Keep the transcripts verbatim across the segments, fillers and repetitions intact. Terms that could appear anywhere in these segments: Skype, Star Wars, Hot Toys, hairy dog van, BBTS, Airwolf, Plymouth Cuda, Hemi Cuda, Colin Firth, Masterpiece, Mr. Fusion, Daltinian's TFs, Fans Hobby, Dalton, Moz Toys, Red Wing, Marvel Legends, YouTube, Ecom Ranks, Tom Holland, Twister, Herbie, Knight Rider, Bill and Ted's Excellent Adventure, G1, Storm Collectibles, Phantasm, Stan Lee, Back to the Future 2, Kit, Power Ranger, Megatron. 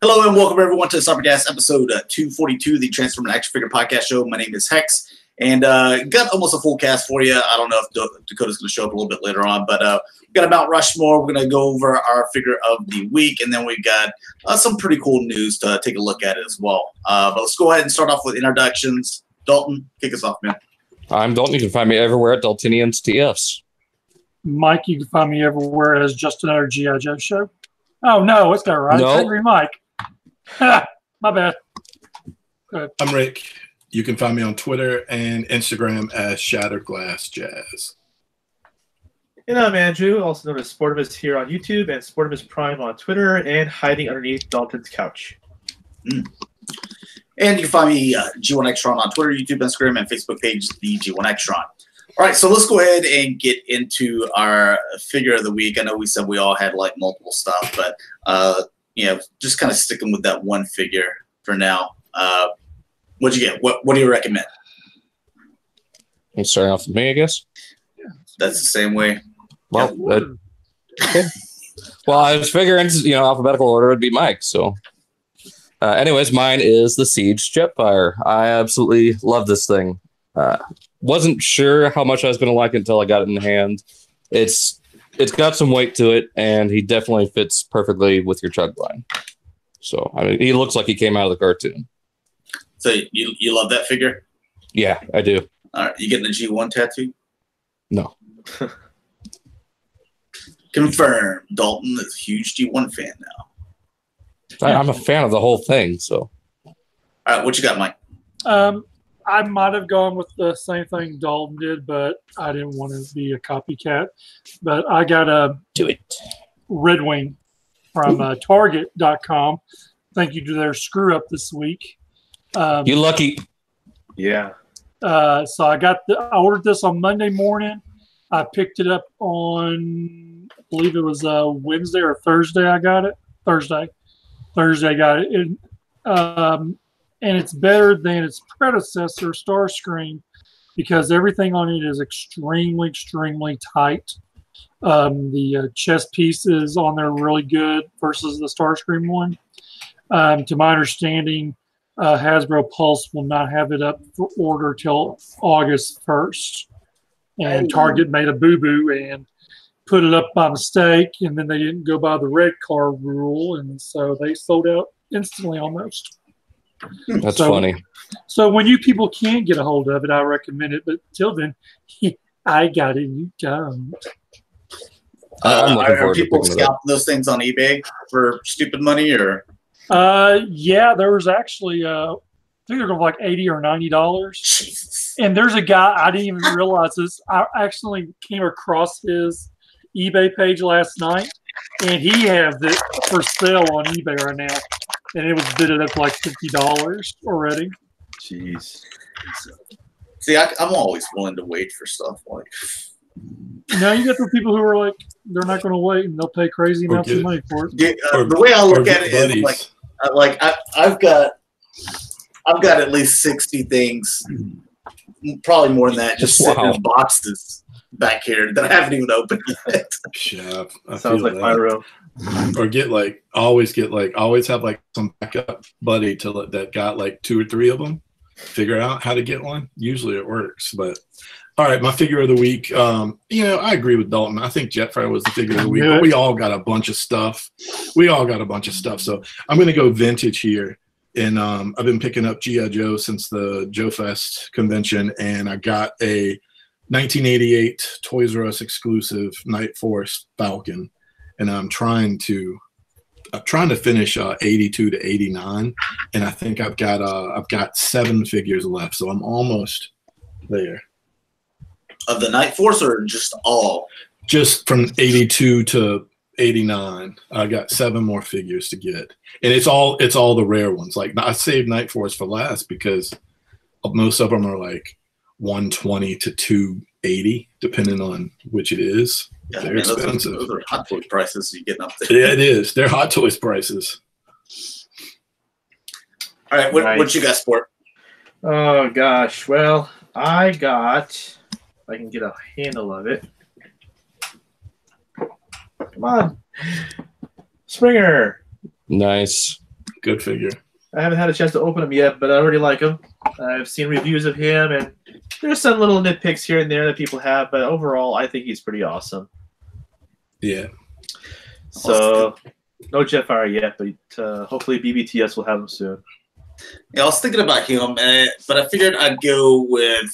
Hello and welcome everyone to the Cybercast episode uh, two forty-two of the Transformers Action Figure Podcast Show. My name is Hex, and uh, got almost a full cast for you. I don't know if da- Dakota's going to show up a little bit later on, but uh, we've got Mount Rushmore. We're going to go over our figure of the week, and then we've got uh, some pretty cool news to take a look at as well. Uh, but let's go ahead and start off with introductions. Dalton, kick us off, man. I'm Dalton. You can find me everywhere at Daltinian's T Fs. Mike, you can find me everywhere as Just Another G I. Joe Show. Oh, no, it's not right. No. Angry Mike. Ha, my bad. I'm Rick. You can find me on Twitter and Instagram as Shattered Glass Jazz. And I'm Andrew, also known as Sportivus here on YouTube and Sportivus Prime on Twitter, and hiding underneath Dalton's couch. Mm. And you can find me uh, G one Xtron on Twitter, YouTube, Instagram, and Facebook page, the G one Xtron. All right, so let's go ahead and get into our figure of the week. I know we said we all had like multiple stuff, but uh, you know, just kind of sticking with that one figure for now. Uh, what'd you get? What What do you recommend? I'm starting off with me, I guess. Yeah, that's the same way. Well, yeah. uh, okay. Well, I was figuring, you know, alphabetical order would be Mike. So, uh, anyways, mine is the Siege Jetfire. I absolutely love this thing. Uh, wasn't sure how much I was going to like it until I got it in hand. It's it's got some weight to it, and he definitely fits perfectly with your chug line. So I mean, he looks like he came out of the cartoon. So you you love that figure? Yeah, I do. All right, you getting the G one tattoo? No. Confirm. Dalton is a huge G one fan now. I, I'm a fan of the whole thing. So, all right, what you got, Mike? Um. I might have gone with the same thing Dalton did, but I didn't want to be a copycat. But I got a do it Red Wing from uh, Target dot com. Thank you to their screw up this week. Um, you lucky, yeah. Uh, so I got the, I ordered this on Monday morning. I picked it up on, I believe it was uh, Wednesday or Thursday. I got it Thursday. Thursday I got it. And, um, And it's better than its predecessor, Starscream, because everything on it is extremely, extremely tight. Um, the uh, chest pieces on there are really good versus the Starscream one. Um, to my understanding, uh, Hasbro Pulse will not have it up for order till August first. And Target made a boo-boo and put it up by mistake, and then they didn't go by the red car rule, and so they sold out instantly almost. That's so funny. So when you people can't get a hold of it, I recommend it. But till then, I got it. You don't. Uh, I'm looking forward to people scalping those things on eBay for stupid money, or? Uh, yeah, there was actually uh, I think they're going like eighty or ninety dollars. And there's a guy I didn't even realize this. I actually came across his eBay page last night, and he has it for sale on eBay right now. And it was bidded up like fifty dollars already. Jeez. See, I, I'm always willing to wait for stuff. Like, now you get the people who are like, they're not going to wait, and they'll pay crazy amounts of money for it. Yeah, uh, or, the way I look at it buddies. is like, I, like I, I've got, I've got at least sixty things, probably more than that, just wow. sitting in boxes back here that I haven't even opened yet. Yeah, sounds like that. Pyro. Or get like, always get like, always have like some backup buddy to let, that got like two or three of them. Figure out how to get one. Usually it works. But all right, my figure of the week. Um, you know, I agree with Dalton. I think Jetfire was the figure of the week. But we all got a bunch of stuff. We all got a bunch of stuff. So I'm going to go vintage here. And um, I've been picking up G I. Joe since the Joe Fest convention. And I got a nineteen eighty-eight Toys R Us exclusive Night Force Falcon. And I'm trying to, I'm trying to finish uh, eighty-two to eighty-nine, and I think I've got uh, I've got seven figures left, so I'm almost there. Of the Night Force, or just all? Just from eighty-two to eighty-nine, I got seven more figures to get, and it's all it's all the rare ones. Like I saved Night Force for last because most of them are like one twenty to two eighty, depending on which it is. Yeah, they're man, expensive. Those are, those are Hot Toys prices you're getting up there. Yeah, it is. They're Hot Toys prices. All right, what nice. What you got, Sport? Oh, gosh. Well, I got, if I can get a handle of it. Come on. Springer. Nice. Good figure. I haven't had a chance to open him yet, but I already like him. I've seen reviews of him, and there's some little nitpicks here and there that people have, but overall, I think he's pretty awesome. Yeah. So, no Jetfire yet, but uh, hopefully B B T S will have him soon. Yeah, I was thinking about him, but I figured I'd go with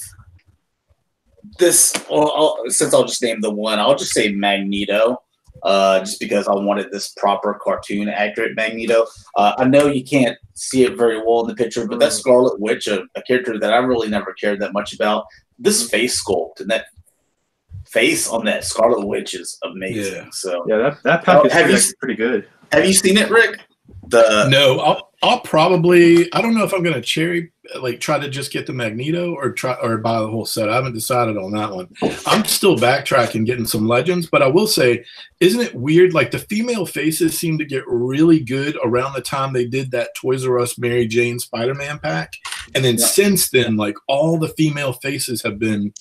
this, or I'll, since I'll just name the one, I'll just say Magneto. Uh, just because I wanted this proper cartoon accurate Magneto. Uh, I know you can't see it very well in the picture, but that Scarlet Witch, a, a character that I really never cared that much about, this face sculpt and that face on that Scarlet Witch is amazing. Yeah. So yeah, that, that pack oh, is you, pretty good. Have you seen it, Rick? The No, I'll, I'll probably, I don't know if I'm going to cherry, like try to just get the Magneto or try or buy the whole set. I haven't decided on that one. I'm still backtracking, getting some legends, but I will say, isn't it weird? Like the female faces seem to get really good around the time they did that Toys R Us Mary Jane Spider-Man pack. And then yeah. since then, like all the female faces have been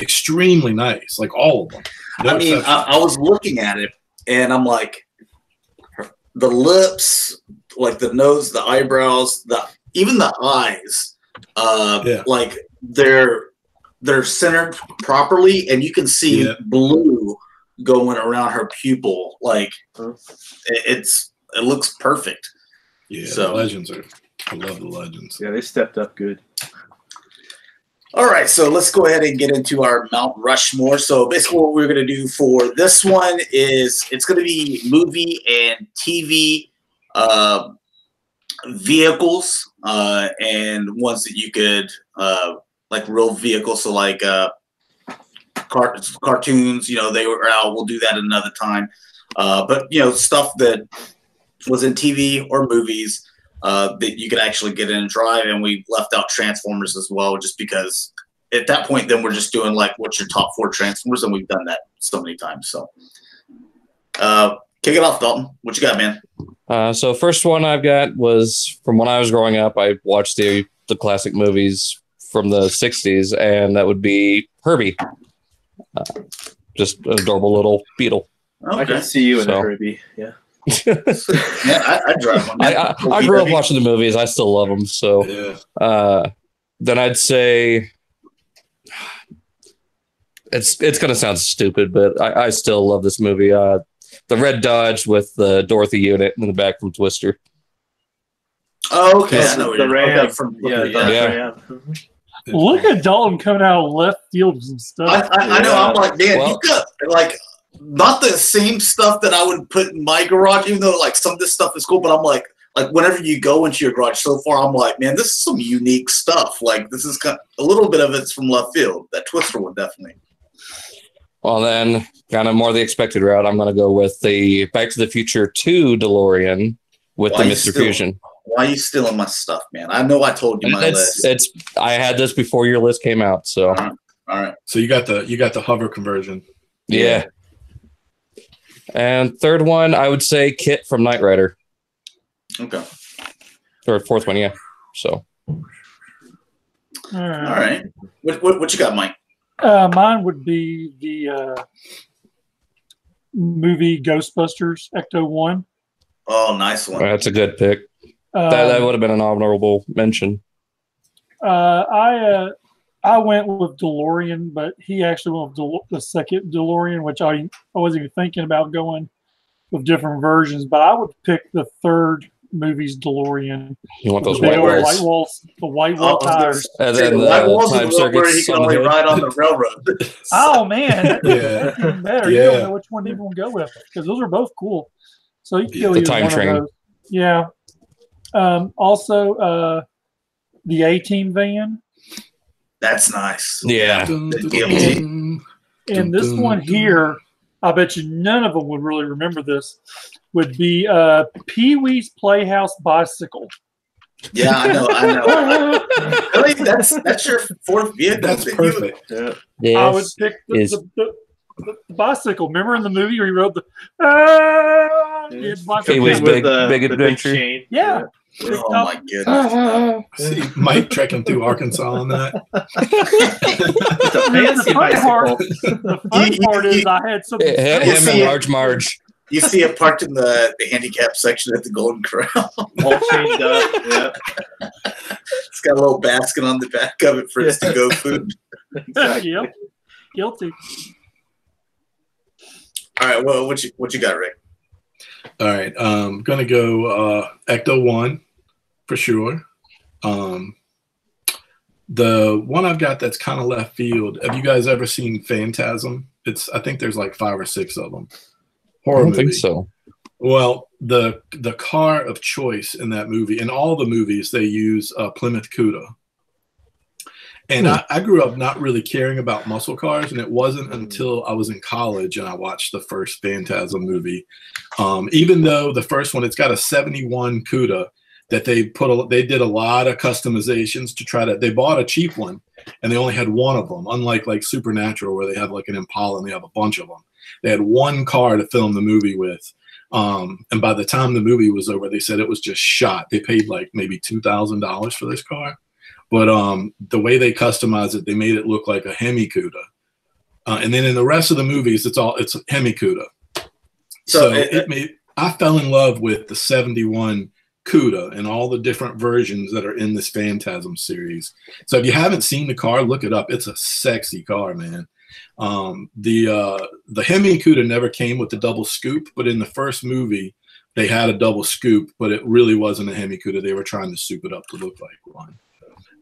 extremely nice, like all of them. No I mean, I, I was looking at it and I'm like, the lips, like the nose, the eyebrows, the even the eyes, uh, yeah. like they're they're centered properly, and you can see yeah. blue going around her pupil. Like it's it looks perfect. Yeah, so the legends are. I love the legends. Yeah, they stepped up good. All right, so let's go ahead and get into our Mount Rushmore. So basically what we're going to do for this one is it's going to be movie and T V uh, vehicles uh, and ones that you could, uh, like real vehicles, so like uh, cart cartoons, you know, they were out. We'll do that another time. Uh, but, you know, stuff that was in T V or movies. Uh, that you could actually get in and drive, and we left out Transformers as well, just because at that point, then we're just doing like, what's your top four Transformers, and we've done that so many times. So, uh, kick it off, Dalton. What you got, man? Uh, so first one I've got was from when I was growing up. I watched the the classic movies from the sixties, and that would be Herbie, uh, just an adorable little beetle. Okay. I can see you in so. a Herbie, yeah. yeah, I, I, drive one. I, I, I grew up watching the movies. I still love them. So yeah. uh, then I'd say it's it's gonna sound stupid, but I, I still love this movie. Uh, the Red Dodge with the Dorothy unit in the back from Twister. Oh, okay. Yeah, no, the Ram from yeah, yeah. yeah. Look at Dalton coming out of left field and stuff. I, I, I know. Yeah. I'm like, man, well, you got like. Not the same stuff that I would put in my garage, even though like some of this stuff is cool, but I'm like, like whenever you go into your garage so far, I'm like, man, this is some unique stuff. Like this is kind of, a little bit of it's from left field. That Twister one, definitely. Well, then kind of more the expected route. I'm going to go with the Back to the Future two DeLorean with why the Mister Fusion. Why are you stealing my stuff, man? I know I told you and my it's, list. It's, I had this before your list came out. So, all right. All right. So you got the, you got the hover conversion. Yeah. yeah. And third one, I would say Kit from Knight Rider. Okay. Or fourth one, yeah. So. All right. All right. What, what, what you got, Mike? Uh, mine would be the uh, movie Ghostbusters, Ecto one. Oh, nice one. Right, that's a good pick. Uh, that, that would have been an honorable mention. Uh, I uh, I went with DeLorean, but he actually went with the second DeLorean, which I, I wasn't even thinking about going with different versions. But I would pick the third movie's DeLorean. You want those white walls. white walls? The white wall oh, tires. And then the white walls time circuits where he can only ride on the railroad. Oh, man. yeah. That's better. Yeah. You don't know which one to even go with because those are both cool. So you can go yeah, the time train. Yeah. Um, also, uh, the A-Team van. That's nice. Yeah. And, and this one here, I bet you none of them would really remember this, would be uh, Pee-wee's Playhouse Bicycle. Yeah, I know. I know. I mean, that's, that's your fourth vehicle. That's perfect. Yeah. Yes, I would pick the, yes. the, the, the, the bicycle. Remember in the movie where he rode the... Ah, yes. Pee-wee's big, the, big Adventure. Yeah. yeah. Oh, my goodness. Uh, See Mike trekking through Arkansas on that. It's a fancy the fun bicycle. Part, the fun part is I had some... Him, him and Large Marge. You see it parked in the, the handicap section at the Golden Corral. All chained up, yeah. It's got a little basket on the back of it for its yeah. to-go food. Exactly. Yep. Guilty. All right, well, what you, what you got, Rick? All right, I'm um, going to go uh, Ecto one for sure. Um, the one I've got that's kind of left field, have you guys ever seen Phantasm? It's I think there's like five or six of them. Horror I don't movie. think so. Well, the the car of choice in that movie, in all the movies, they use uh, Plymouth Cuda. And hmm. I, I grew up not really caring about muscle cars, and it wasn't until I was in college and I watched the first Phantasm movie. Um, even though the first one, it's got a seventy-one Cuda that they put. A, they did a lot of customizations to try to. They bought a cheap one, and they only had one of them. Unlike like Supernatural, where they have like an Impala and they have a bunch of them. They had one car to film the movie with. Um, and by the time the movie was over, they said it was just shot. They paid like maybe two thousand dollars for this car. But um, the way they customized it, they made it look like a Hemi Cuda. Uh, and then in the rest of the movies, it's all it's Hemi Cuda. So, so it, it made, I fell in love with the seventy-one Cuda and all the different versions that are in this Phantasm series. So if you haven't seen the car, look it up. It's a sexy car, man. Um, the uh, the Hemi Cuda never came with the double scoop, but in the first movie, they had a double scoop, but it really wasn't a Hemi Cuda. They were trying to soup it up to look like one.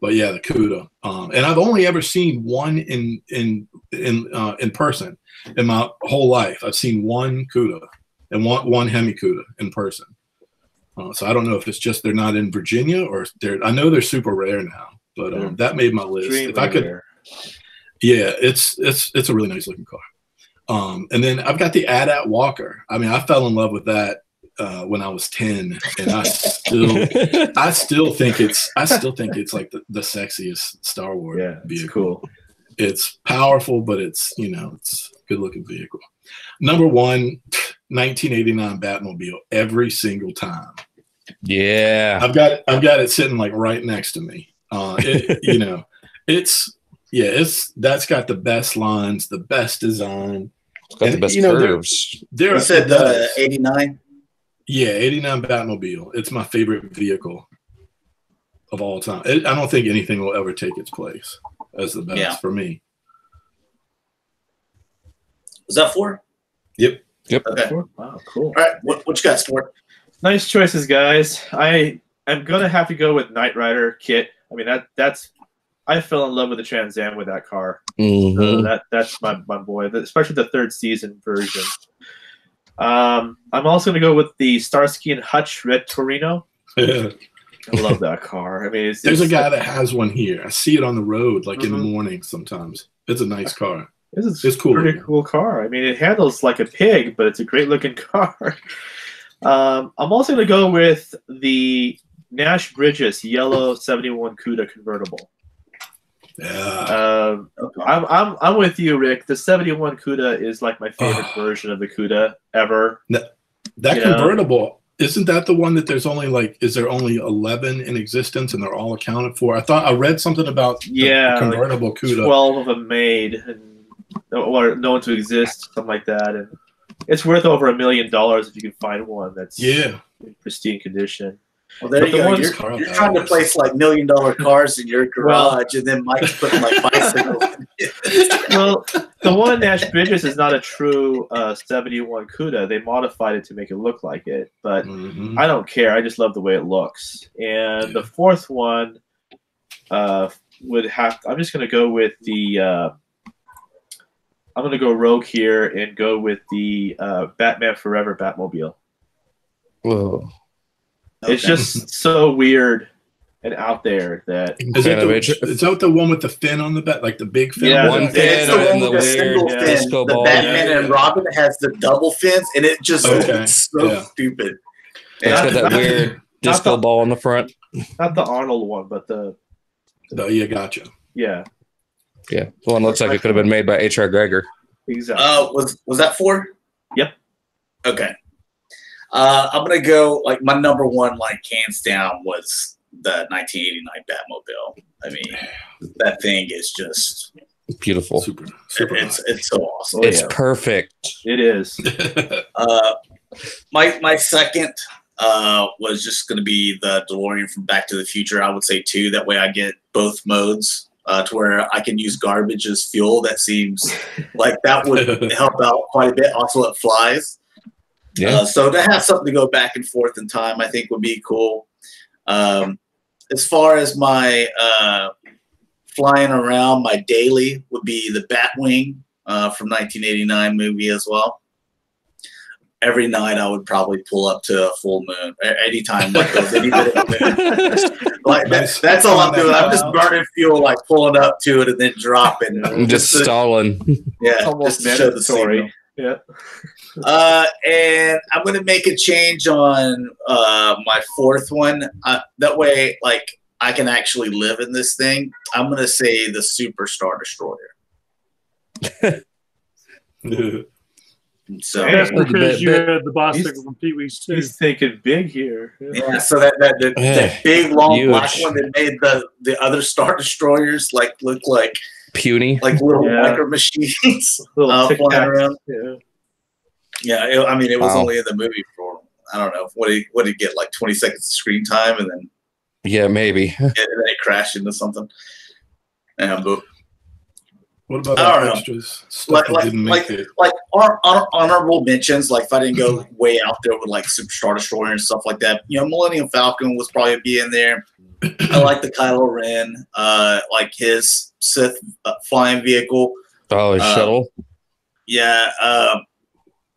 But yeah, the Cuda, um, and I've only ever seen one in in in uh, in person in my whole life. I've seen one Cuda and one one Hemi Cuda in person. Uh, so I don't know if it's just they're not in Virginia or they're. I know they're super rare now, but um, yeah. that made my list. Extremely if I could, rare. yeah, it's it's it's a really nice looking car. Um, and then I've got the AT-AT Walker. I mean, I fell in love with that. Uh, when I was ten, and I still, I still think it's, I still think it's like the, the sexiest Star Wars yeah, vehicle. It's, cool. It's powerful, but it's, you know, it's a good looking vehicle. Number one, nineteen eighty-nine Batmobile every single time. Yeah. I've got it. I've got it sitting like right next to me. Uh, it, you know, it's, yeah, it's, that's got the best lines, the best design. It's got and, the best you know, curves. There, there you said the eighty-nine. Yeah, eighty-nine Batmobile. It's my favorite vehicle of all time. It, I don't think anything will ever take its place as the best yeah. for me. Was that four? Yep. Yep. Okay. Four? Wow, cool. All right, what, what you got, Stuart? Nice choices, guys. I, I'm going to have to go with Knight Rider, Kit. I mean, that that's – I fell in love with the Trans Am with that car. Mm-hmm. So that, that's my, my boy, especially the third season version. Um, I'm also going to go with the Starsky and Hutch Red Torino. Yeah. I love that car. I mean, it's, There's it's a guy like, that has one here. I see it on the road, like mm-hmm. in the morning sometimes. It's a nice car. It's a it's cool pretty cool car. I mean, it handles like a pig, but it's a great-looking car. um, I'm also going to go with the Nash Bridges yellow seventy-one Cuda convertible. Yeah. Um, I'm I'm I'm with you, Rick. The seventy-one Cuda is like my favorite oh. version of the Cuda ever. That, that convertible know? Isn't that the one that there's only like is there only eleven in existence and they're all accounted for? I thought I read something about the, yeah the convertible like Cuda. Twelve of them made and or known to exist, something like that. And it's worth over a million dollars if you can find one that's yeah in pristine condition. Well, there but you the go. You're, you're trying to place like million dollar cars in your garage, well, and then Mike's putting like bicycles. Well, the one Nash Bridges is not a true uh, seventy-one Cuda. They modified it to make it look like it, but mm-hmm. I don't care. I just love the way it looks. And yeah. the fourth one uh, would have. To, I'm just going to go with the. Uh, I'm going to go rogue here and go with the uh, Batman Forever Batmobile. Whoa. Okay. It's just so weird and out there that is it the, is that the one with the fin on the back, like the big fin? Yeah, one fin the and the, the single yeah. fin. The ball. Batman yeah. and Robin has the double fins, and it just okay. looks so yeah. stupid. It's got that weird disco the, ball on the front. Not the Arnold one, but the. No, yeah, gotcha. Yeah. Yeah, the one looks like it could have been made by H R Geiger. Exactly. Uh, was was that four? Yep. Okay. Uh, I'm gonna go like my number one, like hands down, was the nineteen eighty-nine Batmobile. I mean, that thing is just beautiful. Super, super it's nice. It's so awesome. It's yeah. perfect. It is. uh, My my second uh, was just going to be the DeLorean from Back to the Future. I would say two. That way I get both modes uh, to where I can use garbage as fuel. That seems like that would help out quite a bit. Also, it flies. Yeah. Uh, so to have something to go back and forth in time, I think would be cool. Um, as far as my uh, flying around, my daily would be the Batwing uh, from nineteen eighty-nine movie as well. Every night I would probably pull up to a full moon. Anytime like those, any bit of the moon. Like that's that's all I'm doing. I'm just burning fuel, like pulling up to it and then dropping. I'm just, just stalling. To, yeah, just to show the story. Yeah. Uh, and I'm going to make a change on uh, my fourth one. Uh, that way, like, I can actually live in this thing. I'm going to say the Super Star Destroyer. So that's because you're the boss that can compete with you. He's thinking big here. Yeah, yeah, so that that, that, that big, long, huge black one that made the, the other Star Destroyers, like, look like puny, like little yeah. micro machines uh, flying around. Yeah, yeah it, I mean, it was wow. only in the movie for I don't know what did what did it get, like twenty seconds of screen time, and then yeah, maybe it, and then it crashed into something. Yeah, boom. What about I don't know. Like like like, it? like our, our honorable mentions? Like if I didn't go way out there with like Super Star Destroyer and stuff like that, you know, Millennium Falcon was probably be in there. I like the Kylo Ren, uh, like his Sith uh, flying vehicle. Oh, his uh, shuttle. Yeah, uh,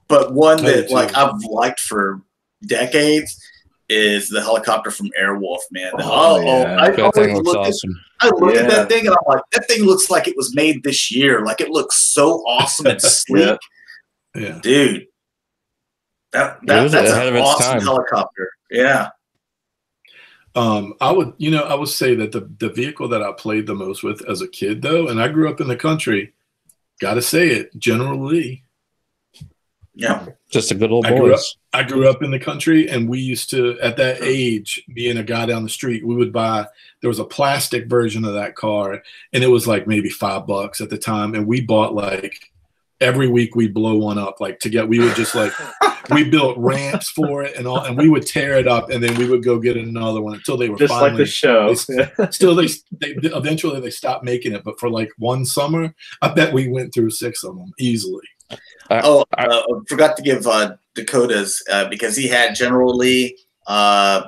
but one that like I've liked for decades is the helicopter from Airwolf, man. Oh, oh yeah. I, that thing looks awesome. At, I looked yeah. at that thing and I'm like, that thing looks like it was made this year. Like it looks so awesome and sleek, yeah. Yeah. dude. That, that that's an awesome helicopter. Yeah. Um, I would, you know, I would say that the the vehicle that I played the most with as a kid, though, and I grew up in the country, gotta say it, General Lee. Yeah, just a good old boy. I grew up, I grew up in the country, and we used to, at that age, being a guy down the street, we would buy. There was a plastic version of that car, and it was like maybe five bucks at the time, and we bought like. Every week we'd blow one up, like to get, we would just like, we built ramps for it and all, and we would tear it up and then we would go get another one until they were just finally, like the show. They, still, they, they eventually they stopped making it, but for like one summer, I bet we went through six of them easily. I, oh, I uh, forgot to give uh, Dakota's uh, because he had General Lee, uh,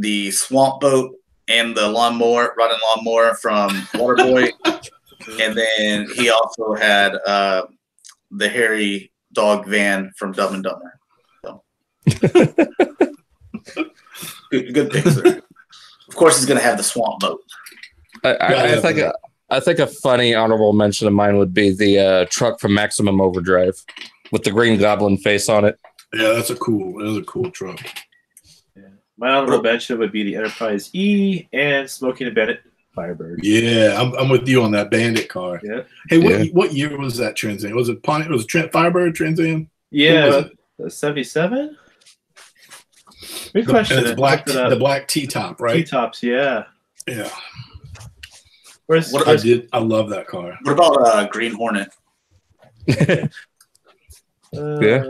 the swamp boat, and the lawnmower, running lawnmower from Waterboy, and then he also had. Uh, The hairy dog van from Dumb and Dumber. So. good, good picture. Of course, he's going to have the swamp boat. I, I, I think a, I think a funny honorable mention of mine would be the uh, truck from Maximum Overdrive with the Green Goblin face on it. Yeah, that's a cool. That's a cool truck. Yeah. My honorable mention would be the Enterprise E and Smoking a Bandit. Firebird. Yeah, I'm, I'm with you on that bandit car. Yeah. Hey, what yeah. what year was that Trans Am? Was it Pine? Was it Trent Firebird Trans Am? Yeah, seventy-seven. Good question. It's black, it the black T top, right? T tops, yeah. Yeah. Where's, what where's, I did? I love that car. What about uh, Green Hornet? uh, yeah.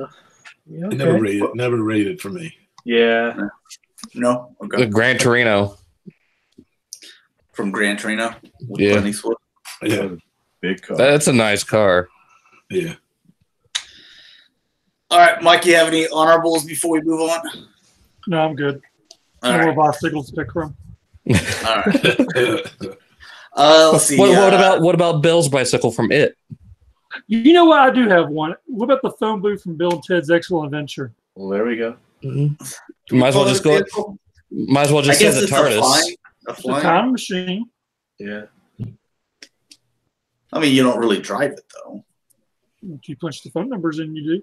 yeah okay. Never rated. Never rated for me. Yeah. No. Okay. The Gran Torino. From Gran Torino, with yeah, yeah, big car. That's a nice car. Yeah. All right, Mike, you have any honorables before we move on? No, I'm good. All no right. more bicycles to pick from. All right. uh, let's see. What, what uh, about what about Bill's bicycle from It? You know what? I do have one. What about the phone booth from Bill and Ted's Excellent Adventure? Well, there we go. Mm-hmm. Might as well just go. Vehicle? Might as well just I say the TARDIS. A time machine. Yeah. I mean, you don't really drive it, though. If you punch the phone numbers in, you do.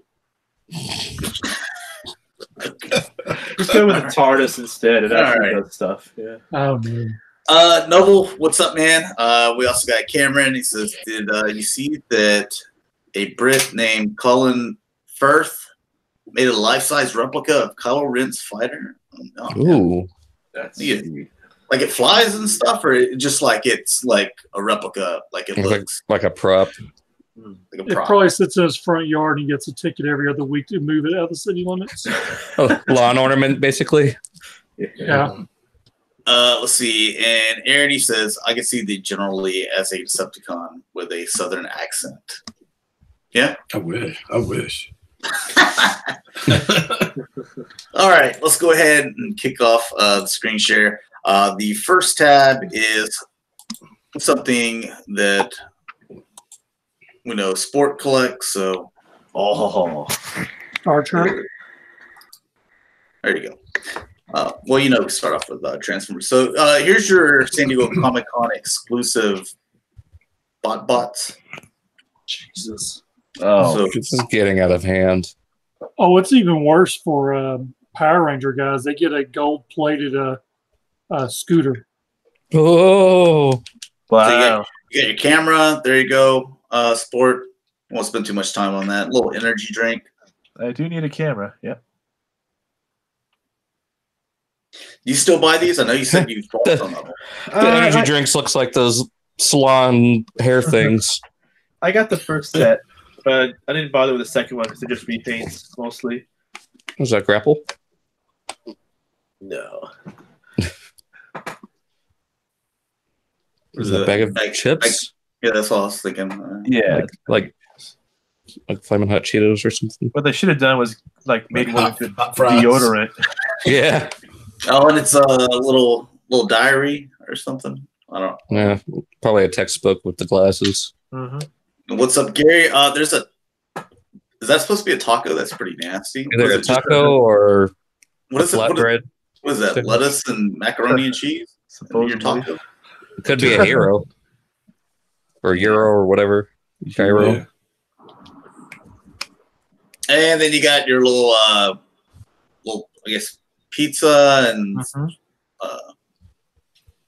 Just go with the TARDIS instead. It actually right. does stuff. Yeah. Oh, man. Uh, Noble, what's up, man? Uh, we also got Cameron. He says, did uh, you see that a Brit named Colin Firth made a life-size replica of Kylo Ren's fighter? Oh, ooh. That's neat. Like it flies and stuff, or it just like it's like a replica, like it looks like, like a prop. Mm. Like it probably sits in his front yard and gets a ticket every other week to move it out of the city limits. Oh, lawn ornament, basically. Yeah. yeah. Uh, let's see. And Aaron, he says, I can see the General Lee as a Decepticon with a Southern accent. Yeah? I wish. I wish. All right. Let's go ahead and kick off uh, the screen share. Uh, the first tab is something that... We know Sport collects, so oh, our turn. There you go. Uh, well, you know, we start off with uh, Transformers. So uh, here's your San Diego Comic-Con exclusive bot bots. Jesus. Oh, so, this is getting out of hand. Oh, it's even worse for uh, Power Ranger guys. They get a gold-plated uh, uh, scooter. Oh, wow. So you, got, you got your camera. There you go. Uh, Sport, won't spend too much time on that. A little energy drink. I do need a camera, yeah. Do you still buy these? I know you said you bought some of them. The uh, energy I, drinks looks like those salon hair things. I got the first set, but I didn't bother with the second one because they're just repaints, mostly. Was that Grapple? No. Was that a bag of bag, chips? Bag, Yeah, that's what I was thinking. Uh, yeah, like, like like Flamin' Hot Cheetos or something. What they should have done was like maybe like one hot, with hot deodorant. Yeah. Oh, and it's a little little diary or something. I don't know. Yeah, probably a textbook with the glasses. Mm-hmm. What's up, Gary? Uh, there's a. Is that supposed to be a taco? That's pretty nasty. Either a taco or what is it? What is, what is that? Lettuce and macaroni and cheese. Supposedly. Your taco. It could be a hero. Or Euro or whatever. Gyro. Yeah. And then you got your little, uh, little I guess, pizza and mm-hmm. uh,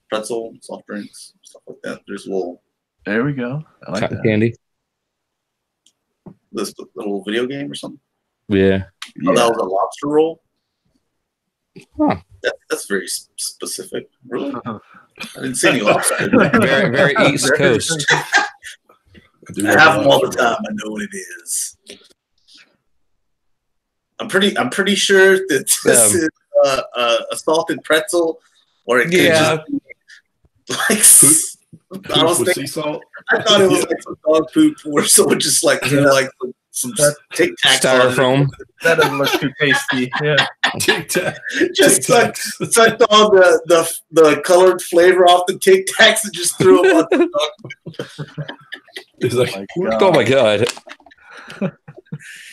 pretzel, soft drinks, stuff like that. There's a little. There we go. I like that. Candy. This little video game or something? Yeah. Oh, yeah. That was a lobster roll? Huh. That, that's very specific. Really? Uh-huh. I didn't see any lobster. Very, very East Coast. I, I have them all the time. I know what it is. I'm pretty. I'm pretty sure that this um, is uh, uh, a salted pretzel, or it could yeah. just be like. I was thinking. Salt? I thought it was yeah. like some dog poop, or someone just like you know, like some Tic Tacs. Styrofoam. That doesn't look too tasty. Yeah. Tic Tac, just sucked, sucked all the, the the colored flavor off the Tic Tacs and just threw them on the dog. He's like, oh my god!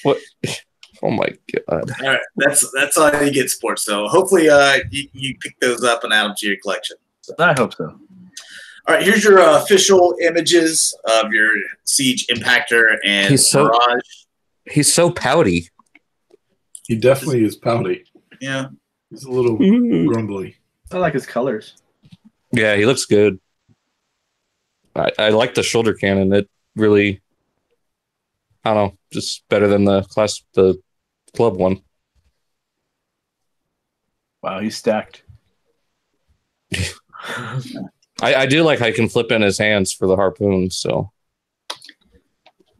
What? Oh my god! All right, that's that's all you get, Sports. So hopefully, uh, you, you pick those up and add them to your collection. So. I hope so. All right, here's your uh, official images of your Siege Impactor and he's so, Mirage. He's so pouty. He definitely is pouty. Yeah. He's a little mm. grumbly. I like his colors. Yeah, he looks good. I, I like the shoulder cannon. It really, I don't know, just better than the class, the club one. Wow, he's stacked. I, I do like how he can flip in his hands for the harpoons, so.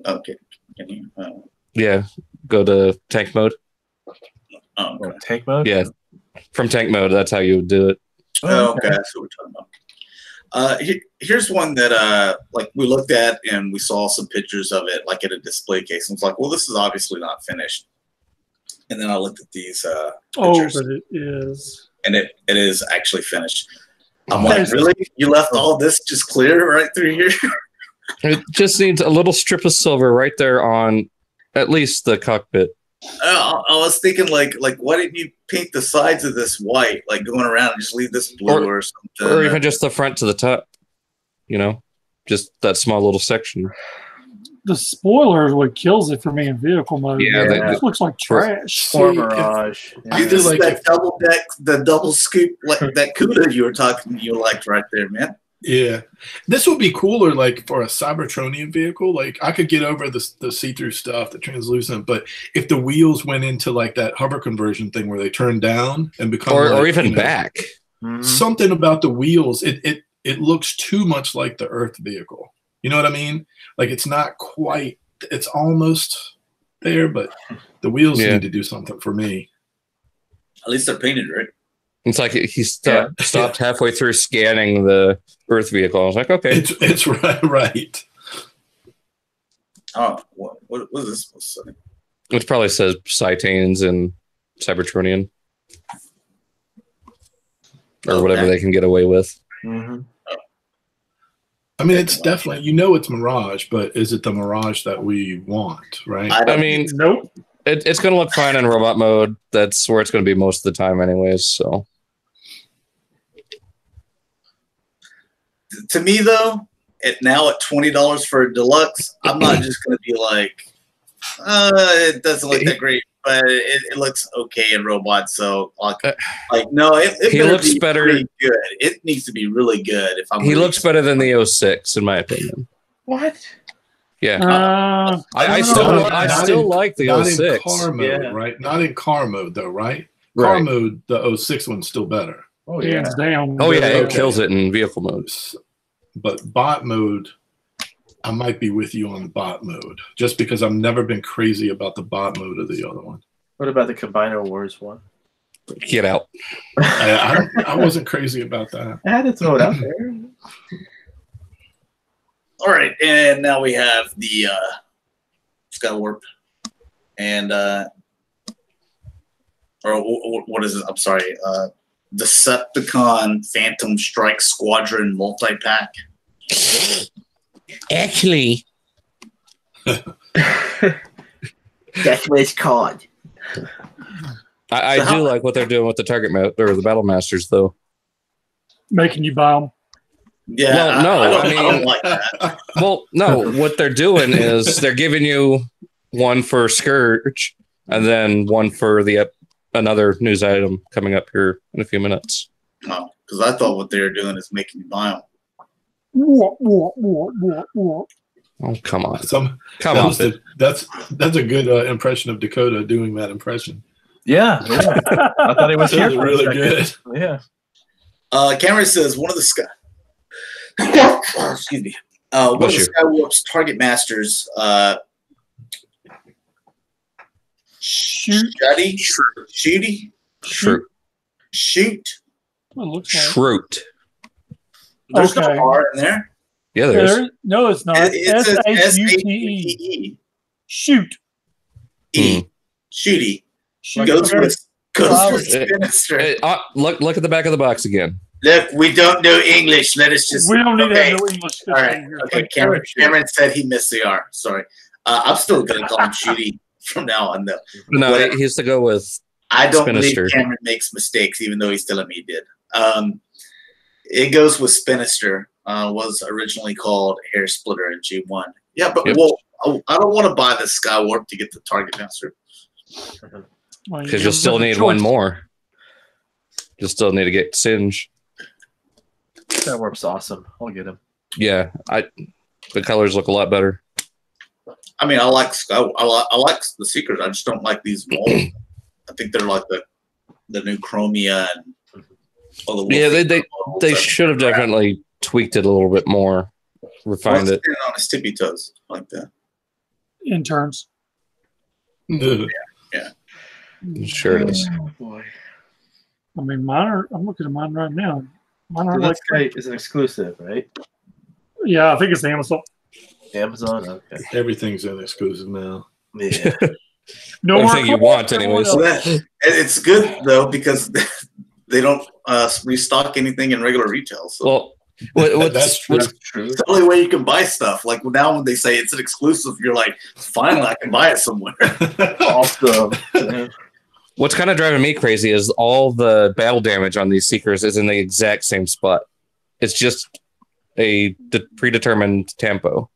Okay. Can you, uh... Yeah, go to tank mode. Oh, okay. Tank mode? Yeah. From tank mode, that's how you would do it. Oh, okay. That's what we're talking about. Uh, he, here's one that uh, like we looked at and we saw some pictures of it like in a display case. And it's like, well, this is obviously not finished. And then I looked at these uh, pictures. Oh, but it is. And it, it is actually finished. I'm like, really? You left all this just clear right through here? It just needs a little strip of silver right there on at least the cockpit. I, I was thinking, like, like why didn't you paint the sides of this white, like going around and just leave this blue or, or something? Or even just the front to the top, you know, just that small little section. The spoiler is what kills it for me in vehicle mode. Yeah, yeah. This looks like trash. Poor Mirage. Yeah. You just like that double deck, the double scoop, like that Cuda you were talking, you liked right there, man. Yeah, this would be cooler, like for a Cybertronian vehicle. Like I could get over the the see-through stuff, the translucent, but if the wheels went into like that hover conversion thing where they turn down and become, or, like, or even you know, back, something about the wheels. It it it looks too much like the Earth vehicle. You know what I mean? Like, it's not quite, it's almost there, but the wheels yeah. need to do something for me. At least they're painted, right? It's like he stopped, yeah. stopped halfway through scanning the Earth vehicle. I was like, okay. It's, it's right. right. Oh, what, what is this supposed to say? Which probably says Cytanes and Cybertronian. Or oh, whatever man. they can get away with. Mm-hmm. I mean, it's definitely, you know, it's Mirage, but is it the Mirage that we want, right? I, I mean, nope. It, it's going to look fine in robot mode. That's where it's going to be most of the time anyways, so. To me, though, it, now at twenty dollars for a deluxe, I'm not just going to be like, uh, it doesn't look that great, but it, it looks okay in robot. So, like, like no, it, it he looks be better. Good. It needs to be really good. If I'm he looks better it. than the oh six, in my opinion. What? Yeah, uh, I, I, I still know, I still in, like the not oh six. In car mode, yeah. right? Not in car mode though, right? Car right. mode, the oh six one's still better. Oh yeah, it's down. Oh yeah, it okay. kills it in vehicle mode. But bot mode, I might be with you on bot mode, just because I've never been crazy about the bot mode of the other one. What about the Combiner Wars one? Get out! I, I, I wasn't crazy about that. I had to throw it out there. All right, and now we have the uh, Skywarp, and uh, or, or what is it? I'm sorry, uh, Decepticon Phantom Strike Squadron multi pack. Actually, that's what it's called. I, I so do like what they're doing with the target mode or the Battle Masters, though. Making you buy them. Yeah, well, no, I, I, I mean, I don't like that. Well, no, what they're doing is they're giving you one for Scourge and then one for the up, another news item coming up here in a few minutes. Oh, because I thought what they were doing is making you buy them. Oh, come on. Some, come that on. The, that's, that's a good uh, impression of Dakota doing that impression. Yeah. yeah. I thought it was, was really good. Yeah. Uh, Cameron says, one of the Sky... oh, excuse me. Uh, one of the Skywarp's target masters, uh, Shooty, Shooty, Shroot, Shoot, Shroot. There's okay. no R in there. Yeah, there is. No, it's not. It says S H U T E. Shoot. E. Shooty. Goes with Spinister. Look, look at the back of the box again. Look, we don't know English. Let us just... We don't need okay. to know English. All right. Okay, Cameron, Cameron said he missed the R. Sorry. Uh, I'm still going to call him Shooty from now on, though. No, but he used to go with I don't Spinister. Believe Cameron makes mistakes, even though he's telling me he did. Um, it goes with Spinister. Uh, was originally called Hair Splitter in G one. Yeah, but yep. well, I don't want to buy the Skywarp to get the Target Master. Because well, you you'll still need choice. one more. You'll still need to get Singe. That warp's awesome. I'll get him. Yeah, I. The colors look a lot better. I mean, I like I, I like the Secret. I just don't like these molds. I think they're like the the new Chromia and all the yeah. They they, they should have definitely crap. tweaked it a little bit more, refined well, it on his tippy toes like that. In terms. Yeah. Yeah. It sure it is. Oh boy. I mean, mine are. I'm looking at mine right now. Dude, like right. It's an exclusive, right? Yeah, I think it's Amazon. Amazon, okay. Everything's an exclusive now. Yeah. no Everything you want, anyways. It's good, though, because they don't uh, restock anything in regular retail. So. Well, what's, that's true. What's true. It's the only way you can buy stuff. Like, now when they say it's an exclusive, you're like, finally, I can buy it somewhere. Awesome. What's kind of driving me crazy is all the battle damage on these Seekers is in the exact same spot. It's just a predetermined tempo.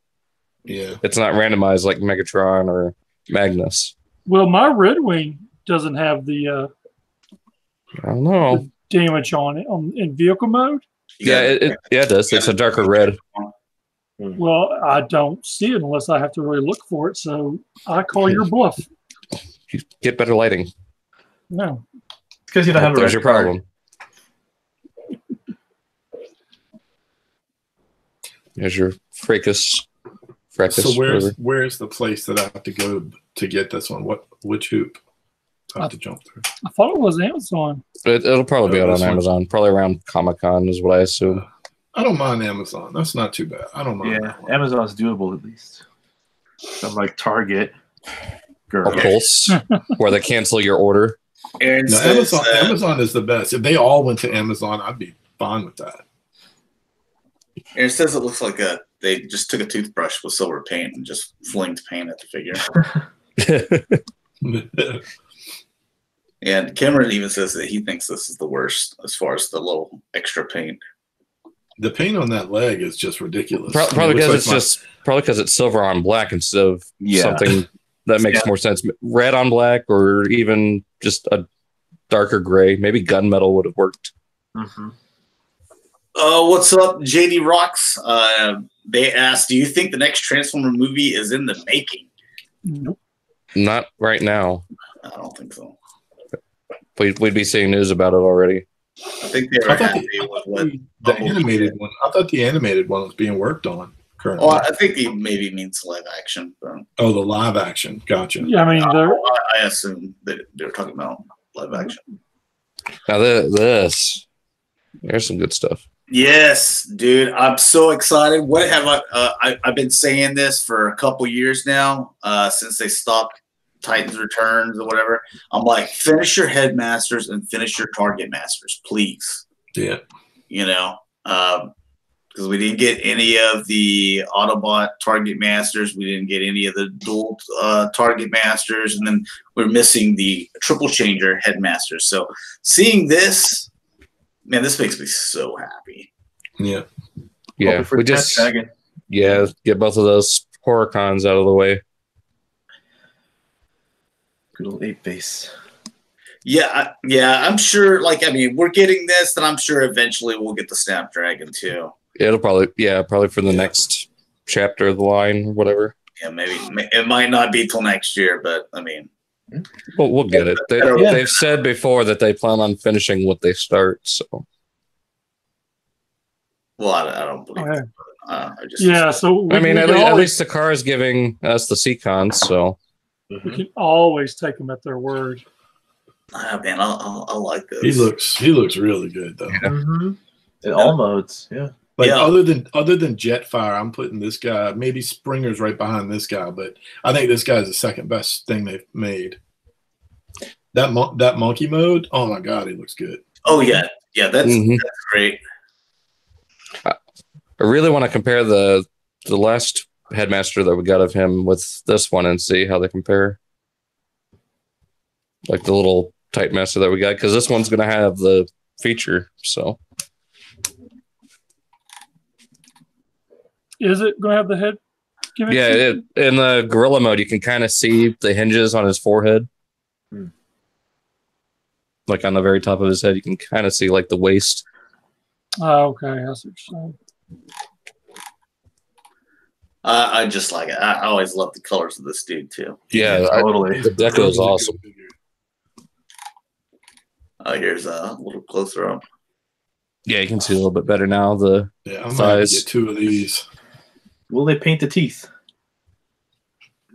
Yeah, it's not randomized like Megatron or Magnus. Well, my Red Wing doesn't have the. Uh, I don't know. Damage on it on, in vehicle mode. Yeah, it, it yeah it does. It's a darker red. Well, I don't see it unless I have to really look for it. So I call your bluff. You get better lighting. No, because you don't well, have a. There's your problem. as your fracas. Fracas so where's whatever. where's the place that I have to go to get this one? What which hoop? I have I, to jump through. I thought it was Amazon. It, it'll probably no, be out on Amazon. One. Probably around Comic-Con is what I assume. Uh, I don't mind Amazon. That's not too bad. I don't mind. Yeah, Amazon's doable at least. I'm like Target. Girl. Or Pulse, where they cancel your order. Aaron no, says, Amazon, uh, Amazon is the best. If they all went to Amazon, I'd be fine with that. Aaron says it looks like a they just took a toothbrush with silver paint and just flinged paint at the figure. And Cameron even says that he thinks this is the worst as far as the little extra paint. The paint on that leg is just ridiculous. Pro probably because I mean, it's, like it's my... just probably because it's silver on black instead of yeah. something that makes yeah. more sense. Red on black, or even just a darker gray. Maybe gunmetal would have worked. Mm-hmm. Uh, what's up, J D Rocks? Uh, they asked, "Do you think the next Transformer movie is in the making?" Nope. Not right now. I don't think so. We'd, we'd be seeing news about it already. I think they were I happy the, with what the animated one. I thought the animated one was being worked on currently. Well, I think he maybe means live action. But. Oh, the live action. Gotcha. Yeah, I mean, uh, I assume that they're talking about live action. Now the, this, there's some good stuff. Yes, dude, I'm so excited. What have I? Uh, I I've been saying this for a couple years now uh, since they stopped. Titans Returns or whatever. I'm like, finish your Headmasters and finish your Target Masters, please. Yeah. You know, because um, we didn't get any of the Autobot Target Masters. We didn't get any of the dual uh, Target Masters. And then we're missing the Triple Changer Headmasters. So seeing this, man, this makes me so happy. Yeah. Yeah. We just, yeah, get both of those horror cons out of the way. Good old eight base. Yeah, yeah, I'm sure. Like, I mean, we're getting this, then I'm sure eventually we'll get the Snapdragon too. It'll probably, yeah, probably for the yeah. next chapter of the line, or whatever. Yeah, maybe it might not be till next year, but I mean, well, we'll get it. They, yeah. They've said before that they plan on finishing what they start. So, well, I, I don't believe. Okay. That, but, uh, I just yeah. So I mean, at least, at least the car is giving us the C-Cons, so. Mm-hmm. We can always take them at their word. Ah, man, I I like those. He looks he looks really good though. Yeah. Mm-hmm. In all yeah. modes, yeah. Like yeah. other than other than Jetfire, I'm putting this guy. Maybe Springer's right behind this guy, but I think this guy's the second best thing they've made. That mon that monkey mode. Oh my god, he looks good. Oh yeah, yeah, that's mm-hmm. that's great. I, I really want to compare the the last. Headmaster that we got of him with this one and see how they compare, like the little type master that we got, because this one's gonna have the feature. So is it gonna have the head gimmick? Yeah, it, in the gorilla mode you can kind of see the hinges on his forehead. Hmm. Like on the very top of his head you can kind of see like the waist. Oh, okay, that's interesting. Uh, I just like it. I always love the colors of this dude too. Yeah, yeah totally. I, the deco is awesome. Uh, here's a little closer up. Yeah, you can see a little bit better now. The yeah, I'm thighs. Get two of these. Will they paint the teeth?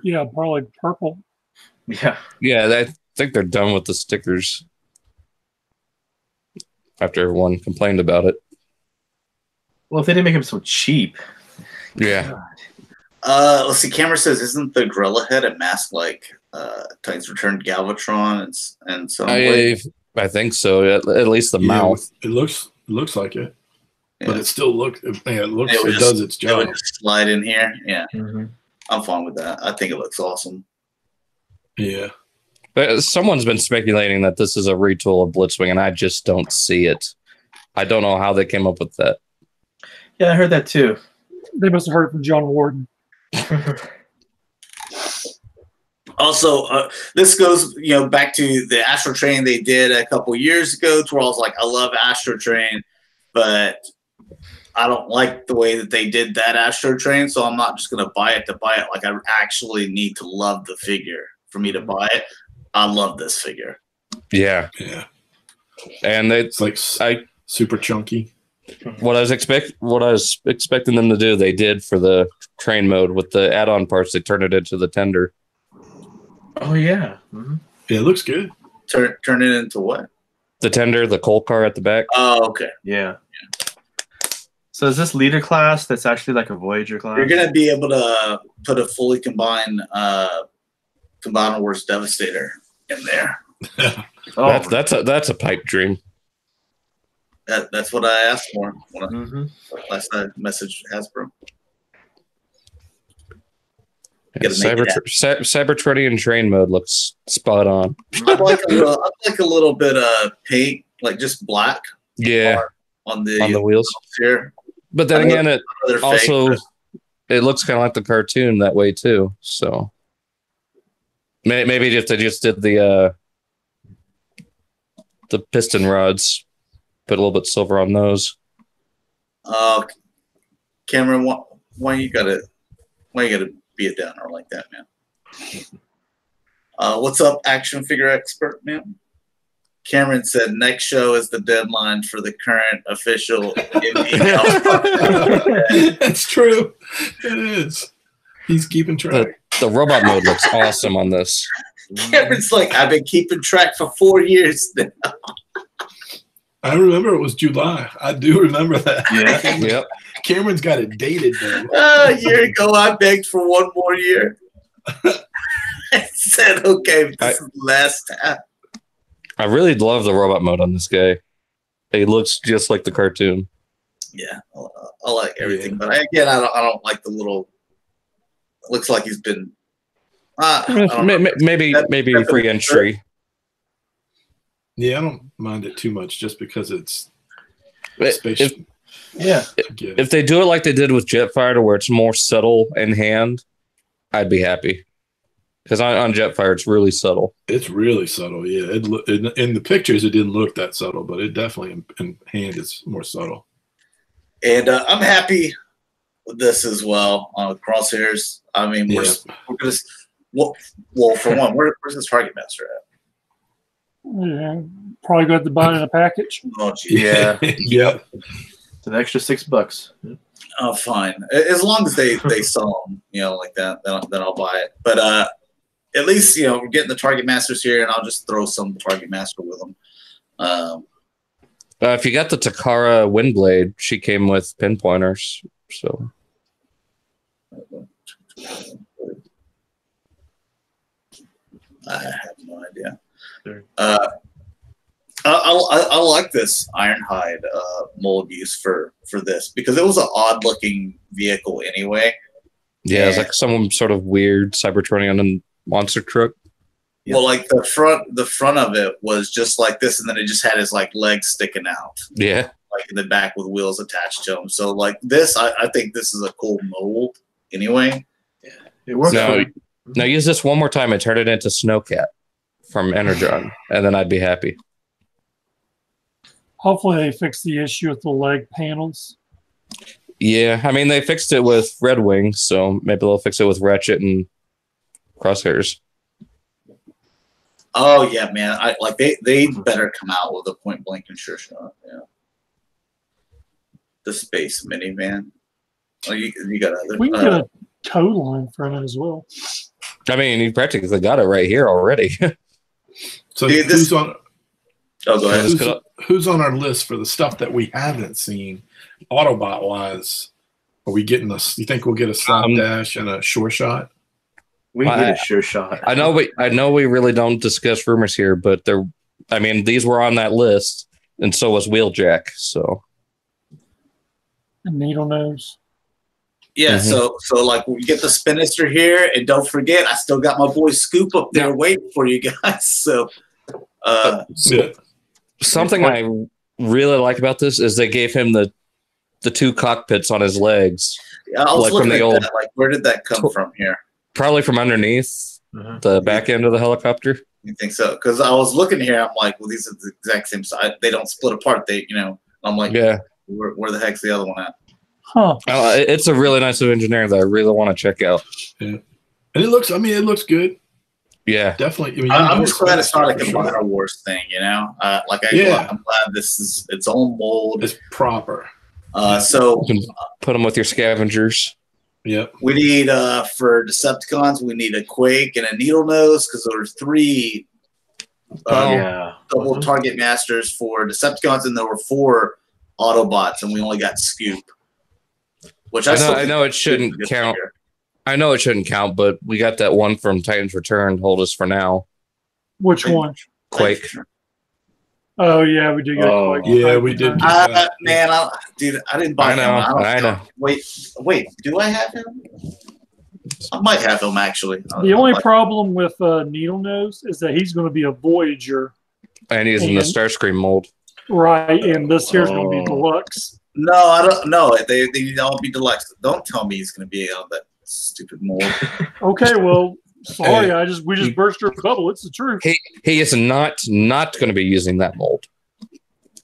Yeah, probably purple. Yeah. Yeah, I think they're done with the stickers. After everyone complained about it. Well, if they didn't make them so cheap. Yeah. God. Uh, let's see. Cameron says, "Isn't the gorilla head a mask like uh, Titans Return Galvatron and and some?" I, I think so. At, at least the yeah, mouth. It looks it looks like it, yeah. but it still looks. It, it looks. It, it just, does its job. It would just slide in here. Yeah, mm-hmm. I'm fine with that. I think it looks awesome. Yeah, but someone's been speculating that this is a retool of Blitzwing, and I just don't see it. I don't know how they came up with that. Yeah, I heard that too. They must have heard it from John Warden. Also, uh, this goes, you know, back to the Astro Train they did a couple years ago, to where I was like, I love Astro Train, but I don't like the way that they did that Astro Train, so I'm not just going to buy it to buy it. Like, I actually need to love the figure for me to buy it. I love this figure. Yeah, yeah, and it's like I super chunky. what I was expect what I was expecting them to do, they did for the train mode with the add-on parts. They turned it into the tender. Oh yeah, mm-hmm. Yeah, it looks good. Turn turn it into what? The tender, the coal car at the back. Oh, okay. Yeah. yeah. So is this leader class that's actually like a Voyager class? You're gonna be able to put a fully combined uh, combined Wars Devastator in there. Oh. That's that's a that's a pipe dream. That, that's what I asked for when I, mm-hmm. last I messaged Hasbro. Yeah, Cyber Cyber Cybertronian train mode looks spot on. I'd like, a, I'd like a little bit of paint, like just black. Yeah, on the on the wheels here. But then again, it also fake. It looks kind of like the cartoon that way too. So maybe just I just did the uh, the piston rods. Put a little bit silver on those. Uh, Cameron, why, why you gotta, why you gotta be a downer like that, man? Uh, what's up, action figure expert, man? Cameron said next show is the deadline for the current official. That's true. It is. He's keeping track. The, the robot mode looks awesome on this. Cameron's like, I've been keeping track for four years now. I remember it was July. I do remember that. Yeah. Yep. Cameron's got it dated, though. Uh, a year ago, I begged for one more year. I said, okay, this I, is the last time. I really love the robot mode on this guy. He looks just like the cartoon. Yeah. I, I like everything. Yeah. But I, again, I don't, I don't like the little. It looks like he's been. Uh, I don't maybe maybe, that, maybe that free entry. Sure. Yeah, I don't mind it too much just because it's space. If, yeah. It. If they do it like they did with Jetfire to where it's more subtle in hand, I'd be happy. Because on, on Jetfire, it's really subtle. It's really subtle, yeah. It, in, in the pictures, it didn't look that subtle, but it definitely in, in hand is more subtle. And uh, I'm happy with this as well on uh, crosshairs. I mean, we're, yeah. we're going to well, – well, for one, where, where's this Target Master at? Yeah, probably got to buy it in a package. Oh, yeah, yep. It's an extra six bucks. Oh, fine. As long as they they sell them, you know, like that, then I'll, then I'll buy it. But uh, at least you know we're getting the Target Masters here, and I'll just throw some Target Master with them. Um, uh, if you got the Takara Windblade, she came with pinpointers, so. I have no idea. Uh, I, I, I like this Ironhide uh, mold use for, for this because it was an odd looking vehicle anyway. Yeah, it's like some sort of weird Cybertronian monster truck. Well, like the front the front of it was just like this, and then it just had his like legs sticking out. Yeah, like in the back with wheels attached to him. So like this, I, I think this is a cool mold anyway. Yeah, it works. Now, now use this one more time and turn it into Snowcat. From Energon, and then I'd be happy. Hopefully they fix the issue with the leg panels. Yeah, I mean, they fixed it with Red Wing, so maybe they'll fix it with Ratchet and Crosshairs. Oh, yeah, man. I like they, they better come out with a point blank and sure shot. Yeah. The space minivan. Oh, you, you got other. We can uh, get a tow line from it as well. I mean, you practically got it right here already. So dude, who's this, on? Oh, go ahead. Who's, who's on our list for the stuff that we haven't seen, Autobot wise? Are we getting us? You think we'll get a slapdash um, and a sure shot? We I, get a sure shot. I know we. I know we really don't discuss rumors here, but there. I mean, these were on that list, and so was Wheeljack. So. And Needle Nose. Yeah, mm-hmm. so so like we get the Spinister here, and don't forget, I still got my boy Scoop up there yeah. waiting for you guys. So, uh, yeah. something I really like about this is they gave him the the two cockpits on his legs. Yeah, I was like looking from the at old, that. Like, where did that come from? Here, probably from underneath uh-huh. the back end of the helicopter. You think so? Because I was looking here, I'm like, well, these are the exact same size. They don't split apart. They, you know, I'm like, yeah, where, where the heck's the other one at? Huh. Uh, it's a really nice of engineering that I really want to check out. Yeah. And it looks, I mean, it looks good. Yeah. Definitely. I mean, I, I'm just glad it's not like a sure. Star Wars thing, you know? Uh, like, I, yeah. I'm glad this is its own mold. It's proper. Uh, so you can put them with your scavengers. Yep. We need uh, for Decepticons, we need a Quake and a Needle Nose, because there were three um, oh, yeah. double target masters for Decepticons, and there were four Autobots, and we only got Scoop. Which I, I know, I know it shouldn't count. Year. I know it shouldn't count, but we got that one from Titans Return. Hold us for now. Which Quake. one? Quake. Oh yeah, we did get oh, Quake. Yeah, we did. Uh, man, I, dude, I didn't buy I know, him. I, I know. Wait, wait, do I have him? I might have him actually. The only like problem him. with uh, Needle Nose is that he's going to be a Voyager, and he's and, in the Starscream mold. Right, and this here's oh. going to be deluxe. No, I don't. No, they they all be deluxe. Don't tell me he's going to be on that stupid mold. Okay, well, sorry, hey, I just we just he, burst your bubble. It's the truth. He he is not not going to be using that mold.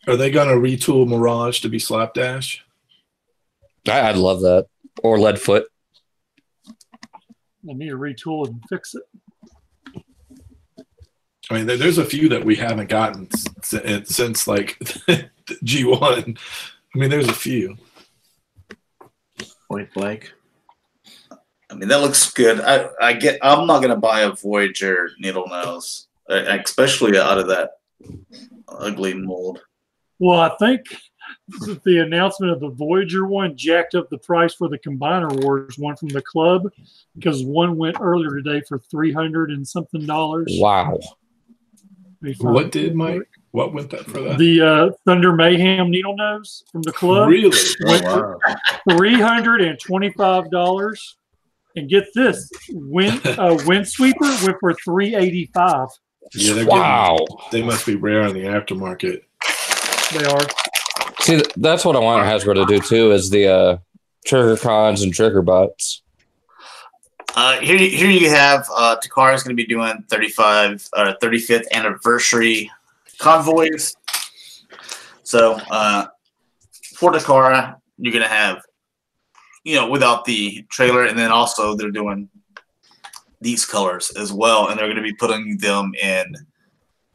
Are they going to retool Mirage to be Slapdash? I, I'd love that, or Leadfoot. They need to retool and fix it. I mean, there, there's a few that we haven't gotten since, since like G one. I mean, there's a few. Point blank. I mean, that looks good. I, I get. I'm not gonna buy a Voyager Needle Nose, especially out of that ugly mold. Well, I think the announcement of the Voyager one jacked up the price for the Combiner Wars one from the club, because one went earlier today for three hundred and something dollars. Wow. What did Mike? What went that for that? The uh, Thunder Mayhem Needle Nose from the club. Really? Oh, wow. three hundred twenty-five dollars. And get this, wind uh, Windsweeper went for three eighty-five. Yeah, they're wow. Getting, they must be rare in the aftermarket. They are. See, that's what I want Hasbro to do too, is the uh, Trigger Cons and Trigger Bots. Uh, here, here you have uh, Takara's going to be doing thirty-fifth anniversary convoys. So uh, for Takara, you're going to have, you know, without the trailer, and then also they're doing these colors as well, and they're going to be putting them in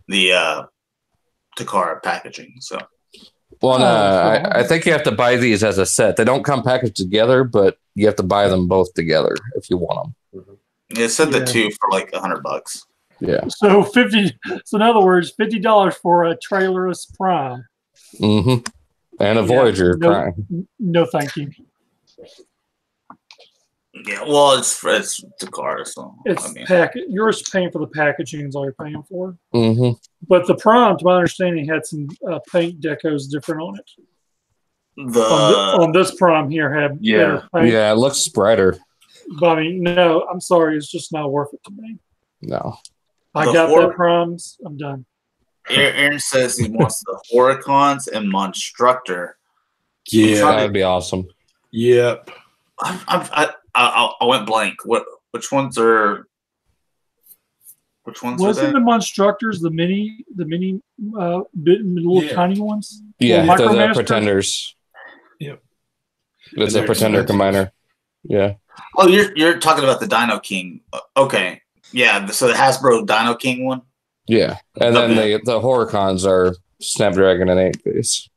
the uh, Takara packaging. So, well, no, uh, I, I think you have to buy these as a set. They don't come packaged together, but you have to buy them both together if you want them. Mm-hmm. Yeah, it said yeah. the two for like a hundred bucks. Yeah. So fifty. So in other words, fifty dollars for a trailerless Prime. Mm-hmm. And a yeah, Voyager no, Prime. No, thank you. Yeah, well, it's it's the car, so it's I mean. packet. You're just paying for the packaging is all you're paying for. Mm-hmm. But the Prime, to my understanding, had some uh, paint decos different on it. The on, the, on this Prime here had yeah, better paint. Yeah, it looks brighter. But I mean, no, I'm sorry, it's just not worth it to me. No, I the got horror- the Primes. I'm done. Aaron says he wants the Horicons and Monstructor. Yeah, that'd to- be awesome. Yep. I, I I I went blank. What? Which ones are? Which ones? Wasn't the Monstructors the mini, the mini, uh, bit, little yeah. tiny ones? Yeah, the they're the Pretenders. Yep. It's a Pretender Combiner. Yeah. Oh, you're you're talking about the Dino King? Okay. Yeah. So the Hasbro Dino King one. Yeah, and then okay. the the Horicons are Snapdragon and eight base.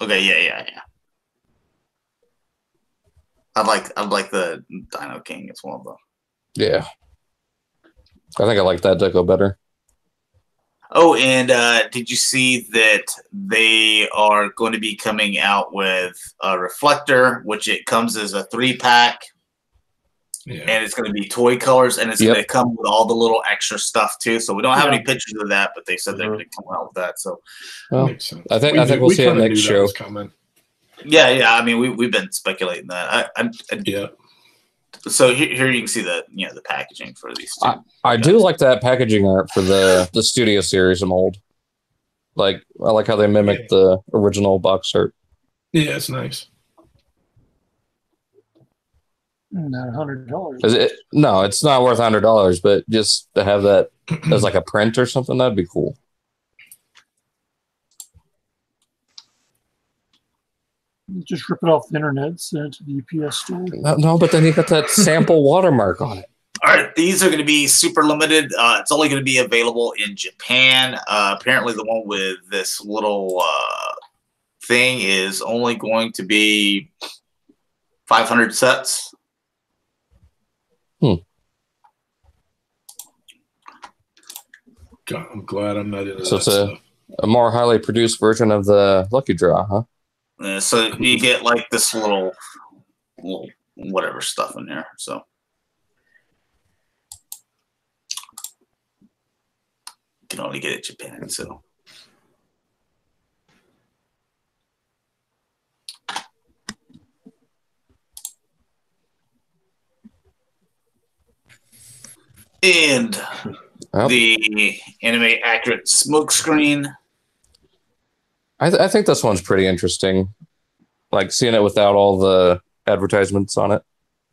Okay. Yeah. Yeah. Yeah. I'd like I'd like the Dino King as well though. Yeah. I think I like that deco better. Oh, and uh, did you see that they are going to be coming out with a reflector, which it comes as a three pack. Yeah. And it's going to be toy colors, and it's yep. going to come with all the little extra stuff too. So we don't have yeah. any pictures of that, but they said they're going to come out with that. So well, makes sense. I think we, I think we'll we see it next show. Yeah, yeah. I mean, we we've been speculating that. I, I, I yeah. So here, here you can see the you know the packaging for these two. I, I do like that packaging art for the the Studio Series mold. Like I like how they mimic yeah. the original box art. Yeah, it's nice. Not a hundred dollars. It, no, it's not worth a hundred dollars. But just to have that as like a print or something, that'd be cool. Just rip it off the internet, send it to the U P S store. No, no, but then you got that sample watermark on it. All right, these are going to be super limited. Uh, it's only going to be available in Japan. Uh, apparently, the one with this little uh, thing is only going to be five hundred sets. Hmm. God, I'm glad I'm not into so that it's stuff. A, a more highly produced version of the Lucky Draw, huh? Yeah, so you get like this little, little whatever stuff in there. So. You can only get it in Japan, so. And well, the anime accurate smoke screen. I, th I think this one's pretty interesting. Like seeing it without all the advertisements on it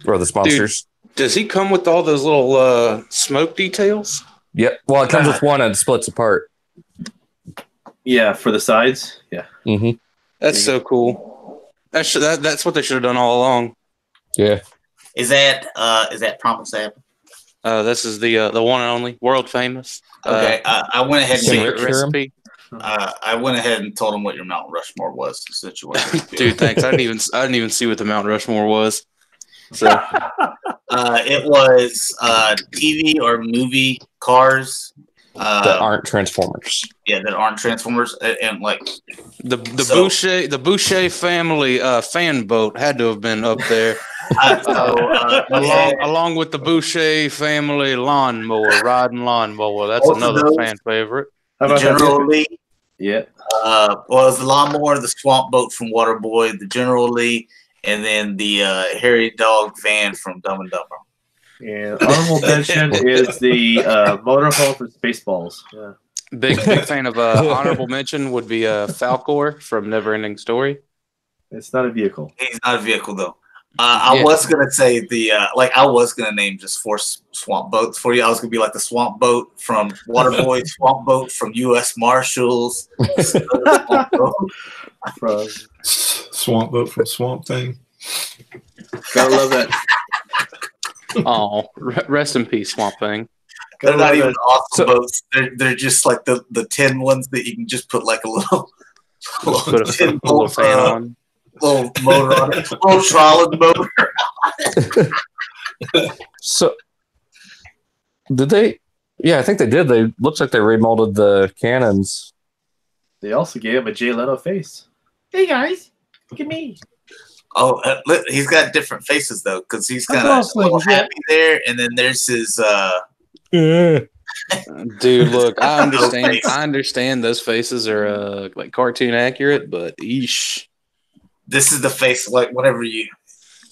or the sponsors. Dude, does he come with all those little uh, smoke details? Yep. Well, it comes God. with one and splits apart. Yeah, for the sides. Yeah. Mm-hmm. That's so cool. That's that, that's what they should have done all along. Yeah. Is that uh is that Promise app? Uh, this is the uh, the one and only world famous. Okay, uh, I, I went ahead and recipe. Uh, I went ahead and told him what your Mount Rushmore was. The situation, dude. Thanks. I didn't even I didn't even see what the Mount Rushmore was. So uh, it was uh, T V or movie cars uh, that aren't Transformers. Yeah, that aren't Transformers, and, and like the the so, Boucher the Boucher family uh, fan boat had to have been up there. Uh, so, uh, along, along with the Boucher family lawnmower, riding lawnmower. That's Both another those, fan favorite. The General Lee. Yeah. Uh, well, it was the lawnmower, the swamp boat from Waterboy, the General Lee, and then the uh, hairy dog van from Dumb and Dumber. Yeah. Honorable mention is the uh, motorhome from Spaceballs. Yeah. Big, big fan of uh, honorable mention would be uh, Falcor from Neverending Story. It's not a vehicle. It's not a vehicle, though. Uh, I yeah. was gonna say the uh, like I was gonna name just four swamp boats for you. I was gonna be like the swamp boat from Waterboy, swamp boat from U S Marshals, swamp boat, swamp boat from Swamp Thing. Gotta love that. Oh, rest in peace, Swamp Thing. They're not even awesome boats. They're they're just like the the tin ones that you can just put like a little, a little put a, tin a little fan on. on. Little motor on it. Little trolley motor. So, did they? Yeah, I think they did. They looks like they remolded the cannons. They also gave him a Jay Leno face. Hey guys, look at me. Oh, uh, he's got different faces though, because he's kind of little happy there, and then there's his. Uh... Dude, look, I understand. I understand those faces are uh, like cartoon accurate, but eesh. This is the face, like, whatever you...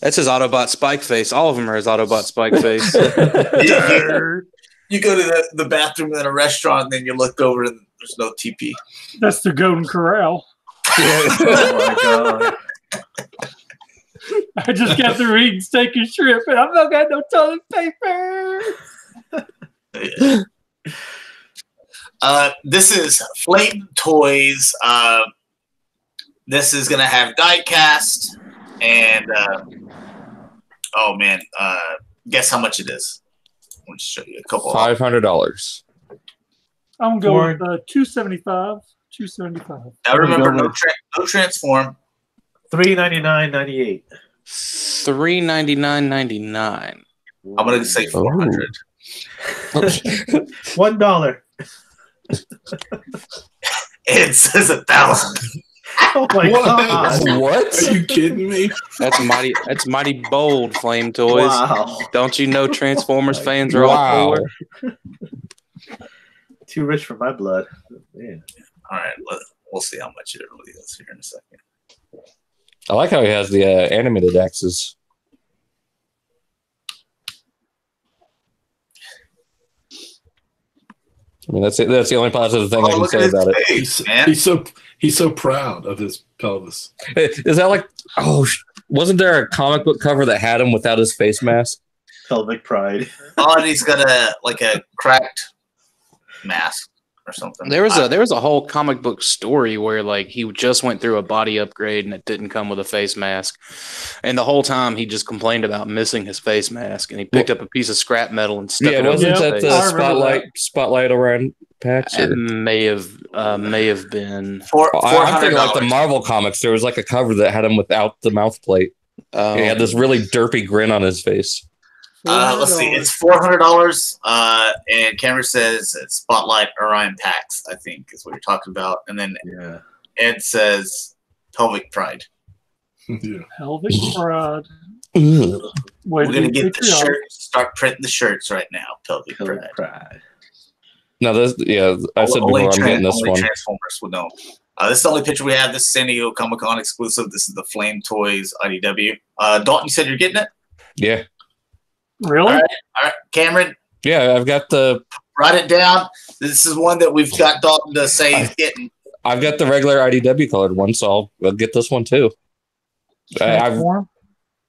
That's his Autobot Spike face. All of them are his Autobot Spike face. you, you go to the, the bathroom in a restaurant, and then you look over, and there's no T P. That's the Golden Corral. Oh, my God. I just got through eating steak and shrimp, and I've not got no toilet paper. Yeah. uh, this is Flame Toys... Uh, This is gonna have diecast, and uh, oh man, uh, guess how much it is? I'll just show you a couple. Five hundred dollars. I'm going uh, two seventy five. Two seventy five. Now remember, no, tra no transform. Three ninety nine ninety eight. Three ninety nine ninety nine. I'm gonna say four hundred. One dollar. It says a thousand. Oh my what God. What? Are you kidding me? That's mighty that's mighty bold, Flame Toys. Wow. Don't you know Transformers fans are wow. all for? Too rich for my blood. Man. All right, let, we'll see how much it really is here in a second. I like how he has the uh, animated axes. I mean, that's it. That's the only positive thing oh, I can say about face, it. Man. He's so he's so proud of his pelvis. Is that like? Oh, wasn't there a comic book cover that had him without his face mask? Pelvic pride. Oh, and he's got a like a cracked mask. or something. There was I, a there was a whole comic book story where like he just went through a body upgrade and it didn't come with a face mask, and the whole time he just complained about missing his face mask, and he picked well, up a piece of scrap metal and stuck yeah, it on his face. Yeah, wasn't that the Spotlight that. Spotlight around patch? It or? may have uh, may have been. Four, I'm thinking like the Marvel comics. There was like a cover that had him without the mouth plate. Um, he had this really derpy grin on his face. Uh, let's see. It's four hundred dollars. Uh, and Cameron says it's Spotlight Orion Pax, I think, is what you're talking about. And then yeah. Ed says pelvic pride. Yeah. Pelvic pride. We're going to get the shirts. Start printing the shirts right now. Pelvic, pelvic pride. pride. No, this, yeah, I said before I'm getting this one. Transformers would know. Uh, this is the only picture we have. This is San Diego Comic-Con exclusive. This is the Flame Toys I D W. Uh, Dalton, you said you're getting it? Yeah. Really? All right. All right, Cameron. Yeah, I've got the. Write it down. This is one that we've got Dalton to say he's getting. I've got the regular I D W colored one, so I'll, I'll get this one too. I've,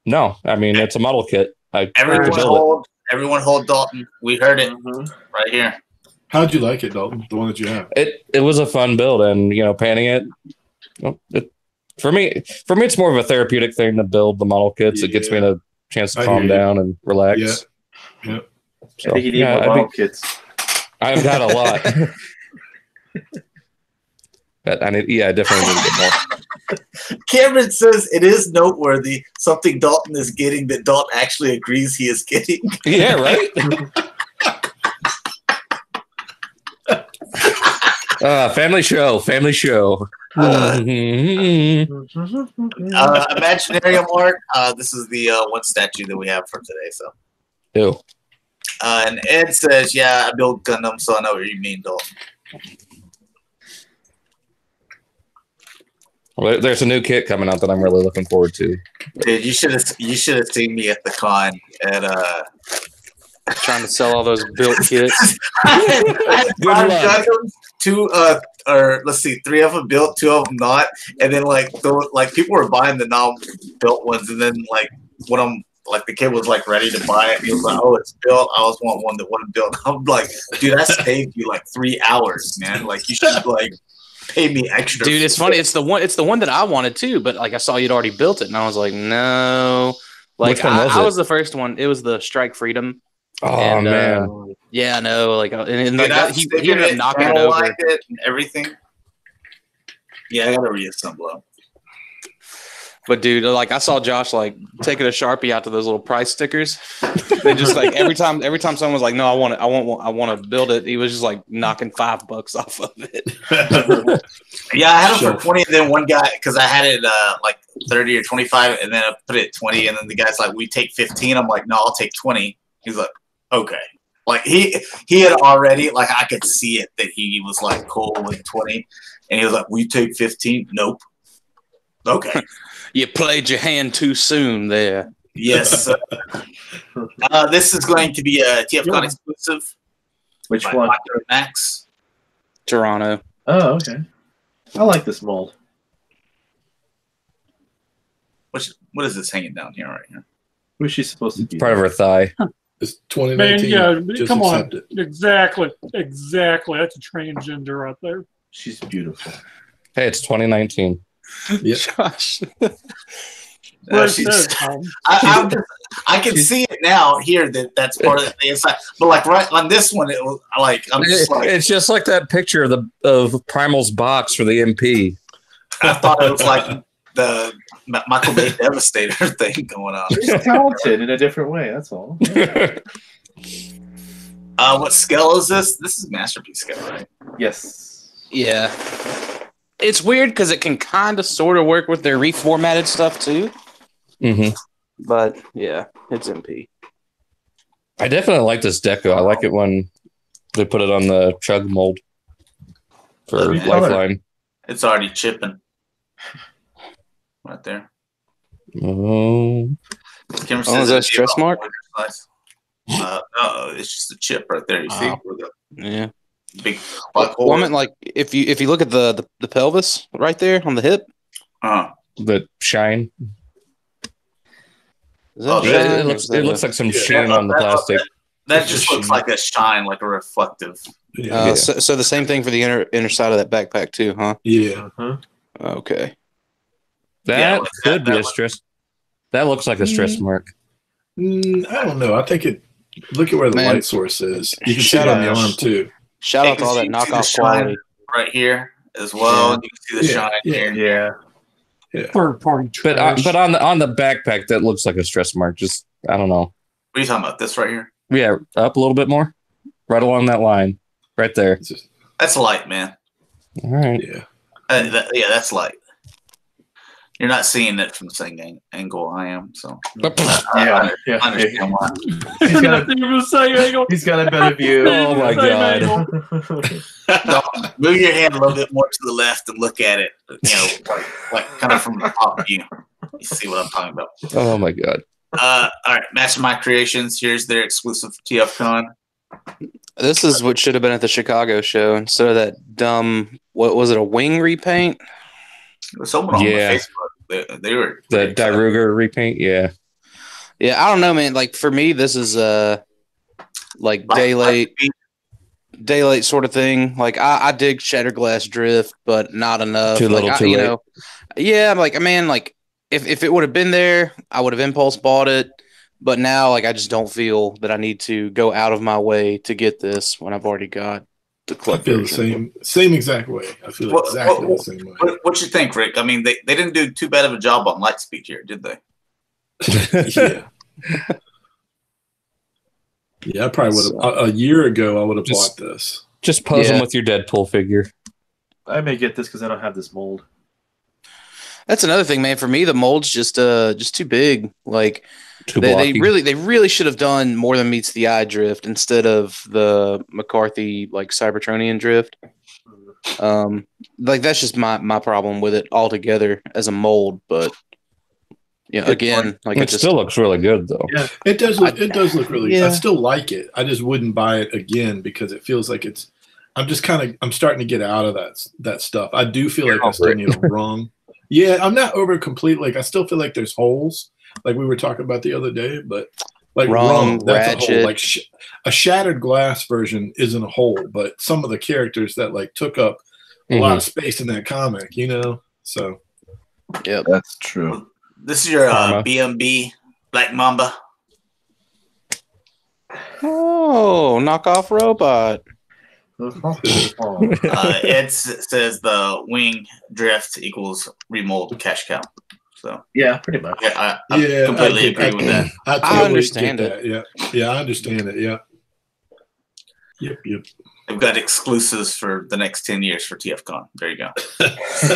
no, I mean it's a model kit. I everyone hold, it. everyone hold Dalton. We heard it mm-hmm. right here. How'd you like it, Dalton? The one that you have. It it was a fun build, and you know, painting it. Well, it for me, for me, it's more of a therapeutic thing to build the model kits. Yeah. It gets me in a chance to I calm down you. and relax. Yeah. Yeah. So, I think you need yeah, more model kits. I've got a lot. But I need, yeah, I definitely need to get more. Cameron says it is noteworthy something Dalton is getting that Dalton actually agrees he is getting. Yeah, right? uh, family show, family show. Uh, uh, Imaginarium art. Uh, this is the uh, one statue that we have for today. So, Ew. Uh, and Ed says, "Yeah, I build Gundam, so I know what you mean, Dalton." Well, there's a new kit coming out that I'm really looking forward to. Dude, you should have you should have seen me at the con at uh trying to sell all those built kits. I had five Gundams, two uh. or let's see, three of them built, two of them not, and then like the, like people were buying the non-built ones, and then like when I'm like the kid was like ready to buy it, he was like, "Oh, it's built. I always want one that wasn't built." I'm like, "Dude, that saved you like three hours, man. Like you should like pay me extra." Dude, it's funny. It's the one. It's the one that I wanted too, but like I saw you'd already built it, and I was like, "No." Like Which one I, was I was the first one. It was the Strike Freedom. Oh and, man. Uh, Yeah, no, like, and, and like, that, he, he ended up knocking it over. Like it and everything. Yeah, I gotta reassemble them. But dude, like, I saw Josh like taking a Sharpie out to those little price stickers. They just like every time, every time someone was like, "No, I want it, I want, I want to build it," he was just like knocking five bucks off of it. Yeah, I had it sure. for twenty, and then one guy because I had it uh, like thirty or twenty-five, and then I put it at twenty, and then the guy's like, "We take fifteen." I'm like, "No, I'll take twenty." He's like, "Okay." Like he he had already like I could see it that he was like cool with twenty, and he was like, "Will you take fifteen?" Nope. Okay. You played your hand too soon there. Yes. uh, uh, this is going to be a TFCon yeah. exclusive. Which one? Doctor Max. Toronto. Oh, okay. I like this mold. Which what is this hanging down here right here? Who's she supposed to be? Part of her thigh. Huh. It's twenty nineteen. Man, yeah, just come on. It. Exactly. Exactly. That's a transgender right there. She's beautiful. Hey, it's twenty nineteen. Yep. Josh. uh, she's, I, I'm just, I can see it now here that that's part of the inside. But like right on this one, it was like I'm just like it's just like that picture of the of Primal's box for the M P. I thought it was like the Michael Bay Devastator thing going on. She's talented in a different way, that's all. Yeah. uh, what scale is this? This is Masterpiece scale, right? Yes. Yeah. It's weird because it can kind of sort of work with their reformatted stuff too. Mm-hmm. But yeah, it's M P. I definitely like this deco. I like it when they put it on the chug mold for yeah. Lifeline. It's already chipping. Right there. Oh, oh is that stress mark? Uh, uh, it's just a chip right there. You wow. see? The yeah. Big well, well, I meant like if you if you look at the, the, the pelvis right there on the hip. Uh, the shine. Is that oh, shine? It, it, looks, it looks like some yeah, shine on the that, plastic. That, that just looks shine. like a shine, like a reflective Yeah. Uh, yeah. So, so the same thing for the inner inner side of that backpack too, huh? Yeah. Uh-huh. Okay. That yeah, like could that, be that a stress. Looks... That looks like a stress mm. mark. Mm, I don't know. I think it. Look at where the Man. light source is. You can see it on the arm too. Shout out to all that knockoff quality right here as well. Yeah. You can see the yeah. shine yeah. here. Yeah. Yeah. Third party, but uh, but on the on the backpack that looks like a stress mark. Just I don't know. What are you talking about? This right here? Yeah, up a little bit more, right along that line, right there. Just, that's light, man. All right. Yeah. Uh, that, yeah, that's light. You're not seeing it from the same angle I am, so. Yeah, I, yeah, I understand why. He's got a better view. Oh, my God. No, move your hand a little bit more to the left and look at it, you know, like, like kind of from the top view. You see what I'm talking about. Oh, my God. Uh, all right, Mastermind Creations. Here's their exclusive T F Con. This is what should have been at the Chicago show instead of that dumb, what was it, a wing repaint? Someone yeah. on Facebook, they, they were the Diruger repaint. Yeah, yeah. I don't know, man. Like for me, this is uh like daylight, daylight sort of thing. Like I, I dig Shatterglass Drift, but not enough. Too little, like, too I, you late. Know, yeah. I'm like, man, like if if it would have been there, I would have impulse bought it. But now, like, I just don't feel that I need to go out of my way to get this when I've already got. I feel the same, same exact way. I feel what, exactly what, the same way. What, what you think, Rick? I mean, they, they didn't do too bad of a job on Lightspeed here, did they? yeah. yeah, I probably would have. A, a year ago, I would have bought this. Just pose yeah. them with your Deadpool figure. I may get this because I don't have this mold. That's another thing, man. For me, the mold's just uh just too big. Like too they, they really they really should have done more than meets the eye drift instead of the McCarthy like Cybertronian drift. Um, like that's just my my problem with it altogether as a mold. But yeah, you know, again, like it, it just, still looks really good though. Yeah, it does. Look, it does look really. Yeah. good. I still like it. I just wouldn't buy it again because it feels like it's. I'm just kind of. I'm starting to get out of that that stuff. I do feel You're like I still need a wrong. Yeah, I'm not over complete. Like I still feel like there's holes, like we were talking about the other day. But like wrong, wrong that's ratchet. a hole. Like sh a shattered glass version isn't a hole, but some of the characters that like took up a mm-hmm. lot of space in that comic, you know. So yeah, that's true. This is your uh, B M B Black Mamba. Oh, knockoff robot. uh, it says the wing drift equals remold cash cow. So yeah, pretty much. Yeah, I, I yeah, completely I agree I, with that. I, totally I understand it. That. Yeah, yeah, I understand it. Yeah. Yep, yep. I've got exclusives for the next ten years for T F Con. There you go.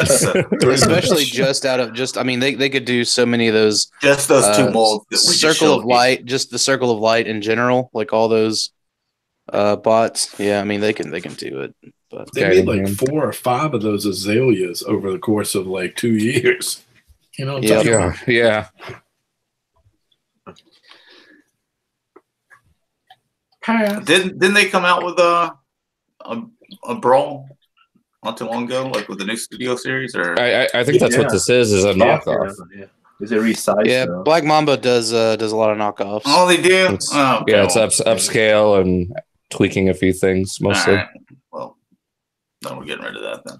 so, especially just out of just, I mean, they they could do so many of those. Just those uh, two molds. Circle of light, you. just the circle of light in general, like all those. Uh, bots. Yeah, I mean they can they can do it. But they made like man. four or five of those azaleas over the course of like two years. You know, what I'm yep. yeah, yeah. Hi. Didn't didn't they come out with a a, a brawl not too long ago, like with the new studio series? Or I I, I think that's yeah. what this is is a knockoff. Yeah, yeah. Is it resized? Yeah, though? Black Mamba does uh, does a lot of knockoffs. Oh, they do. It's, oh, yeah, it's up upscale and. Tweaking a few things, mostly. Right. Well, then we're getting rid of that then.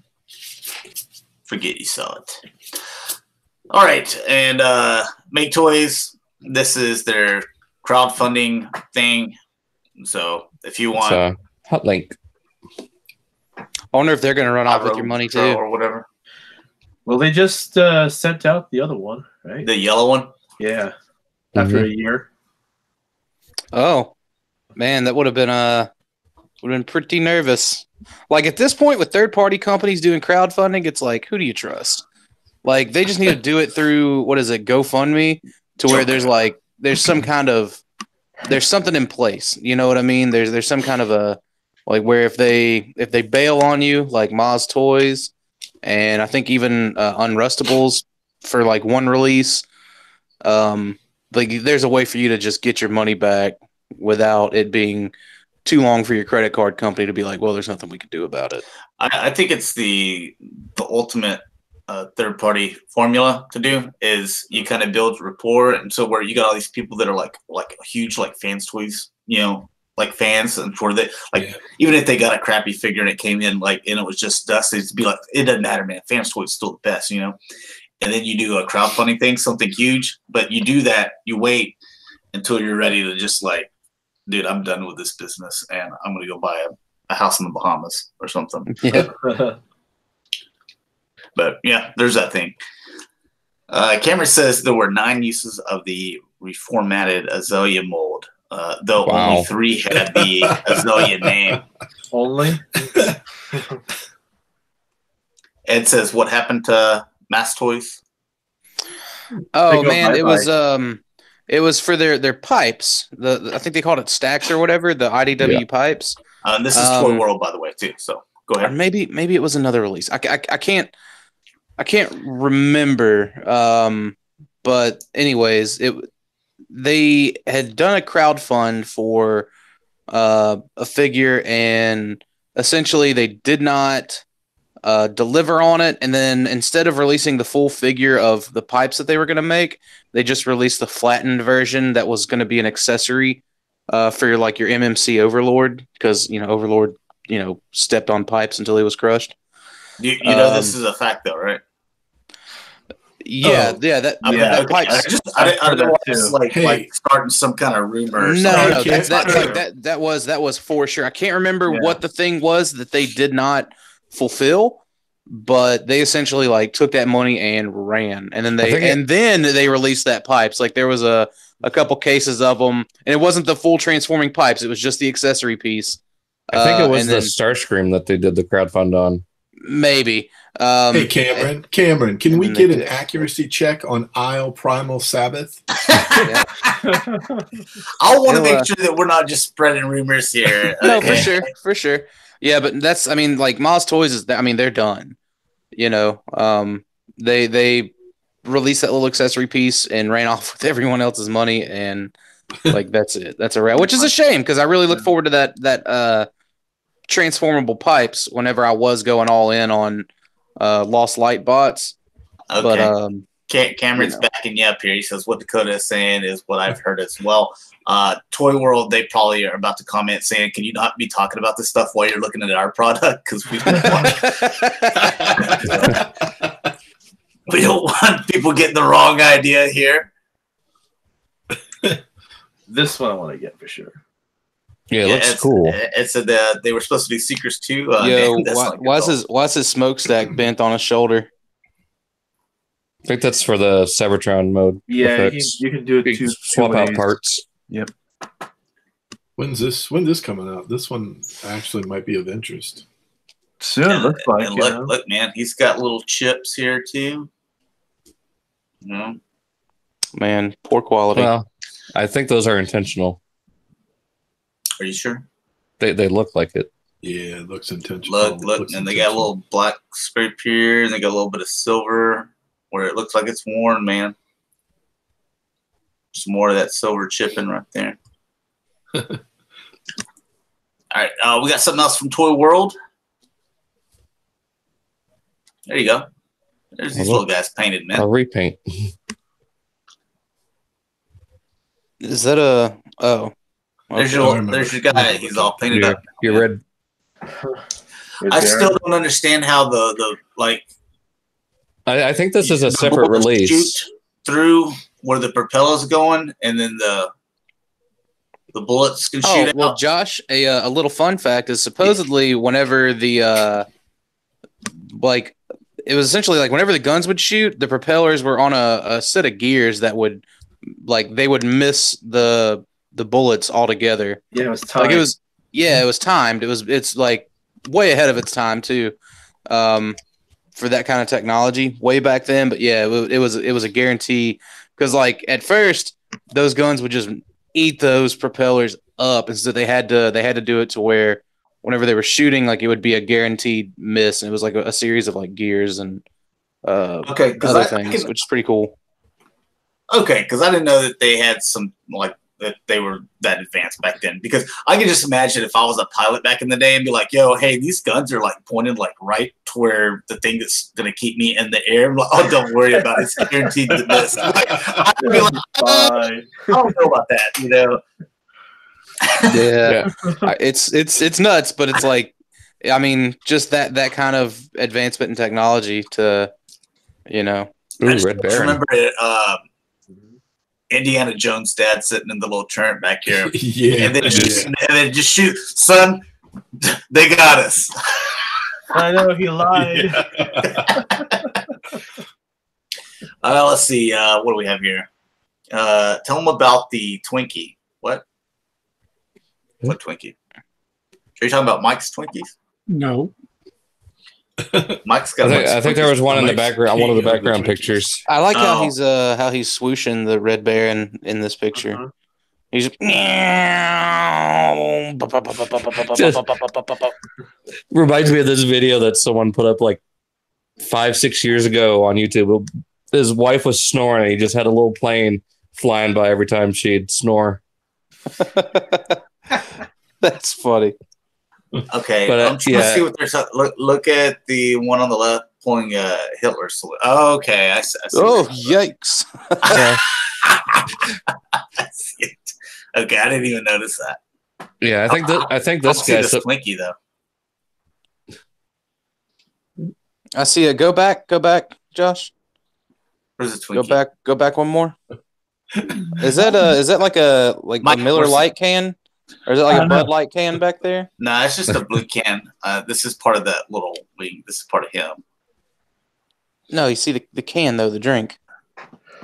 Forget you saw it. All right, and uh, Make Toys. This is their crowdfunding thing. So if you want, it's a hot link. I wonder if they're going to run off with your money too, or whatever. Well, they just uh, sent out the other one, right? The yellow one. Yeah. Mm-hmm. After a year. Oh. Man, that would have been uh, would have been pretty nervous. Like at this point, with third party companies doing crowdfunding, it's like, who do you trust? Like they just need to do it through what is it, GoFundMe, to where there's like there's some kind of there's something in place. You know what I mean? There's there's some kind of a like where if they if they bail on you, like Moz Toys, and I think even uh, Unrustables for like one release, um, like there's a way for you to just get your money back. Without it being too long for your credit card company to be like, well, there's nothing we can do about it. I, I think it's the the ultimate uh, third party formula to do is you kind of build rapport, and so where you got all these people that are like like huge like Fans Toys, you know, like fans and for the like, yeah. even if they got a crappy figure and it came in like and it was just dust, it'd be like, it doesn't matter, man. Fans toy is still the best, you know. And then you do a crowdfunding thing, something huge, but you do that, you wait until you're ready to just like, dude, I'm done with this business and I'm gonna go buy a, a house in the Bahamas or something. Yeah. But yeah, there's that thing. Uh, Cameron says there were nine uses of the reformatted Azalea mold. Uh, though wow. only three had the Azalea name. Only? Ed says, what happened to Mastoys? Oh, man, bye-bye. It was um, it was for their, their pipes. The, the I think they called it stacks or whatever, the I D W yeah. pipes. Uh, and this is um, Toy World, by the way, too. So go ahead. Maybe maybe it was another release. I, I, I can't I can't remember. Um, but anyways, it they had done a crowdfund for uh, a figure, and essentially they did not uh, deliver on it. And then instead of releasing the full figure of the pipes that they were going to make, they just released the flattened version that was going to be an accessory uh, for your, like your M M C Overlord, because you know Overlord you know stepped on pipes until he was crushed. You, you know um, this is a fact, though, right? Yeah, oh, yeah. That, I mean, yeah, that okay. pipes. I just, I didn't, I didn't know it's like, hey. like starting some kind of rumor. Or no, no, that, that, like, that that was that was for sure. I can't remember yeah. what the thing was that they did not fulfill, but they essentially like took that money and ran, and then they and it, then they released that pipes. Like there was a a couple cases of them, and it wasn't the full transforming pipes. It was just the accessory piece. I think it was uh, the then, Starscream that they did the crowdfund on. Maybe. Um, hey, Cameron, Cameron, can we get an accuracy check on Isle Primal Sabbath? Yeah. I want to make uh, sure that we're not just spreading rumors here. No, okay. for sure, for sure. Yeah, but that's, I mean, like, Moz Toys is, I mean, they're done. You know, um, they they released that little accessory piece and ran off with everyone else's money, and, like, that's it. That's a wrap, which is a shame, because I really look forward to that, that uh, transformable pipes whenever I was going all in on Uh, Lost Light Bots. Okay. But, um, Cameron's you know. backing you up here. He says, what Dakota is saying is what I've heard as well. Uh, Toy World, they probably are about to comment saying, can you not be talking about this stuff while you're looking at our product? Because we, we don't want people getting the wrong idea here. This one I want to get for sure. Yeah, it yeah, looks it's, cool. It's a, uh, they were supposed to do Seekers too. Uh, Yo, man, why, like why is his why is his smokestack bent on his shoulder? I think that's for the Cybertron mode. Yeah, you, you can do it you two swap two out parts. Yep. When's this? When this coming out? This one actually might be of interest. Soon, yeah, looks like. Look, know. look, man, he's got little chips here too. You know? Man, poor quality. Well, I think those are intentional. Are you sure? They they look like it. Yeah, it looks intentional. Look, look, and intentional. They got a little black scrape here, and they got a little bit of silver where it looks like it's worn, man. Some more of that silver chipping right there. All right, uh, we got something else from Toy World. There you go. There's these little guys painted, man. I'll repaint. Is that a... Oh. There's your, there's your guy. He's all painted you're, up. You're yeah. red. I still don't understand how the, the like. I, I think this is a separate release. Through where the propeller's going, and then the the bullets can oh, shoot out. Well, Josh, a uh, a little fun fact is supposedly yeah. whenever the uh, like it was essentially like whenever the guns would shoot, the propellers were on a, a set of gears that would like they would miss the. the bullets all together. Yeah, it was timed. Like it was, yeah, it was timed. It was, it's like way ahead of its time too, um, for that kind of technology way back then. But yeah, it, it was, it was a guarantee because like at first those guns would just eat those propellers up, and so they had to, they had to do it to where whenever they were shooting, like it would be a guaranteed miss. And it was like a, a series of like gears and uh, okay, other I, things, I can... which is pretty cool. Okay, because I didn't know that they had some like. That they were that advanced back then, because I can just imagine if I was a pilot back in the day and be like, yo, hey, these guns are like pointed like right to where the thing that's going to keep me in the air. I'm like, oh, don't worry about it. It's guaranteed to miss. Like, I'd be like, oh, I don't know about that, you know? Yeah, it's it's it's nuts, but it's like, I mean, just that that kind of advancement in technology to, you know. Ooh, I just Red Baron. Remember it, uh, Indiana Jones' dad sitting in the little turret back here, yeah, and then just, and then just shoot, son. They got us. I know he lied. Yeah. uh, let's see. Uh, what do we have here? Uh, tell them about the Twinkie. What? What Twinkie? Are you talking about Mike's Twinkies? No. Mike's got. I think, Mike's I think there was one in the background. One of the background pictures. I like oh. how he's uh how he's swooshing the Red Baron in this picture. Uh-huh. He's reminds me of this video that someone put up like five, six years ago on YouTube. His wife was snoring, and he just had a little plane flying by every time she'd snore. That's funny. Okay, but, uh, I'm trying yeah. to see what there's. Look, look at the one on the left pulling uh, Hitler salute. Oh, okay, I, I see. Oh, yikes! Yeah. I see it. Okay, I didn't even notice that. Yeah, I think that I think this I guy's Twinkie though. I see it. Go back, go back, Josh. Where's the Twinkie? Go back, go back one more. Is that a is that like a like Mike, a Miller Lite can, or is it like a Bud Light can back there? No, nah, it's just a blue can. Uh, this is part of that little wing. This is part of him. No, you see the the can though, the drink.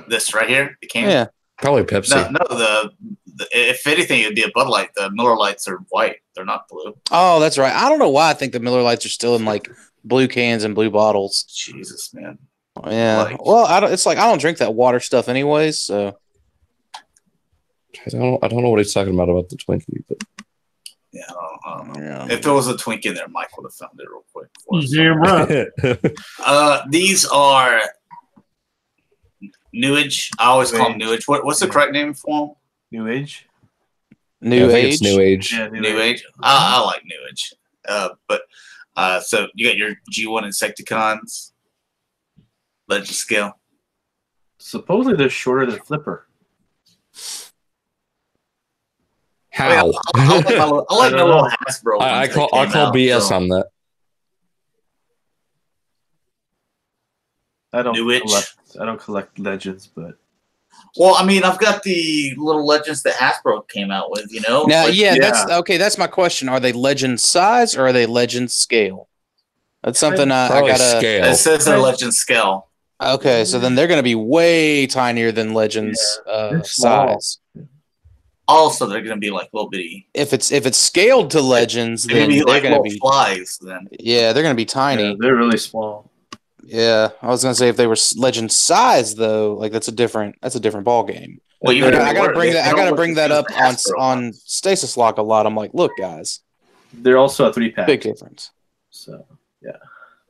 This right here, the can. Yeah. Probably Pepsi. No, no the, the if anything, it'd be a Bud Light. The Miller Lights are white; they're not blue. Oh, that's right. I don't know why I think the Miller Lights are still in like blue cans and blue bottles. Jesus, man. Yeah. Like, well, I don't. It's like I don't drink that water stuff, anyways. So I don't. I don't know what he's talking about about the Twinkie, but yeah, I don't, I don't know. Yeah. If there was a Twinkie in there, Mike would have found it real quick. Yeah, right. uh, these are. New Age. I always new call age. them New Age. What, what's the yeah. correct name for them? New Age. New yeah, Age. It's New Age. Yeah, new, new Age. age. I, I like New Age. Uh, but uh, so you got your G one Insecticons. Legend scale. Supposedly they're shorter than Flipper. How? I, mean, I, I, I like my little, I like I my little Hasbro. I, I call I call out, B S so. on that. I don't. New Age. I don't collect Legends, but well, I mean, I've got the little Legends that Hasbro came out with, you know. Now, like, yeah, yeah, that's okay. That's my question: are they Legend size or are they Legend scale? That's something I, I gotta. Scale. It says they're Legend scale. Okay, so then they're going to be way tinier than Legends yeah, uh, size. Also, they're going to be like little bitty. If it's if it's scaled to Legends, they're going like to be flies. Then yeah, they're going to be tiny. Yeah, they're really small. Yeah, I was gonna say if they were Legend size though, like that's a different that's a different ball game. Well, you I, I gotta bring that I gotta bring that up on on Stasis Lock a lot. I'm like, look, guys, they're also a three pack. Big difference. So yeah,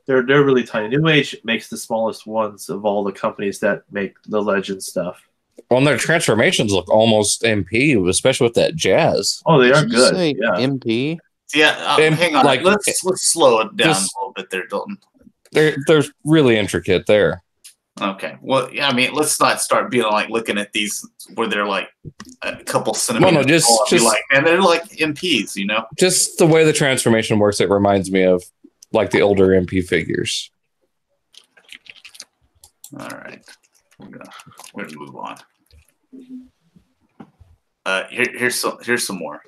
they're they're really tiny. New Age makes the smallest ones of all the companies that make the Legend stuff. Well, and their transformations look almost M P, especially with that Jazz. Oh, they are good. Yeah. M P. Yeah, uh, M- hang on. Like, let's let's slow it down this, a little bit there, Dalton. They're, they're really intricate there. Okay. Well, yeah, I mean, let's not start being like looking at these where they're like a couple centimeters. No, no, just, just like, and they're like M Ps, you know? Just the way the transformation works, it reminds me of like the older M P figures. All right. We're gonna, we're gonna move on. Uh, here, here's, some, here's some more.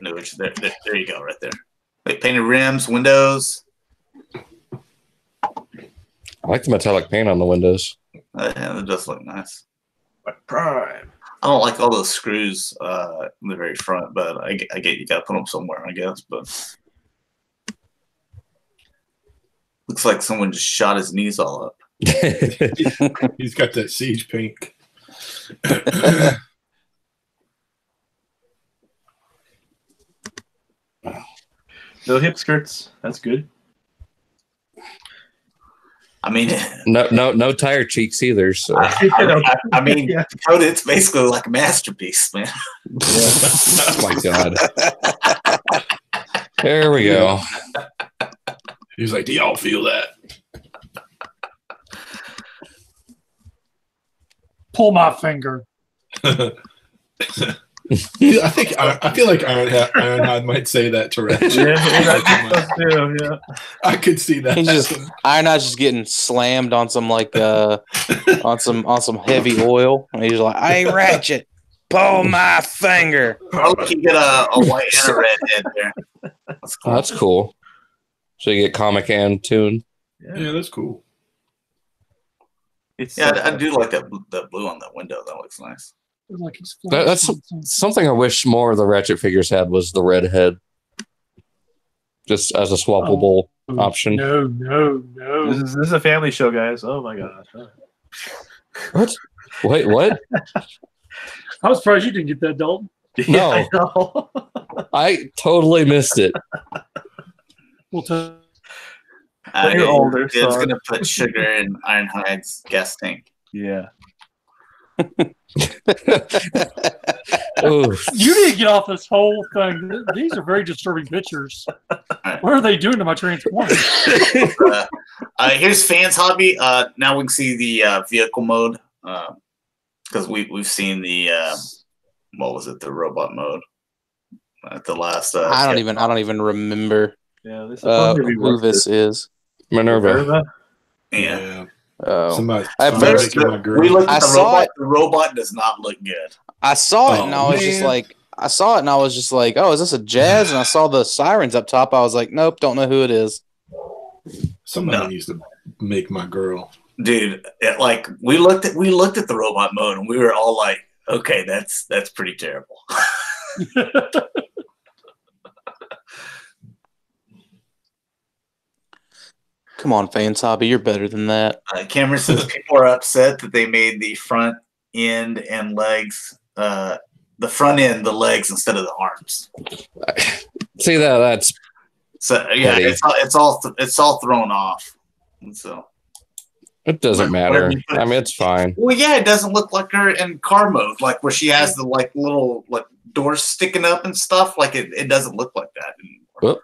There, there, there you go, right there. They painted rims, windows. I like the metallic paint on the windows. Uh, yeah, it does look nice. Prime. I don't like all those screws uh, in the very front, but I, I get you got to put them somewhere, I guess. But looks like someone just shot his knees all up. He's got that siege pink. No hip skirts. That's good. I mean, no, no, no tire cheeks either. So I, I, I, I mean, yeah. Dakota, it's basically like a masterpiece, man. Yeah. Oh my God! There we go. He was like, "Do y'all feel that? Pull my finger." I think I, I feel like Ironhide, Ironhide might say that to Red. Yeah, I, too, yeah. I could see that. Just, Ironhide's just getting slammed on some like uh, on some on some heavy oil, and he's like, "I ain't ratchet, pull my finger." I'll get a, a white and a red in there. That's cool. Oh, that's cool. So you get Comic Con tune. Yeah. yeah, that's cool. It's, yeah, uh, I do like that that blue on that window. That looks nice. Like that, that's something I wish more of the Ratchet figures had was the red head, just as a swappable oh, option. No, no, no. This is, this is a family show, guys. Oh my gosh. What? Wait, what? I was surprised you didn't get that, Dalton. No, I, I totally missed it. Well, t- when you're older, it's sorry. Gonna put sugar in Ironhide's gas tank. Yeah. You need to get off this whole thing. These are very disturbing pictures. What are they doing to my Transformers? uh, uh, here's Fans Hobby. Uh, now we can see the uh, vehicle mode because uh, we we've seen the uh, what was it? The robot mode at the last. Uh, I don't even. I don't even remember. Yeah, this is uh, who this is. Minerva. Minerva? Yeah. yeah. Oh. Somebody, somebody first, my girl. We looked at I the saw robot. It. The robot does not look good. I saw it oh, and I was man. just like, I saw it and I was just like, oh, is this a jazz? And I saw the sirens up top. I was like, nope, don't know who it is. Somebody no. needs to make my girl, dude. It, like we looked at we looked at the robot mode and we were all like, okay, that's that's pretty terrible. Come on, Fans Hobby, you're better than that. Uh, Cameron says people are upset that they made the front end and legs, uh, the front end, the legs instead of the arms. See that? That's so yeah. Petty. It's all it's all th- it's all thrown off. And so it doesn't matter. I mean, it's fine. Well, yeah, it doesn't look like her in car mode, like where she has the like little like doors sticking up and stuff. Like it, it doesn't look like that anymore.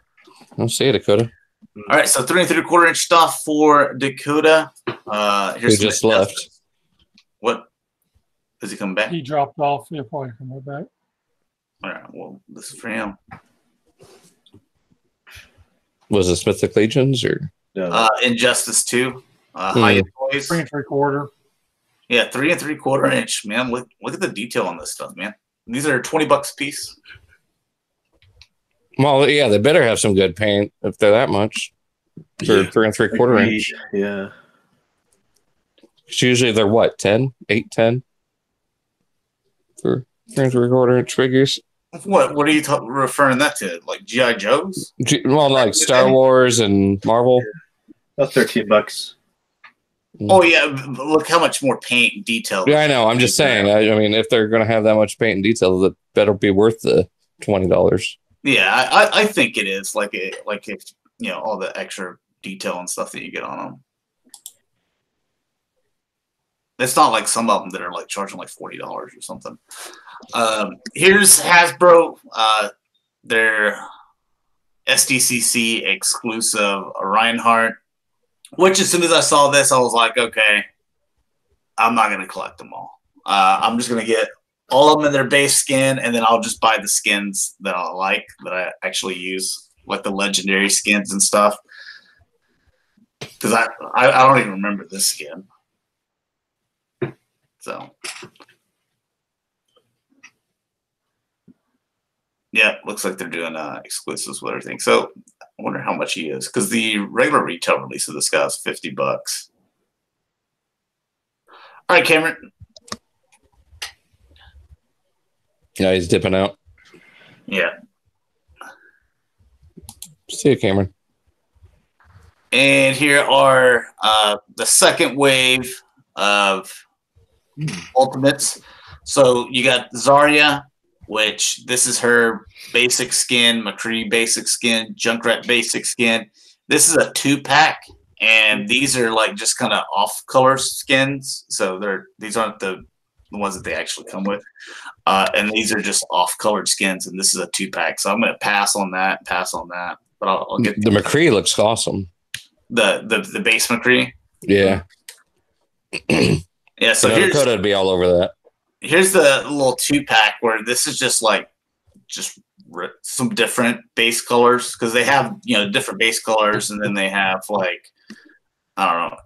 Well, I see it, Dakota. All right, so three and three quarter inch stuff for Dakota. Uh, here's Who just left. Justice. What? Is he coming back? He dropped off. He'll probably come right back. All right, well, this is for him. Was it Mythic Legions or? Uh, Injustice two. Uh, hmm. High Toys. Three and three quarter. Yeah, three and three quarter inch, man. Look, look at the detail on this stuff, man. These are twenty bucks a piece. Well, yeah, they better have some good paint if they're that much. For yeah. three and three quarter inch. Yeah. It's usually they're what, ten? Eight, ten? For three and three quarter inch figures. What What are you ta- referring that to? Like G I. Joe's? G- well, like Star Wars and Marvel. Yeah. That's thirteen bucks. Oh, yeah. Look how much more paint and detail. Yeah, I know. I'm just saying. I, I mean, if they're going to have that much paint and detail, that better be worth the twenty dollars. Yeah, I, I think it is like it, like if you know all the extra detail and stuff that you get on them. It's not like some of them that are like charging like forty dollars or something. Um, here's Hasbro, uh, their S D C C exclusive Reinhardt. Which as soon as I saw this, I was like, okay, I'm not gonna collect them all. Uh, I'm just gonna get all of them in their base skin, and then I'll just buy the skins that I like, that I actually use, like the legendary skins and stuff. Because I, I, I don't even remember this skin. So. Yeah, looks like they're doing uh, exclusives with everything. So, I wonder how much he is. Because the regular retail release of this guy is fifty bucks. All right, Cameron. Yeah, he's dipping out. Yeah. See you, Cameron. And here are uh, the second wave of Ultimates. So you got Zarya, which this is her basic skin, McCree basic skin, Junkrat basic skin. This is a two-pack, and these are like just kind of off-color skins. So they're these aren't the... the ones that they actually come with. Uh, and these are just off-colored skins, and this is a two-pack. So I'm going to pass on that, pass on that. But I'll, I'll get the McCree looks awesome. The the, the base McCree? Yeah. Yeah, so here's... Dakota would be all over that. here's the little two pack where this is just like just some different base colors, because they have, you know, different base colors, and then they have like, I don't know,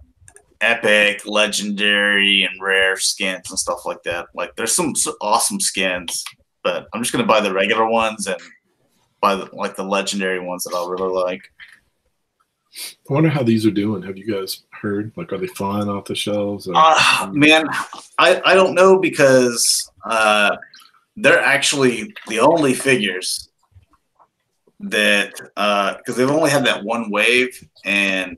epic, legendary, and rare skins and stuff like that. Like there's some awesome skins, but I'm just gonna buy the regular ones and buy the, like the legendary ones that I really like. I wonder how these are doing. Have you guys heard? Like, are they flying off the shelves? Or- uh, man, I, I don't know, because uh, they're actually the only figures that uh, – because they've only had that one wave, and,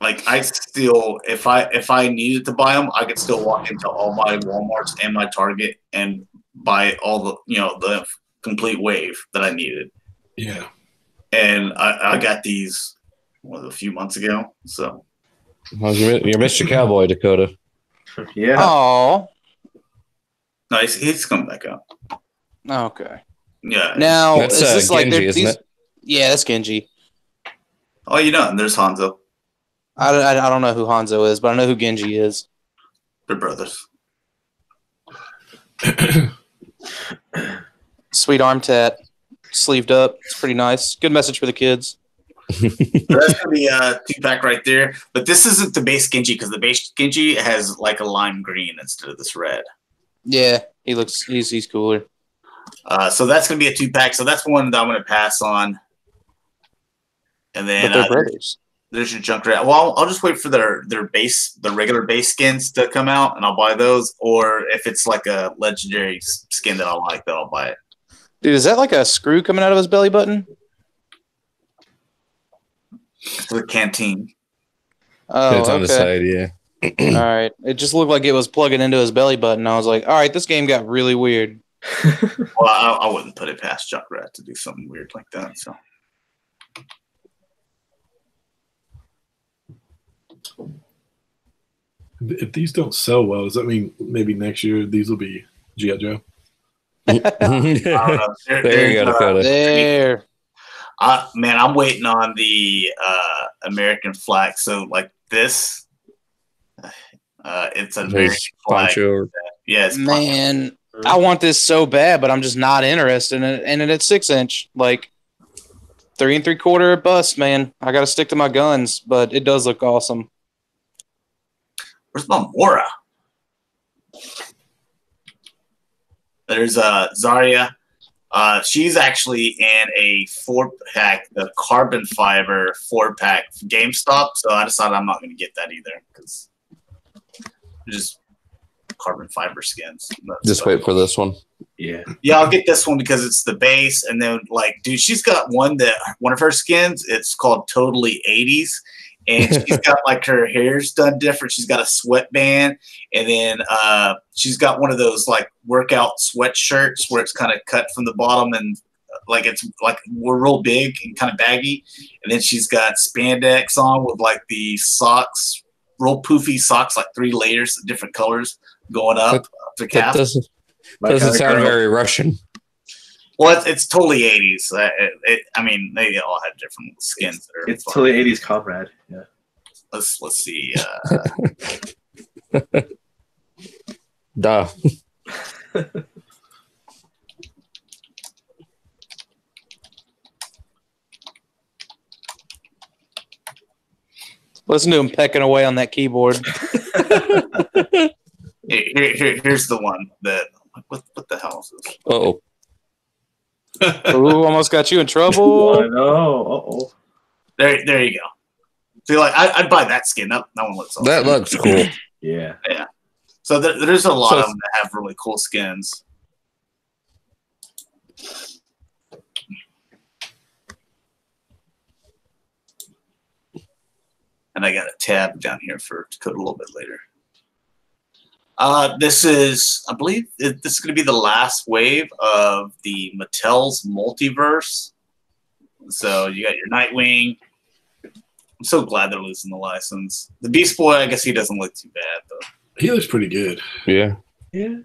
like, I still – if I if I needed to buy them, I could still walk into all my Walmarts and my Target and buy all the – you know, the complete wave that I needed. Yeah. And I, I got these – was a few months ago, so. You're Mister Cowboy, Dakota. Yeah. Oh. No, he's, he's coming back up. Okay. Yeah. Now, that's, is this uh, like Genji, isn't these... it? Yeah, that's Genji. Oh, you know, and there's Hanzo. I, I, I don't know who Hanzo is, but I know who Genji is. They're brothers. Sweet arm tat. Sleeved up. It's pretty nice. Good message for the kids. So that's gonna be a two pack right there, but this isn't the base Genji, because the base Genji has like a lime green instead of this red. Yeah, he looks he's he's cooler. Uh, so that's gonna be a two pack. So that's one that I'm gonna pass on. And then uh, there's, there's your junk rat. Well, I'll, I'll just wait for their their base, the regular base skins to come out, and I'll buy those. Or if it's like a legendary skin that I like, then I'll buy it. Dude, is that like a screw coming out of his belly button? The canteen. Oh, it's on okay. the side, yeah. All right. It just looked like it was plugging into his belly button. I was like, all right, this game got really weird. Well, I, I wouldn't put it past Junkrat to do something weird like that. So, if these don't sell well, does that mean maybe next year these will be G I. Joe? There, there you go, Dakota. There. I, man, I'm waiting on the uh, American flag. So, like this, uh, it's an American flag. Yes, yeah, man, poncho. I want this so bad, but I'm just not interested in it. And it's six inch, like three and three quarter bust, man. I gotta stick to my guns, but it does look awesome. Where's my Mora? There's uh, Zarya. Uh, she's actually in a four-pack, the carbon fiber four-pack GameStop, so I decided I'm not going to get that either, because just carbon fiber skins. Just wait for this one. Yeah. Yeah, I'll get this one because it's the base, and then, like, dude, she's got one that, one of her skins, it's called Totally eighties, and she's got, like, her hair's done different. She's got a sweatband, and then uh, she's got one of those, like, workout sweatshirts where it's kind of cut from the bottom and, like, it's, like, we're real big and kind of baggy. And then she's got spandex on with, like, the socks, real poofy socks, like three layers of different colors going up the calf. That doesn't, doesn't sound girl. very Russian. Well, it's, it's totally eighties. Uh, it, it, I mean, they all had different skins. It's, that are it's totally eighties, comrade. Yeah. Let's let's see. Uh... Duh. Listen to him pecking away on that keyboard. here, here, here's the one that. What what the hell is this? Uh oh. Ooh, almost got you in trouble. I know. Uh-oh. There, there you go. See, like, I, I'd buy that skin. That, that one looks awesome. That looks cool. Yeah. Yeah. So there, there's a lot so, of them that have really cool skins. And I got a tab down here for to code a little bit later. Uh, this is, I believe, it, this is going to be the last wave of the Mattel's multiverse. So you got your Nightwing. I'm so glad they're losing the license. The Beast Boy, I guess he doesn't look too bad, though. He looks pretty good. Yeah. Yeah.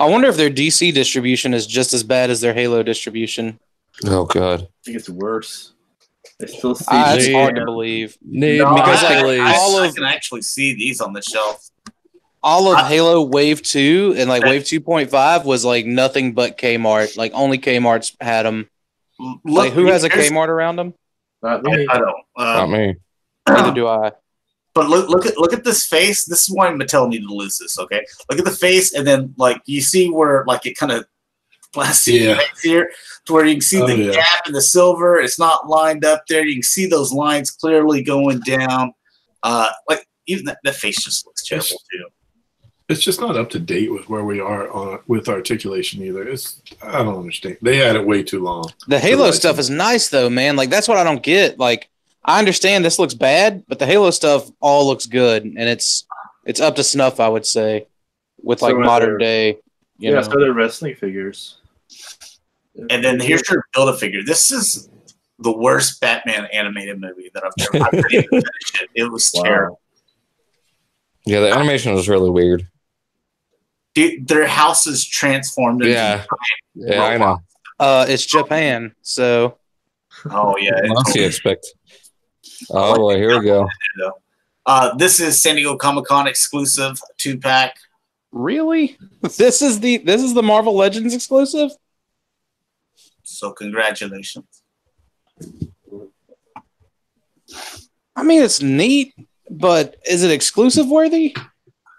I wonder if their D C distribution is just as bad as their Halo distribution. Oh, God. I think it's worse. It's still uh, it's hard to believe. No, because I, I, I, all of, I can actually see these on the shelf. all of I, Halo Wave two and like Wave two point five was like nothing but Kmart. Like only Kmart's had them. Look, like who has a Kmart around them? Not me. I don't. Um, Not me. Neither do I. But look, look at look at this face. This is why Mattel needed to lose this. Okay, look at the face, and then like you see where like it kind of plastic yeah. here, to where you can see oh, the yeah. gap in the silver. It's not lined up there. You can see those lines clearly going down. Uh, like even that, that face just looks terrible it's, too. It's just not up to date with where we are on with articulation either. It's I don't understand. They had it way too long. The Halo stuff is nice though, man. Like that's what I don't get. Like I understand this looks bad, but the Halo stuff all looks good, and it's it's up to snuff, I would say, with like so modern day. You yeah, know. So they're wrestling figures. And then here's your Build-A-Figure. This is the worst Batman animated movie that I've ever I've even finished it. It was wow. terrible. Yeah, the animation was really weird. Dude, their house is transformed into yeah. yeah, robots. I know. Uh, it's Japan, so. Oh, yeah. What else do you expect? Oh, well, here we go. Uh, this is San Diego Comic-Con exclusive two-pack. Really? This is the this is the Marvel Legends exclusive? So congratulations. I mean, it's neat, but is it exclusive worthy?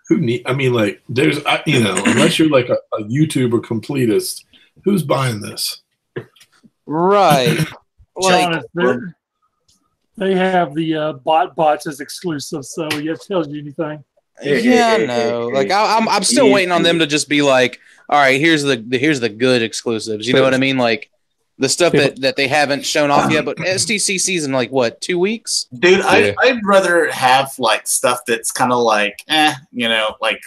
Who need? I mean, like, there's, I, you know, unless you're like a, a YouTuber completist, who's buying this? Right. Like, Jonathan, they have the uh, bot bots as exclusive, so it tells you anything. Yeah, no. Like, I, I'm, I'm still waiting on them to just be like, all right, here's the, the here's the good exclusives. You know what I mean? Like. The stuff that, that they haven't shown off yet, but S D C C's in like what, two weeks? Dude, I, yeah. I'd rather have like stuff that's kind of like, eh, you know, like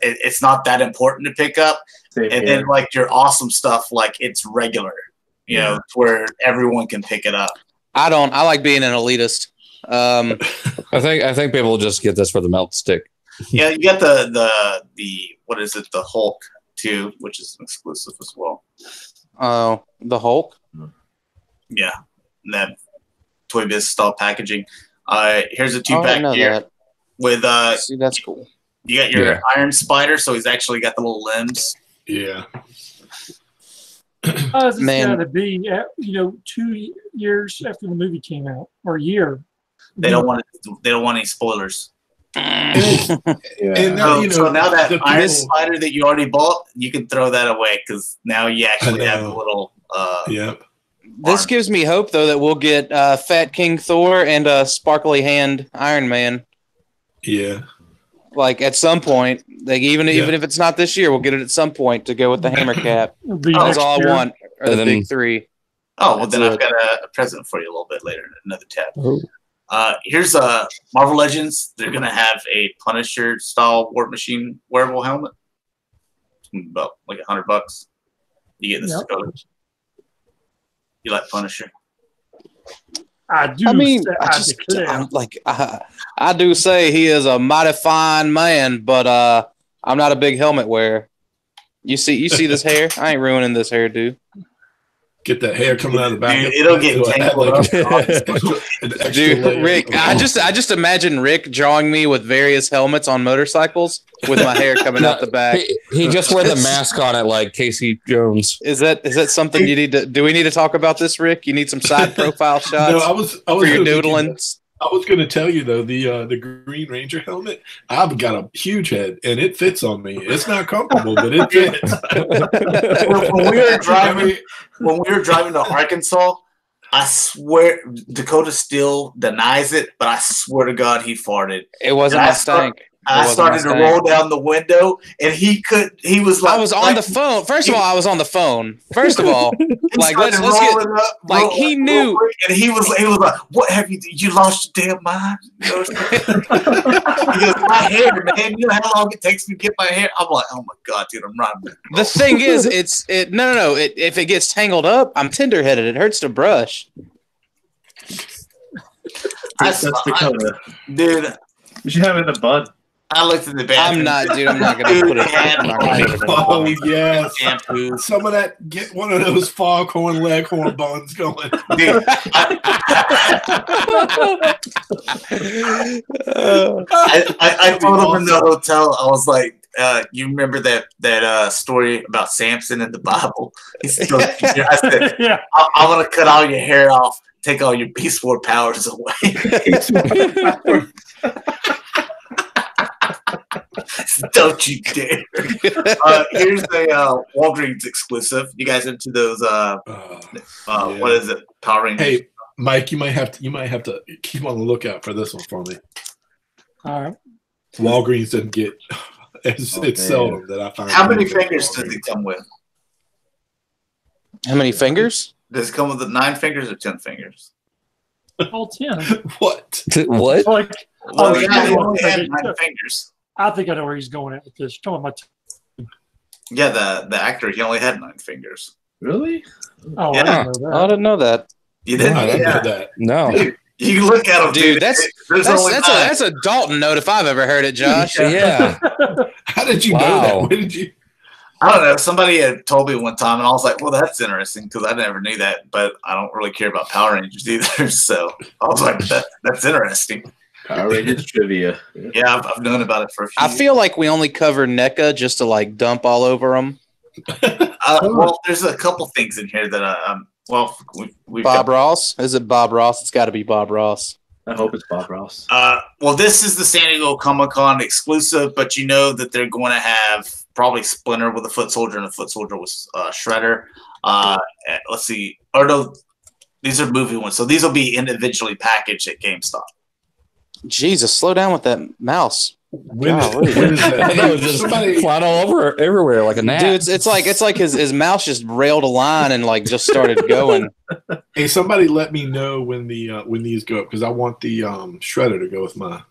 it, it's not that important to pick up. Same and here. Then like your awesome stuff, like it's regular, you yeah. know, where everyone can pick it up. I don't, I like being an elitist. Um, I think, I think people just get this for the melt stick. Yeah, you got the, the, the, what is it, the Hulk too, which is an exclusive as well. Oh, uh, the Hulk. Yeah, that Toy Biz style packaging. Uh, here's a two pack oh, here that. with uh. See, that's cool. You got your yeah. Iron Spider, so he's actually got the little limbs. Yeah. How's this Man. Gonna be? You know, two years after the movie came out, or a year. They don't want. To, they don't want any spoilers. And, yeah. and now, so, you know, so now that Iron people, Spider that you already bought, you can throw that away because now you actually have a little. Uh, yep. This arm. Gives me hope, though, that we'll get uh, Fat King Thor and uh, Sparkly Hand Iron Man. Yeah. Like at some point, like even yeah. even if it's not this year, we'll get it at some point to go with the hammer cap. That's all year. I want. Or the then, big three. Oh, well, then I've got a, a present for you a little bit later. Another tab. Ooh. Uh, here's uh, Marvel Legends. They're going to have a Punisher-style Warp Machine wearable helmet. It's about like a hundred bucks. You get this yep. to go. You like Punisher? I do. I mean, say, I, I just I'm like I, I do say he is a mighty fine man, but uh, I'm not a big helmet wearer. You see, you see this hair? I ain't ruining this hair, dude. Get that hair coming out of the back. Dude, it'll get tangled up. Dude, Rick, I just, I just imagine Rick drawing me with various helmets on motorcycles with my hair coming out the back. He, he just wore the mask on it like Casey Jones. Is that is that something you need to? Do we need to talk about this, Rick? You need some side profile shots. No, I was, I was for your doodling. I was going to tell you though the uh, the Green Ranger helmet. I've got a huge head and it fits on me. It's not comfortable, but it fits. when, when we were driving, when we were driving to Arkansas, I swear Dakota still denies it, but I swear to God he farted. It wasn't my stank. I started to roll down the window, and he could. He was like, "I was on like, the phone." First of all, I was on the phone. First of all, like let's let's get up, like roll, he knew, roll, and he was he was like, "What have you? You lost your damn mind?" You know what he goes, "My hair, man. You know how long it takes me to get my hair?" I'm like, "Oh my God, dude, I'm robbing." The thing is, it's it. No, no, no. It, if it gets tangled up, I'm tender headed. It hurts to brush. I, that's I, the color, dude. You should have it in a bud. I looked in the bathroom. I'm not, dude. I'm not gonna put it. Gonna oh put it yes, shampoo. Some of that. Get one of those foghorn leghorn buns going. Dude. I, I, I told him in the hotel. I was like, uh, "You remember that that uh, story about Samson in the Bible?" He still, I said, "Yeah, I, I want to cut all your hair off, take all your beast war powers away." Don't you dare! Uh, here's a uh, Walgreens exclusive. You guys into those? Uh, uh, uh yeah. What is it? Power Rangers. Hey, Mike, you might have to. You might have to keep on the lookout for this one for me. All right. Walgreens doesn't get. It's, oh, it's seldom that I find. How many fingers does it come with? How many fingers? Does it come with nine fingers or ten fingers? All ten. What? What? It's like, well, oh, yeah, nine, nine fingers. I think I know where he's going at with this. Tell him my t yeah, the the actor, he only had nine fingers. Really? Oh, yeah. I didn't know that. I didn't know that. You didn't, no, I didn't yeah. know that. No. Dude, you look at him, dude. dude that's that's, that's a that's a Dalton note if I've ever heard it, Josh. Yeah. How did you wow. know that? When did you? I don't know. Somebody had told me one time, and I was like, "Well, that's interesting," because I never knew that. But I don't really care about Power Rangers either, so I was like, that, "That's interesting." Power Rangers trivia. Yeah, I've, I've known about it for a few I years. Feel like we only cover NECA just to, like, dump all over them. uh, well, there's a couple things in here that, I, um, well, we, we've Bob got. Ross? Is it Bob Ross? It's got to be Bob Ross. I hope it's Bob Ross. Uh, well, this is the San Diego Comic-Con exclusive, but you know that they're going to have probably Splinter with a foot soldier and a foot soldier with uh, Shredder. Uh, let's see. Or no, these are movie ones, so these will be individually packaged at GameStop. Jesus, slow down with that mouse. When is, when is that? No, just somebody flying all over everywhere like a gnat. Dude, it's, it's like it's like his, his mouse just railed a line and like just started going. Hey, somebody let me know when the uh, when these go up because I want the um, Shredder to go with my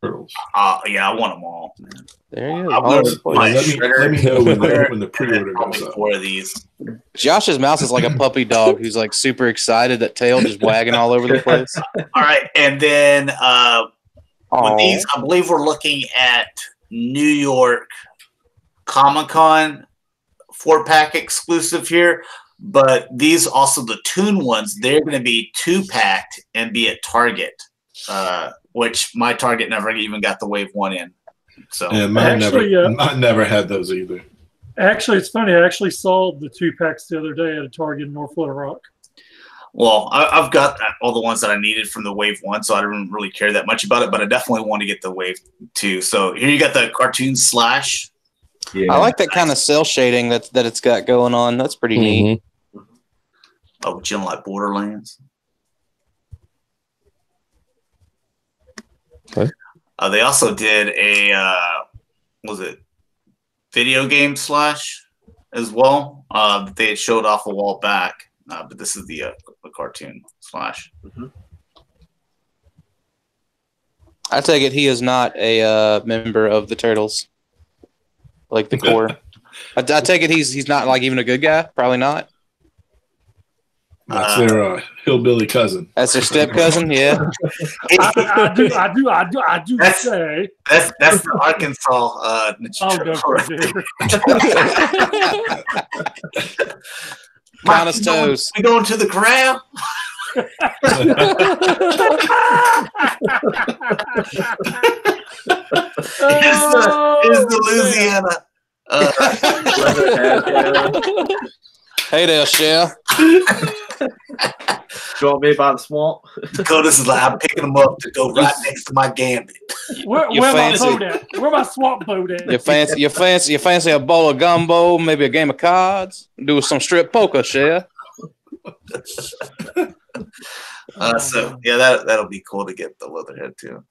turtles. Uh, yeah, I want them all. Man. There you go. Let me, let me know when, the, when the pre-order goes up. Four of these. Josh's mouse is like a puppy dog who's like super excited. That tail just wagging all over the place. All right, and then uh, with these, I believe we're looking at New York Comic-Con four-pack exclusive here. But these also the Toon ones. They're going to be two-packed and be at Target, uh, which my Target never even got the Wave One in. So yeah, mine actually, never, uh, mine never had those either. Actually, it's funny. I actually saw the two packs the other day at a Target in North Florida Rock. Well, I, I've got all the ones that I needed from the Wave One, so I didn't really care that much about it. But I definitely want to get the Wave Two. So here you got the cartoon slash. Yeah. I like that kind of cell shading that that it's got going on. That's pretty mm-hmm. neat. Oh, but you don't like Borderlands? Okay. Uh, they also did a uh, what was it video game slash as well. Uh, they had showed off a while back, uh, but this is the, uh, the cartoon slash. Mm-hmm. I take it he is not a uh, member of the Turtles, like the core. I, I take it he's he's not like even a good guy. Probably not. That's their uh, hillbilly cousin. That's their step cousin, yeah. I, I do, I do, I do, I do that's, say. That's that's the Arkansas. Uh, Count us toes. We going to the crowd. Is the, is the Louisiana? Uh, hey there, Cher. Drop me by the swamp. Dakota's is like, I'm picking them up to go right next to my gambit. Where, where fancy, my boat at? Where my swamp boat at? You fancy, you fancy, you fancy a bowl of gumbo, maybe a game of cards, do some strip poker, Cher. uh, so yeah, that that'll be cool to get the Leatherhead too.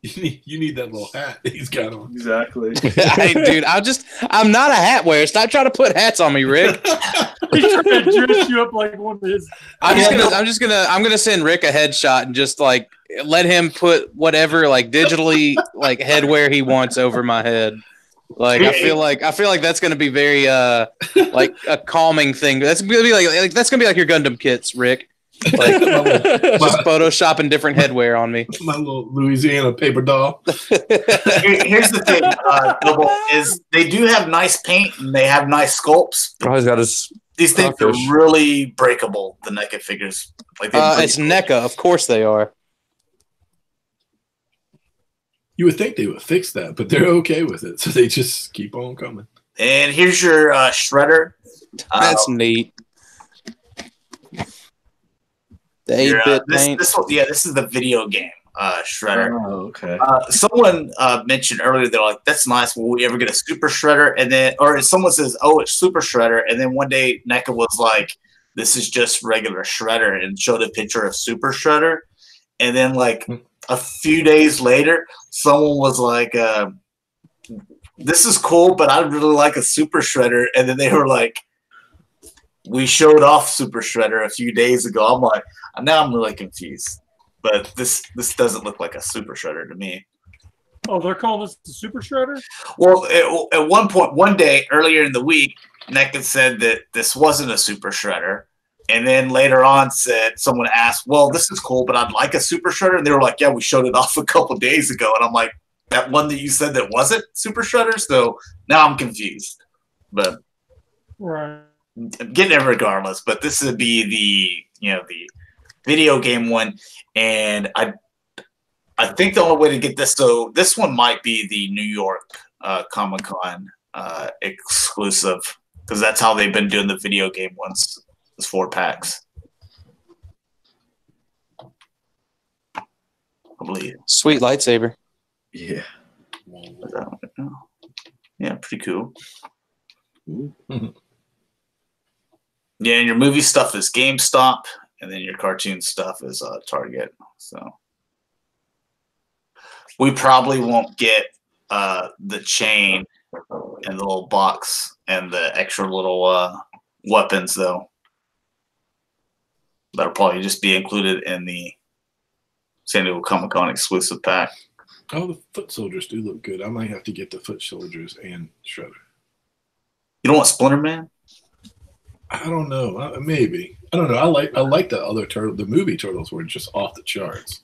You need, you need that little hat that he's got on. Exactly. Hey, dude, I just, I'm not a hat wearer. Stop trying to put hats on me, Rick. He's trying to dress you up like one of his. I'm just gonna, I'm just gonna, I'm gonna send Rick a headshot and just like let him put whatever like digitally like headwear he wants over my head. Like I feel like, I feel like that's gonna be very uh like a calming thing. That's gonna be like, like that's gonna be like your Gundam kits, Rick. Like, just photoshopping different headwear on me. My little Louisiana paper doll. Here, here's the thing, uh, Noble, is they do have nice paint and they have nice sculpts. Oh, he's got his These things are really breakable, the NECA figures. Like uh, it's NECA, of course they are. You would think they would fix that, but they're okay with it, so they just keep on coming. And here's your uh, shredder. That's uh, neat. The eight-bit uh, this, this one, yeah, this is the video game uh, shredder. Oh, okay. Uh, someone uh, mentioned earlier, they're like, "That's nice. Will we ever get a super shredder?" And then, or someone says, "Oh, it's super shredder." And then one day, NECA was like, "This is just regular shredder," and showed a picture of super shredder. And then, like. A few days later, someone was like, uh, this is cool, but I'd really like a Super Shredder. And then they were like, we showed off Super Shredder a few days ago. I'm like, now I'm really confused. But this this doesn't look like a Super Shredder to me. Oh, they're calling this the Super Shredder? Well, at, at one point, one day earlier in the week, NECA said that this wasn't a Super Shredder. And then later on said, someone asked, well, this is cool, but I'd like a super shredder. And they were like, yeah, we showed it off a couple of days ago. And I'm like, that one that you said that wasn't super shredder? So now I'm confused. But right. I'm getting it regardless. But this would be the, you know, the video game one. And I I think the only way to get this, so this one might be the New York uh, Comic-Con uh, exclusive. Because that's how they've been doing the video game ones. It's four packs. I believe. Sweet lightsaber. Yeah. Yeah, pretty cool. Mm-hmm. Yeah, and your movie stuff is GameStop, and then your cartoon stuff is uh, Target. So we probably won't get uh, the chain and the little box and the extra little uh, weapons, though. That'll probably just be included in the San Diego Comic-Con exclusive pack. Oh, the foot soldiers do look good. I might have to get the foot soldiers and Shredder. You don't want Splinter Man? I don't know. Maybe. I don't know. I like I like the other turtle. The movie turtles were just off the charts.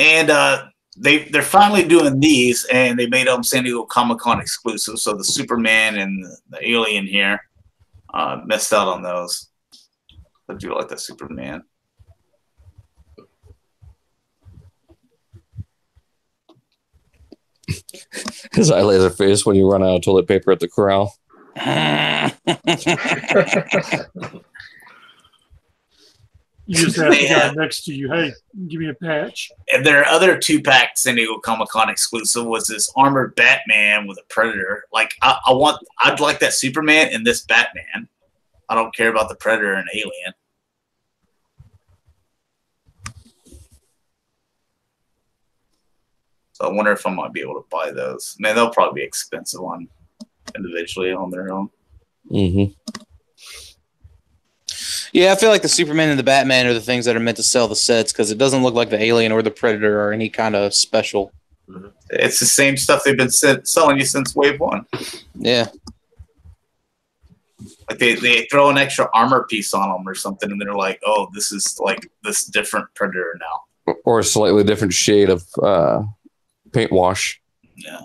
And uh, they they're finally doing these, and they made them San Diego Comic-Con exclusive. So the Superman and the alien here uh, missed out on those. I do like that Superman. His eye laser face when you run out of toilet paper at the corral. You just have the guy next to you. Hey, give me a patch. And their other two pack San Diego Comic-Con exclusive was this armored Batman with a Predator. Like I, I want, I'd like that Superman and this Batman. I don't care about the Predator and Alien. So I wonder if I might be able to buy those. Man, they'll probably be expensive on individually on their own. Mm-hmm. Yeah, I feel like the Superman and the Batman are the things that are meant to sell the sets because it doesn't look like the Alien or the Predator or any kind of special. Mm-hmm. It's the same stuff they've been selling you since Wave One. Yeah. Like they, they throw an extra armor piece on them or something, and they're like, "Oh, this is like this different Predator now," or a slightly different shade of uh, paint wash. Yeah.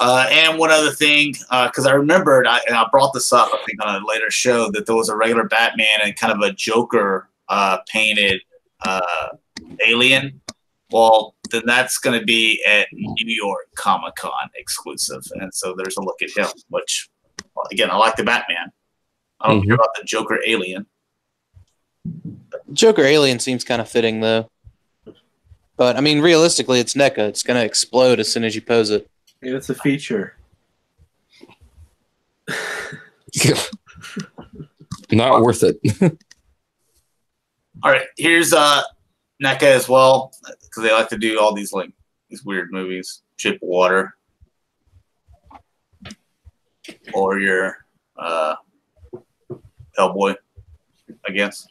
Uh, and one other thing, because uh, I remembered, I, and I brought this up, I think, on a later show, that there was a regular Batman and kind of a Joker uh, painted uh, alien. Well, then that's going to be at New York Comic Con exclusive, and so there's a look at him, which. Again, I like the Batman. I don't mm-hmm. care about the Joker Alien. Joker Alien seems kind of fitting, though. But, I mean, realistically, it's NECA. It's going to explode as soon as you pose it. Yeah, it's a feature. Not worth it. All right, here's uh, NECA as well, because they like to do all these, like, these weird movies. Chip Water. Or your uh, Hellboy, I guess.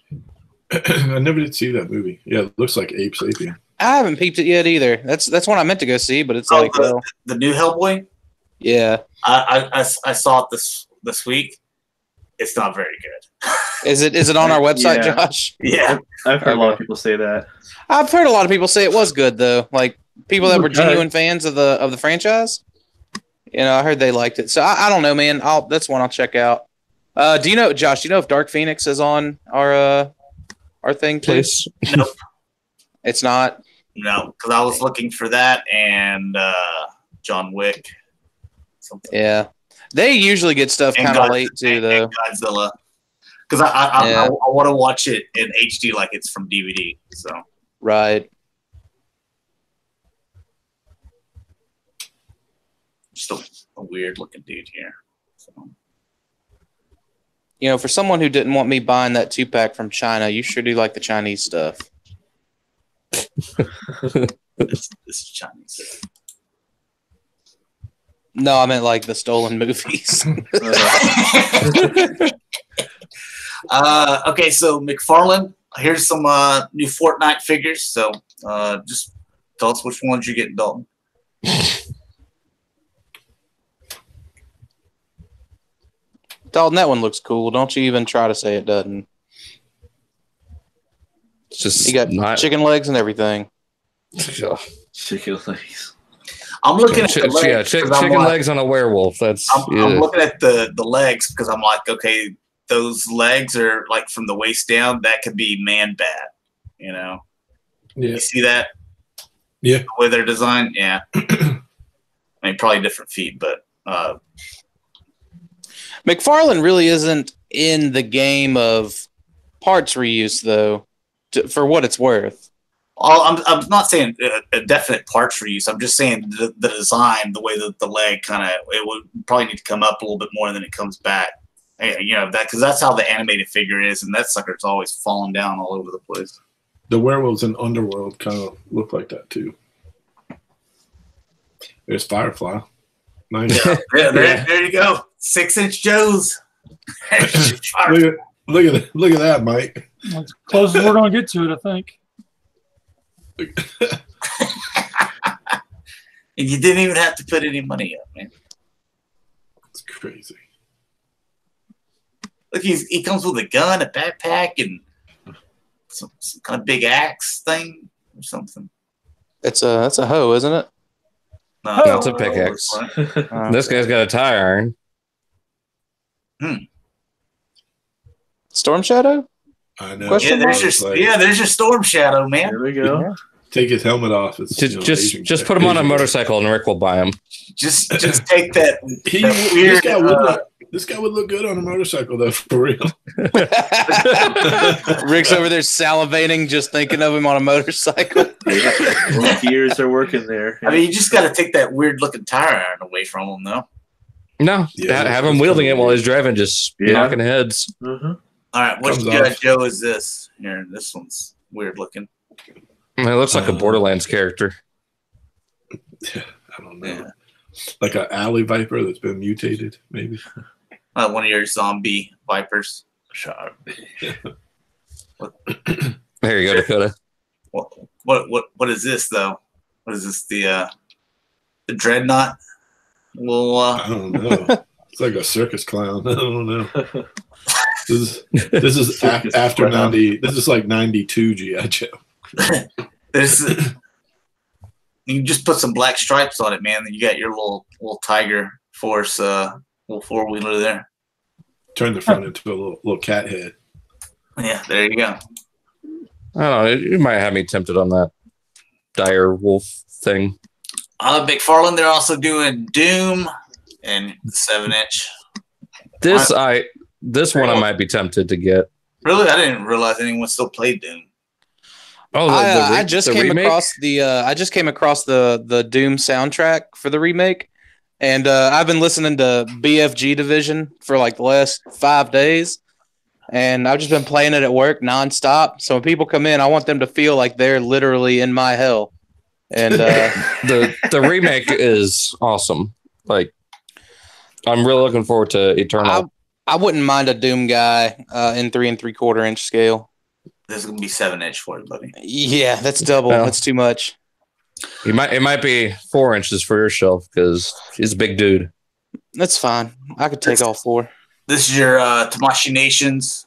I never did see that movie. Yeah, it looks like Ape Sapien. I haven't peeped it yet either. That's that's one I meant to go see, but it's oh, like the, well, the new Hellboy. Yeah, I, I I I saw it this this week. It's not very good. Is it is it on our website, yeah. Josh? Yeah, I've heard okay. a lot of people say that. I've heard a lot of people say it was good though. Like people that were genuine fans of the of the franchise. You know, I heard they liked it. So I, I don't know, man. I'll that's one I'll check out. Uh, do you know, Josh? Do you know if Dark Phoenix is on our uh, our thing, please? Nope, it's not. No, because I was looking for that and uh, John Wick. Something. Yeah, they usually get stuff kind of late too, though. Godzilla. Because I I, yeah. I, I want to watch it in H D like it's from D V D. So right. Just a, a weird looking dude here. So. You know, for someone who didn't want me buying that two pack from China, you sure do like the Chinese stuff. this, this is Chinese. No, I meant like the stolen movies. Uh, okay, so McFarlane, here's some uh, new Fortnite figures. So uh, just tell us which ones you're getting, Dalton. Dalton, that one looks cool. Don't you even try to say it doesn't. It's just you got not... chicken legs and everything. Oh. Chicken legs. I'm looking at Ch the legs. Yeah, ch chicken I'm legs like, on a werewolf. That's. I'm, yeah. I'm looking at the the legs because I'm like, okay, those legs are like from the waist down. That could be Man Bat. You know. Yeah. You see that? Yeah. The way they're designed. Yeah. I mean, probably different feet, but. Uh, McFarlane really isn't in the game of parts reuse, though, to, for what it's worth. I'm, I'm not saying a, a definite parts reuse. I'm just saying the, the design, the way that the leg kind of, it would probably need to come up a little bit more than it comes back. You know, that because that's how the animated figure is, and that sucker's always falling down all over the place. The werewolves in Underworld kind of look like that, too. There's Firefly. Mine. Yeah, yeah, there, yeah. there you go. Six inch Joes. look, at, look at that, look at that, Mike. That's close as we're gonna get to it, I think. And you didn't even have to put any money up, man. That's crazy. Look, he's, he comes with a gun, a backpack, and some, some kind of big axe thing or something. It's a that's a hoe, isn't it? No, no, it's a pickaxe. uh, this guy's got a tie iron. Hmm. Storm Shadow? I know. Yeah there's, your, like, yeah, there's your Storm Shadow, man. There we go. Yeah. Take his helmet off. It's, just you know, just, just put him on a motorcycle and Rick will buy him. Just just take that. he, that weird, this, guy uh, would look, this guy would look good on a motorcycle, though, for real. Rick's over there salivating, just thinking of him on a motorcycle. Gears are working there. I mean, you just got to take that weird-looking tire iron away from him, though. No, yeah, have him wielding it while he's driving, just yeah. knocking heads. Mm-hmm. All right, what G I Joe is this? Here, this one's weird looking. It looks like uh, a Borderlands character. I don't know, yeah. like an alley viper that's been mutated, maybe. Uh, one of your zombie vipers. Sure. There you go, Dakota. What? What? What? What is this though? What is this? The uh, the dreadnought. Well, uh... I don't know. It's like a circus clown. I don't know. This is this is a, after ninety. This is like ninety-two G I Joe. This is, you just put some black stripes on it, man. Then you got your little little Tiger Force, uh, little four wheeler there. Turn the front into a little little cat head. Yeah, there you go. I don't know. You might have me tempted on that dire wolf thing. Uh, McFarlane, they're also doing Doom and seven inch. This I, I this one I might be tempted to get. Really, I didn't realize anyone still played Doom. Oh, the, I, the I just came remake? across the uh, I just came across the the Doom soundtrack for the remake, and uh, I've been listening to B F G Division for like the last five days, and I've just been playing it at work nonstop. So when people come in, I want them to feel like they're literally in my hell. And uh, the the remake is awesome. Like, I'm really looking forward to Eternal. I, I wouldn't mind a Doom guy uh, in three and three quarter inch scale. There's gonna be seven inch for it, buddy. Yeah, that's double. Well, that's too much. It might it might be four inches for your shelf because he's a big dude. That's fine. I could take that's, all four. This is your uh, Tamashii Nations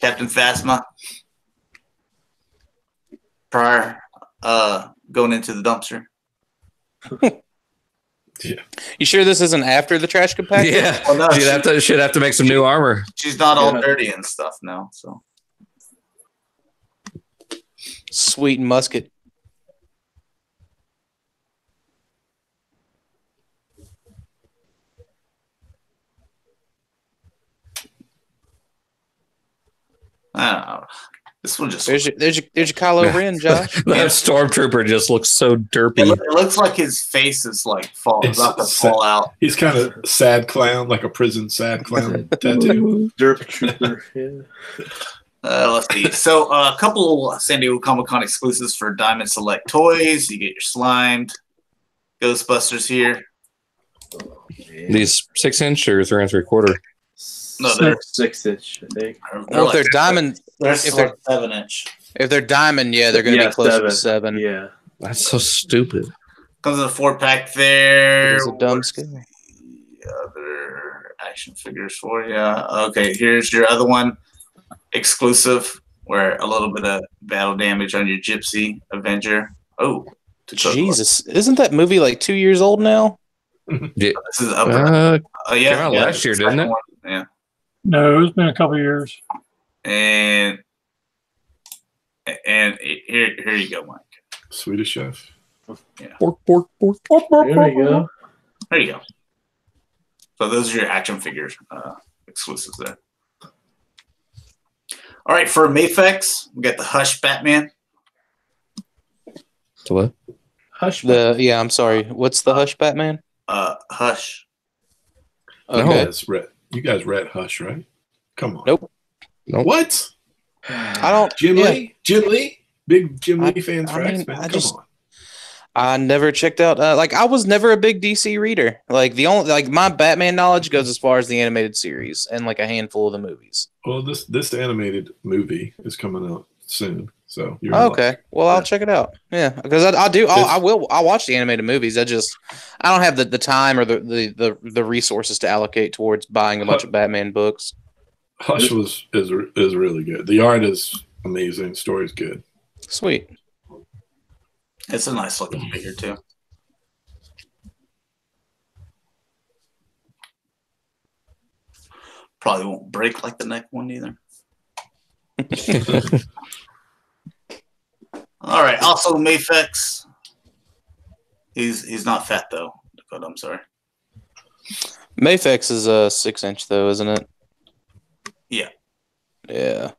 Captain Phasma. Prior, uh, going into the dumpster. Yeah. You sure this isn't after the trash compactor? Yeah. Well, no, she'd, she, have to, she'd have to make some she, new armor. She's not all yeah. dirty and stuff now, so. Sweet musket. I don't know. This one just there's your there's your, there's your Kylo Ren, Josh. That yeah. stormtrooper just looks so derpy. It, it looks like his face is like fall it's about to sad. fall out. He's kind of sad clown, like a prison sad clown tattoo. Derp trooper. Yeah. Uh, let's see. So uh, a couple San Diego Comic-Con exclusives for Diamond Select Toys. You get your slimed Ghostbusters here. Oh, yeah. These six inch or three and three quarter. No, they're six inch. I think. Well, if they're diamond, they're if they're seven inch. If they're diamond, yeah, they're gonna yeah, be closer seven. to seven. Yeah, that's so stupid. Comes in a four pack there. It's a dumb skin. Other action figures for you. Okay, here's your other one, exclusive. Where a little bit of battle damage on your Gypsy Avenger. Oh, Jesus! Isn't that movie like two years old now? Yeah. This is up. Uh, uh, yeah, came out yeah, last year, didn't it? One. Yeah. No, it's been a couple of years. And and here, here you go, Mike. Swedish Chef. Yeah. Bork, bork, bork, bork, bork, there we go. There you go. So those are your action figures uh, exclusives there. All right, for Mafex, we got the Hush Batman. The what? Hush. The yeah, I'm sorry. What's the Hush Batman? Uh, Hush. Okay. No, it's red. You guys read Hush, right? Come on. Nope. nope. What? I don't. Jim yeah. Lee? Jim Lee? Big Jim I, Lee fans I for mean, X-Men. Come just, on. I never checked out. Uh, like, I was never a big D C reader. Like, the only, like, my Batman knowledge goes as far as the animated series and, like, a handful of the movies. Well, this this animated movie is coming out soon. So, you're oh, okay. Like, well, yeah. I'll check it out. Yeah. Because I, I do. I'll, I will. I'll watch the animated movies. I just, I don't have the, the time or the, the, the, the resources to allocate towards buying a bunch Hush, of Batman books. Hush was, is, is really good. The art is amazing. The story's good. Sweet. It's a nice looking figure, too. Probably won't break like the neck one either. All right. Also, Mafex. He's he's not fat though. But I'm sorry. Mafex is a uh, six inch though, isn't it? Yeah. Yeah.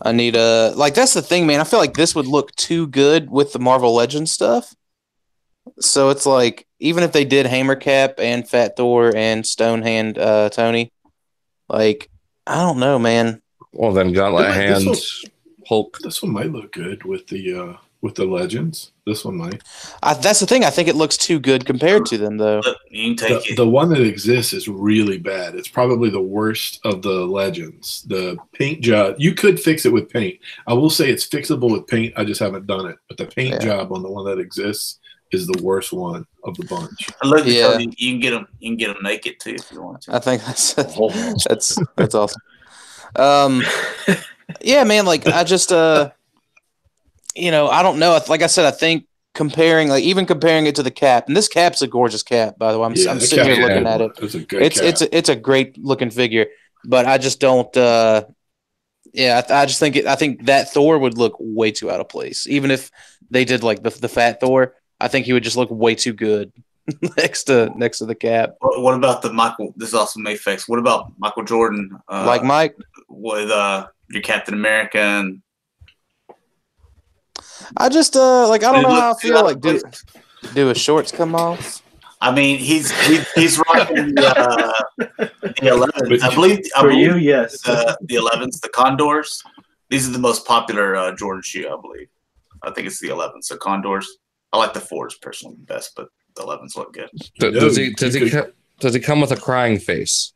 I need a like. That's the thing, man. I feel like this would look too good with the Marvel Legends stuff. So it's like even if they did Hammercap and Fat Thor and Stonehand uh, Tony, like I don't know, man. Well, then Gauntlet Hand. Hulk. This one might look good with the uh, with the Legends. This one might. Uh, that's the thing. I think it looks too good compared to them, though. You can take the, it. The one that exists is really bad. It's probably the worst of the Legends. The paint job. You could fix it with paint. I will say it's fixable with paint. I just haven't done it. But the paint yeah. job on the one that exists is the worst one of the bunch. I love yeah. you. You can get them. You can get them naked too if you want to. I think that's that's that's awesome. Um. Yeah, man, like, I just, uh, you know, I don't know. Like I said, I think comparing, like, even comparing it to the cap, and this cap's a gorgeous cap, by the way. I'm, yeah, I'm sitting here looking at it. It's a good it's, cap. It's, a, it's a great-looking figure, but I just don't, uh, yeah, I, I just think it, I think that Thor would look way too out of place. Even if they did, like, the, the fat Thor, I think he would just look way too good next to next to the cap. What about the Michael, this is also Mafex, what about Michael Jordan? Uh, like Mike? With, uh. Your Captain America and I just uh like I don't know how I feel like do do his shorts come off? I mean he's he, he's rocking uh, the elevens. I believe I for believe you yes the, the elevens, the Condors. These are the most popular uh, Jordan shoe, I believe. I think it's the elevens. So Condors. I like the fours personally best, but the elevens look good. So, does he does he does he come with a crying face?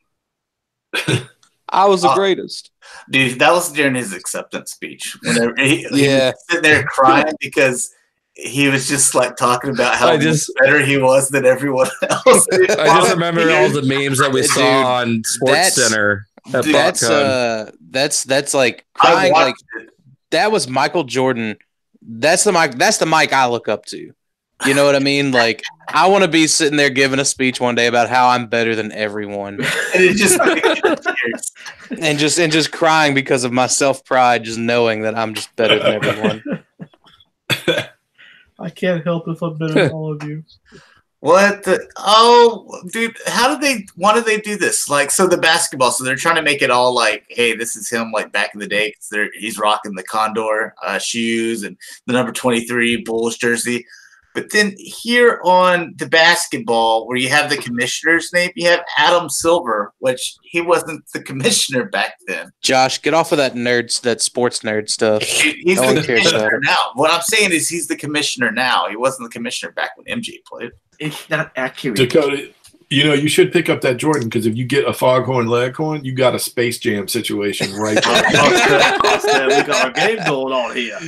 I was the greatest. Uh, dude, that was during his acceptance speech. Whenever he, yeah. he was sitting there crying because he was just like talking about how just, much better he was than everyone else. I just remember all the memes that we saw dude, on SportsCenter That that's uh, that's that's like crying. Like it. That was Michael Jordan. That's the Mike. That's the Mike I look up to. You know what I mean? Like, I want to be sitting there giving a speech one day about how I'm better than everyone, and it just like, and just and just crying because of my self pride, just knowing that I'm just better than everyone. I can't help if I'm better than all of you. What the, oh, dude, how did they, why did they do this? Like, so the basketball, so they're trying to make it all like, hey, this is him, like, back in the day, because he's rocking the Condor uh, shoes and the number twenty-three Bulls jersey. But then here on the basketball, where you have the commissioner's name, you have Adam Silver, which he wasn't the commissioner back then. Josh, get off of that nerds, that sports nerd stuff. He's no the commissioner now. What I'm saying is he's the commissioner now. He wasn't the commissioner back when M J played. It's not accurate. Dakota, you know, you should pick up that Jordan, because if you get a Foghorn Leghorn, you got a Space Jam situation right there. We got a game going on here,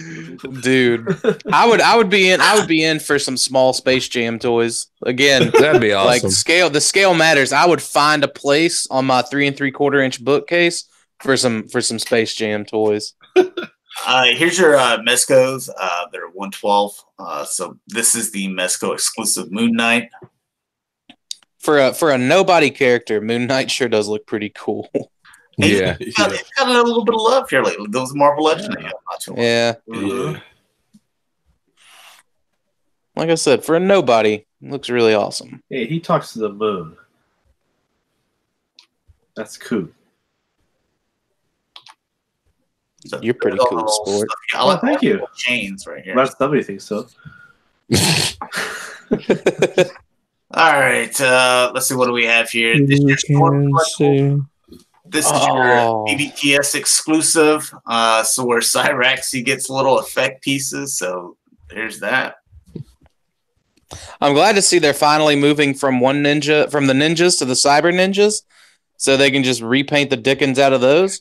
dude. I would, I would be in, I would be in for some small Space Jam toys again. That'd be awesome. Like scale, the scale matters. I would find a place on my three and three quarter inch bookcase for some for some Space Jam toys. Uh, here's your uh, Mezcos. Uh, they're one twelve. Uh, so this is the Mezco exclusive Moon Knight. For a for a nobody character, Moon Knight sure does look pretty cool. Yeah, it's got, yeah. It's got a little bit of love here lately. Those Marvel Legends. Yeah. Yeah. yeah. Like I said, for a nobody, it looks really awesome. Hey, he talks to the moon. That's cool. So you're pretty cool, sport. I like, oh, thank you. Chains right here. That's somebody thinks so. All right, uh, let's see what do we have here. This is your, this oh. is your B B T S exclusive. Uh, so where Cyrax, he gets little effect pieces. So there's that. I'm glad to see they're finally moving from one ninja, from the ninjas to the cyber ninjas, so they can just repaint the Dickens out of those.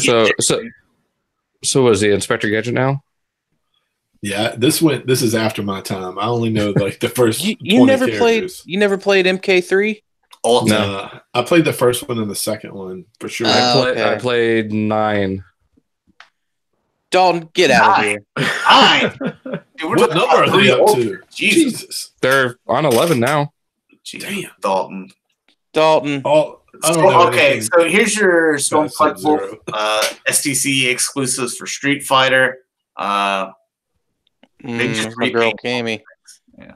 So, so, so was the Inspector Gadget now? Yeah, this went. This is after my time. I only know like the first. you you never characters. played. You never played M K three. Oh no, nah, I played the first one and the second one for sure. Uh, I, play, okay. I played nine. Dalton, get nine. out of here. Nine. Dude, what number are they up to? Jesus. Jesus, they're on eleven now. Jeez. Damn, Dalton. Dalton. Oh. So, okay, so here's your Storm Collectible uh, S T C exclusives for Street Fighter. Uh, they mm, just my girl Cammy. Yeah.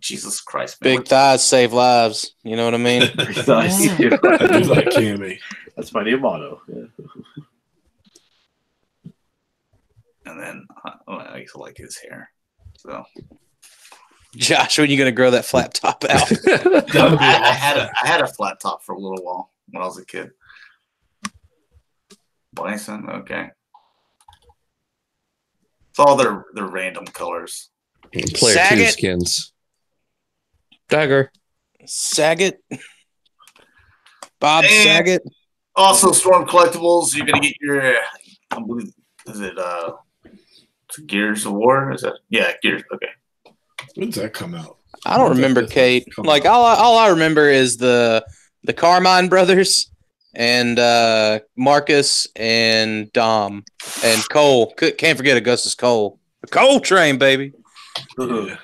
Jesus Christ, man. Big thighs save lives. You know what I mean? Big thighs. I do like Cammy. That's my new motto. Yeah. And then uh, oh, I used to like his hair. So. Josh, when are you going to grow that flat top out? No, I, I, had a, I had a flat top for a little while when I was a kid. Bison, okay. It's all their, their random colors. Player Saget. two skins. Dagger. Saget. Bob and Saget. Also, Storm Collectibles. You're going to get your, I believe, is it uh, Gears of War? Is that, yeah, Gears, okay. When did that come out? I don't remember, Kate. Like all I, all I remember is the the Carmine brothers and uh, Marcus and Dom and Cole. Can't forget Augustus Cole. The Cole train, baby. Yeah.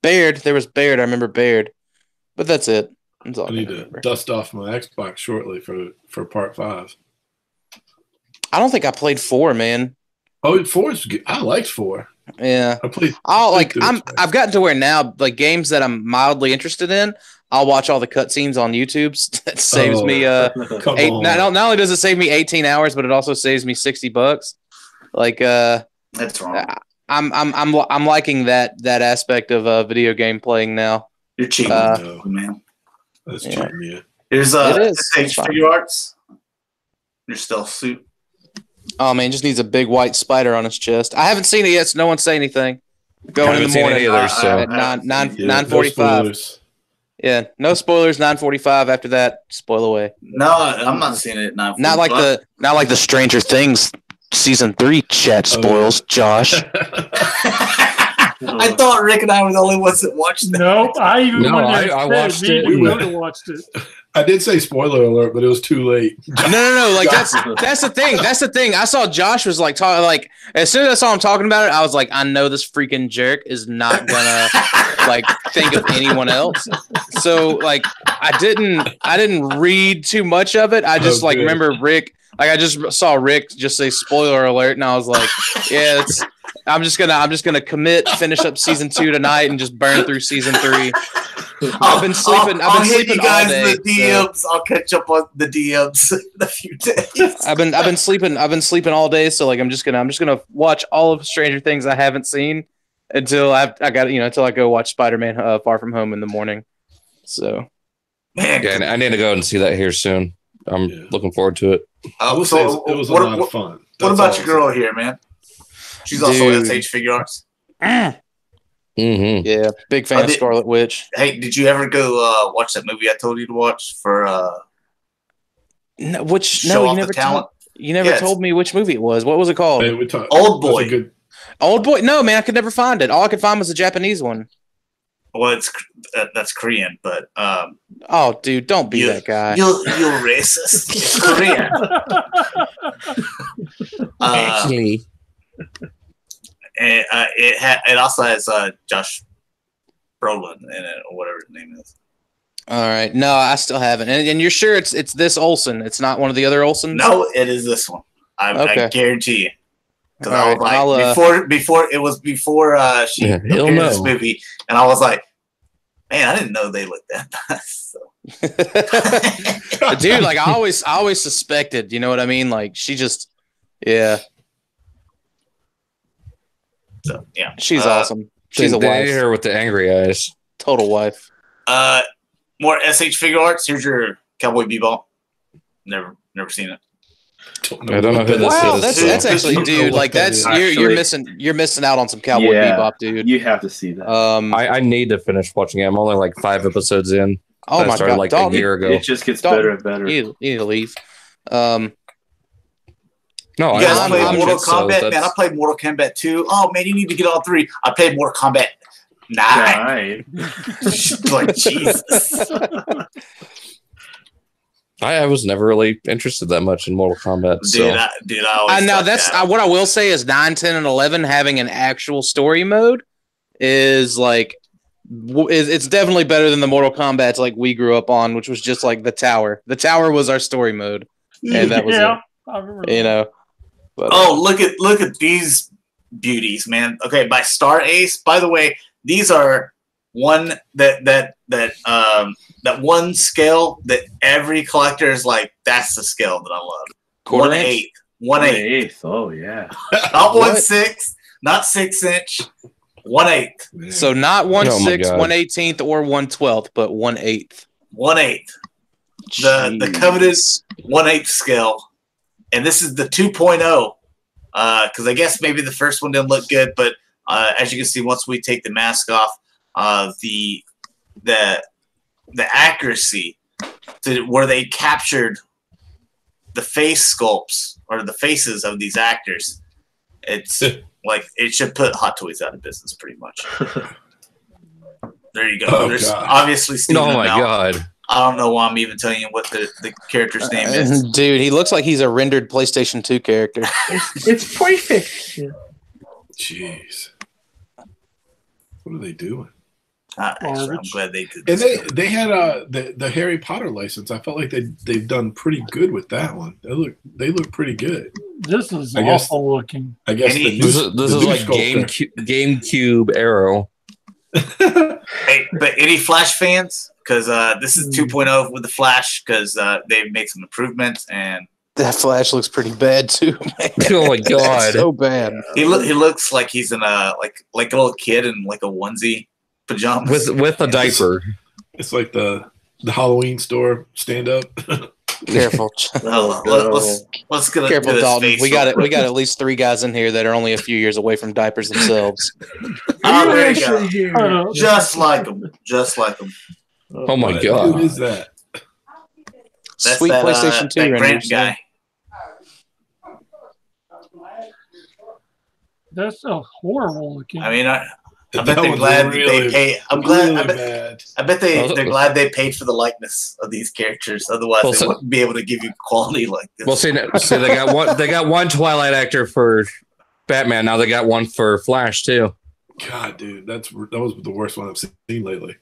Baird. There was Baird. I remember Baird. But that's it. That's all I need I to dust off my Xbox shortly for for part five. I don't think I played four, man. Oh, four is good. I liked four. Yeah, I played, I'll like I'm. Twice. I've gotten to where now, like games that I'm mildly interested in, I'll watch all the cutscenes on YouTube. That saves oh, me. Uh, eight, on. not, not only does it save me eighteen hours, but it also saves me sixty bucks. Like, uh, that's wrong. I'm, I'm, I'm, I'm liking that that aspect of uh, video game playing now. You're cheating, uh, though, man. That's yeah. cheating. Yeah. Here's uh, it is. It's figure arts. Your stealth suit. Oh man, just needs a big white spider on his chest. I haven't seen it yet, so no one say anything. Going in the morning either, so. At nine nine yeah, nine forty five. No yeah, no spoilers. Nine forty five. After that, spoil away. No, I'm not seeing it. At nine forty-five. Not like the not like the Stranger Things season three chat spoils, oh, yeah. Josh. I thought Rick and I were the only ones that watched that. No, I even no, I, I watched it. We would have watched it. I did say spoiler alert, but it was too late. No, no, no. Like that's that's the thing. That's the thing. I saw Josh was like talking. Like as soon as I saw him talking about it, I was like, I know this freaking jerk is not gonna like think of anyone else. So like I didn't I didn't read too much of it. I just oh, like good. remember Rick. Like I just saw Rick just say spoiler alert, and I was like, yeah, it's. I'm just gonna I'm just gonna commit, finish up season two tonight, and just burn through season three. I've been sleeping. I'll, I've been I'll sleeping hit you guys all day. In the D Ms. So. I'll catch up on the D Ms in a few days. I've been I've been sleeping. I've been sleeping all day. So like I'm just gonna I'm just gonna watch all of Stranger Things I haven't seen until I I got you know until I go watch Spider-Man uh, Far From Home in the morning. So man, yeah, I need to go and see that here soon. I'm yeah. looking forward to it. I will say it was a what, lot of fun. That's what about your girl here, man? She's Dude. also S H Figure Arts. Mm. Mm-hmm. Yeah, big fan did, of Scarlet Witch. Hey, did you ever go uh, watch that movie I told you to watch for? Uh, no, which no, you never told. You never yeah, told me which movie it was. What was it called? Man, talk, Old Boy. Good... Old Boy. No, man, I could never find it. All I could find was the Japanese one. Well, it's uh, that's Korean, but um, oh, dude, don't be you, that guy. You're you're racist. It's Korean. uh, Actually. And, uh, it ha- it also has uh, Josh Brolin in it, or whatever his name is. All right, no, I still haven't. And, and you're sure it's it's this Olsen? It's not one of the other Olsens? No, it is this one. I, okay. I guarantee you. Because I was right, like, before uh, before it was before uh, she yeah, appeared in this movie, and I was like, man, I didn't know they looked that nice. So. Dude, like I always I always suspected. You know what I mean? Like she just, yeah. So yeah, she's uh, awesome. She's a wife here with the angry eyes. Total wife. Uh, more S H Figure Arts. Here's your Cowboy Bebop. Never, never seen it. Don't know I don't know who this wow, is. That's, that's actually, dude. Like that's you're actually, you're missing you're missing out on some Cowboy yeah, Bebop, dude. You have to see that. Um, I, I need to finish watching it. I'm only like five episodes in. Oh my god, I started like a year ago. It just gets better and better. You, you need to leave. Um. No, you guys I played Mortal Kombat, so man. I played Mortal Kombat two. Oh man, you need to get all three. I played Mortal Kombat nine. nine. Like Jesus. I, I was never really interested that much in Mortal Kombat. Dude, so. I, dude, I always. I know that's that. I, what I will say is nine, ten, and eleven having an actual story mode is like it's definitely better than the Mortal Kombat like we grew up on, which was just like the tower. The tower was our story mode, and that was yeah, it. I remember you know. But, oh, look at look at these beauties, man. Okay, by Star Ace. By the way, these are one that that that um that one scale that every collector is like, that's the scale that I love. Quarter one inch? eighth. One, one eighth. eighth. Oh yeah. Not one sixth, not six inch, one eighth. So not one oh sixth, one eighteenth, or one twelfth, but one eighth. One eighth. The the coveted one eighth scale. And this is the two point oh, uh, because I guess maybe the first one didn't look good, but uh, as you can see, once we take the mask off, uh, the the the accuracy to where they captured the face sculpts or the faces of these actors, it's like it should put Hot Toys out of business pretty much. There you go. Oh, there's God. Obviously Steven Oh my Mal- God. I don't know why I'm even telling you what the, the character's name is. Dude, he looks like he's a rendered PlayStation two character. It's, it's perfect. Yeah. Jeez. What are they doing? Uh, actually, I'm glad they did this. And they, they had uh, the, the Harry Potter license. I felt like they, they've done pretty good with that one. They look they look pretty good. This is I awful guess, looking. I guess he, the new, this is, this the is like GameCube, GameCube Arrow. Hey, but any Flash fans? Because uh, this is two point oh with the Flash, because uh, they've made some improvements, and that Flash looks pretty bad too, man. Oh my god, so bad. He lo- he looks like he's in a like like a little kid in like a onesie pajamas with with a diaper. It's, it's like the the Halloween store stand up. Careful. No, let, let's let's get careful, Dalton. We got it. We got at least three guys in here that are only a few years away from diapers themselves. Oh, there you go. Just like them. Just like them. Oh, oh my god! Who is that? That's Sweet that, PlayStation uh, two that Grant guy. That's a horrible looking. I mean, I I bet they're glad really, they pay. I'm glad. Really I bet, bad. I bet they, they're glad they paid for the likeness of these characters. Otherwise, well, they so, wouldn't be able to give you quality like this. Well, see, so they got one. They got one Twilight actor for Batman. Now they got one for Flash too. God, dude, that's that was the worst one I've seen lately.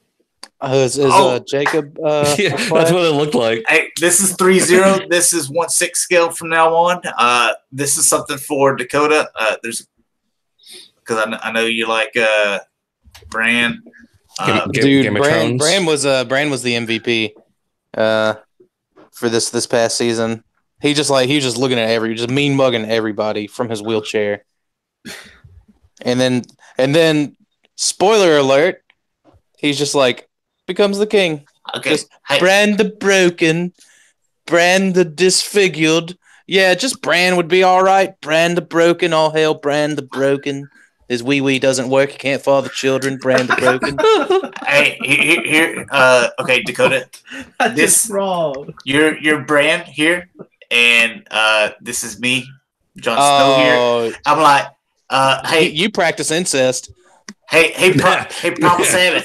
Uh, is is oh. uh, Jacob? Uh, yeah, that's what it looked like. Hey, this is three zero. This is one six scale from now on. Uh, this is something for Dakota. Uh, there's. Because I, I know you like uh, Bran. Uh, Game, dude, Game Bran, Bran was uh, Bran was the M V P uh, for this this past season. He just like he was just looking at every, just mean mugging everybody from his wheelchair. And then and then, spoiler alert, he's just like becomes the king. Okay, just Bran the broken, Bran the disfigured. Yeah, just Bran would be all right. Bran the broken, all hail Bran the broken. His wee wee doesn't work. He can't father children. Brand broken. Hey, here, here uh, okay, Dakota. That's this wrong. Your your brand here, and uh, this is me, Jon oh. Snow here. I'm like, uh, hey, you, you practice incest. Hey, hey, pro hey, Promise Salmon.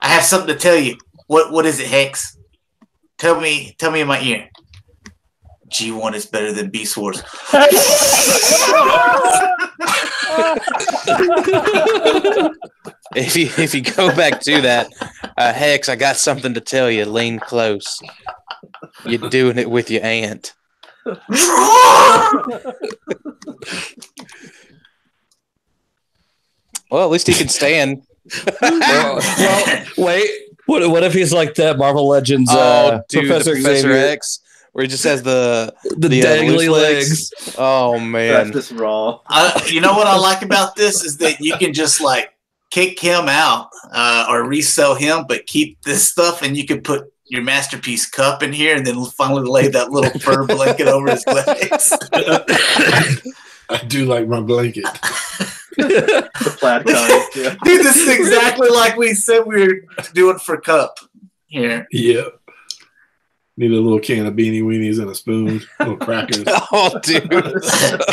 I have something to tell you. What what is it, Hex? Tell me, tell me in my ear. G one is better than Beast Wars. if you if you go back to that, uh, Hex, I got something to tell you. Lean close. You're doing it with your aunt. Well, at least he can stand. well, well, wait. What what if he's like that Marvel Legends oh, uh, dude, Professor, Professor Xavier? X? Where he just has the the, the dangly uh, legs. legs. Oh man, that's just raw. I, you know what I like about this is that you can just like kick him out uh, or resell him, but keep this stuff, and you can put your masterpiece cup in here, and then finally lay that little fur blanket over his legs. I do like my blanket. The plaid guy, yeah. Dude, this is exactly like we said we were doing for Cup here. Yeah. Need a little can of beanie weenies and a spoon, little crackers. Oh, dude!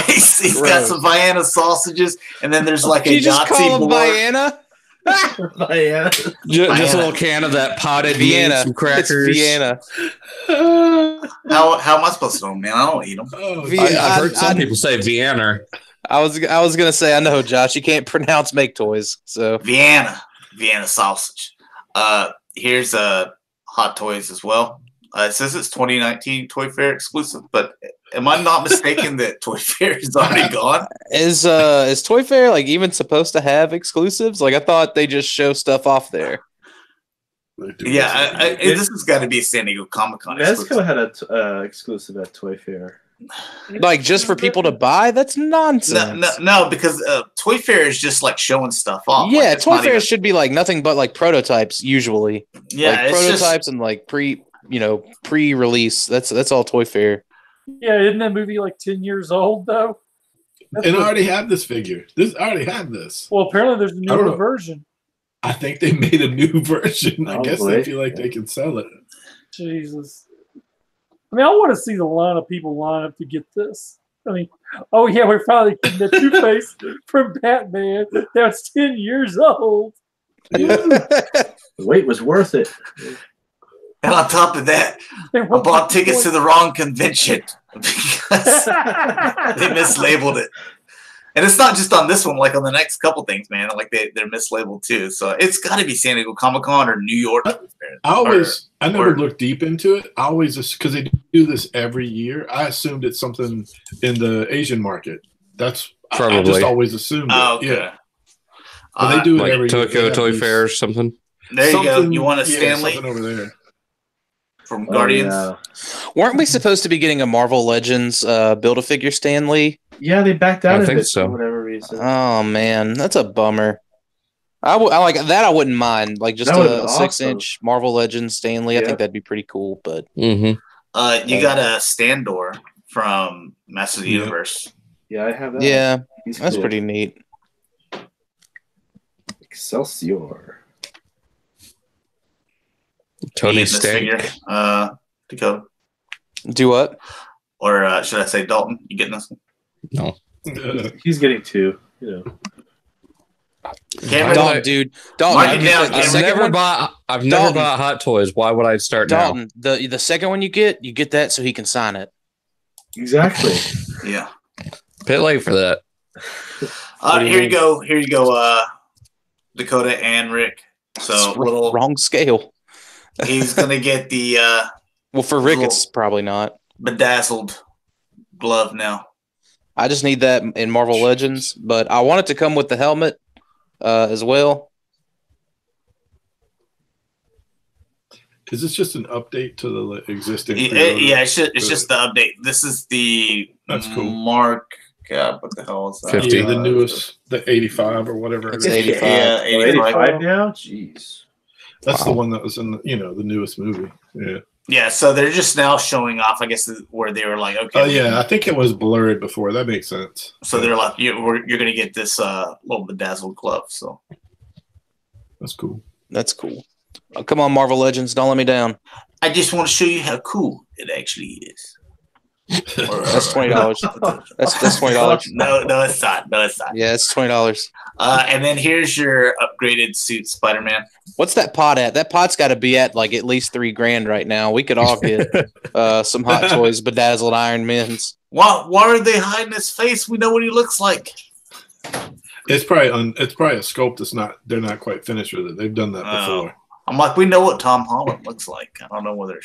he's he's got some Vienna sausages, and then there's like Did a you just Nazi call them Vienna? Vienna. Just, just a little can of that potted Vienna, meat, some crackers. It's Vienna. How how am I supposed to know, man? I don't eat them. Oh, I, I've heard some I, people say Vienna. I was I was gonna say I know, Josh. You can't pronounce make toys, so Vienna, Vienna sausage. Uh, here's a uh, Hot Toys as well. Uh, it says it's twenty nineteen Toy Fair exclusive, but am I not mistaken that Toy Fair is already gone? Is uh is Toy Fair like even supposed to have exclusives? Like I thought they just show stuff off there. Yeah, I, I, this has got to be a San Diego Comic-Con. Mezco had an uh, exclusive at Toy Fair. Like just for people to buy? That's nonsense. No, no, no because uh, Toy Fair is just like showing stuff off. Yeah, like, Toy Fair even... should be like nothing but like prototypes usually. Yeah, like, prototypes just... and like pre. You know, pre-release. That's that's all Toy Fair. Yeah, isn't that movie like ten years old though? That's and I already have this figure. This I already have this. Well, apparently there's a newer version. I think they made a new version. Probably. I guess they feel like yeah. they can sell it. Jesus. I mean, I want to see the line of people line up to get this. I mean, oh yeah, we're finally getting the Two-Face from Batman. That's ten years old. The wait was worth it. And on top of that, I bought tickets to the wrong convention because they mislabeled it. And it's not just on this one; like on the next couple things, man. Like they they're mislabeled too. So it's got to be San Diego Comic Con or New York. I, I always, or, I never or, looked deep into it. I always because they do this every year. I assumed it's something in the Asian market. That's probably I, I just always assumed. Oh, okay. Yeah, uh, they do it like every Tokyo year. Toy Fair or something. There you go. You want a yeah, Stanley over there? From Guardians, oh, yeah. Weren't we supposed to be getting a Marvel Legends uh, Build-A-Figure Stan Lee? Yeah, they backed out I of think it so. For whatever reason. Oh man, that's a bummer. I, w I like that. I wouldn't mind like just a six-inch awesome. Marvel Legends Stan Lee. Yeah. I think that'd be pretty cool. But mm-hmm. uh, you yeah. got a Standor from Masters of the yeah. Universe. Yeah, I have that. Yeah, He's that's cool. pretty neat. Excelsior. Tony Stank. Uh, Dakota. Do what? Or uh, should I say Dalton? You getting this one? No. He's getting two. You know. Damn, Dalton, like, dude, Dalton, I've, I've never one? bought. I've Dalton. never bought Hot Toys. Why would I start Dalton, now? The the second one you get, you get that so he can sign it. Exactly. Yeah. Pit late for that. Uh, here you go. Here you go. Uh, Dakota and Rick. So little, wrong scale. He's gonna get the. Uh, well, for Rick, it's probably not bedazzled glove now. I just need that in Marvel Legends, but I want it to come with the helmet uh, as well. Is this just an update to the existing? It, it, yeah, it's just, it's just the update. This is the that's cool. Mark. God, what the hell is that? fifty, yeah, the newest, the eighty-five or whatever. It's it is. eighty-five. Yeah, eighty-five, oh, eighty-five now. Jeez, that's wow. the one that was in the, you know, the newest movie. Yeah. Yeah, so they're just now showing off, I guess, where they were like, okay. Oh, yeah, I think it was blurred before. That makes sense. So they're like, you, we're, you're going to get this uh, little bedazzled glove. So that's cool. That's cool. Oh, come on, Marvel Legends. Don't let me down. I just want to show you how cool it actually is. That's twenty dollars. that's, that's twenty dollars. No, no, it's not. No, it's not. Yeah, it's twenty dollars. Uh, and then here's your upgraded suit, Spider-Man. What's that pot at? That pot's got to be at like at least three grand right now. We could all get uh, some Hot Toys bedazzled Iron Men's. Why? Why are they hiding his face? We know what he looks like. It's probably un, it's probably a sculpt that's not. They're not quite finished with it. They've done that uh, before. I'm like, we know what Tom Holland looks like. I don't know whether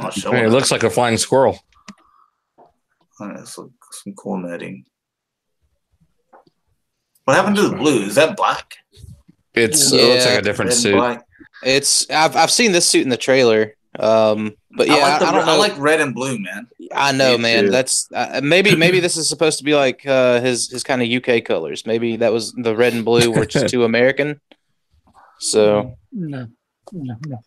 not showing. It looks like a flying squirrel. That's some cool netting. What happened to the blue? Is that black? It's yeah, it looks like a different suit. Black. It's I've I've seen this suit in the trailer. Um, but yeah, I, like the, I don't know. I like red and blue, man. I know, me man. Too. That's uh, maybe maybe this is supposed to be like uh, his his kind of U K colors. Maybe that was the red and blue, which is too American. So no, no, no.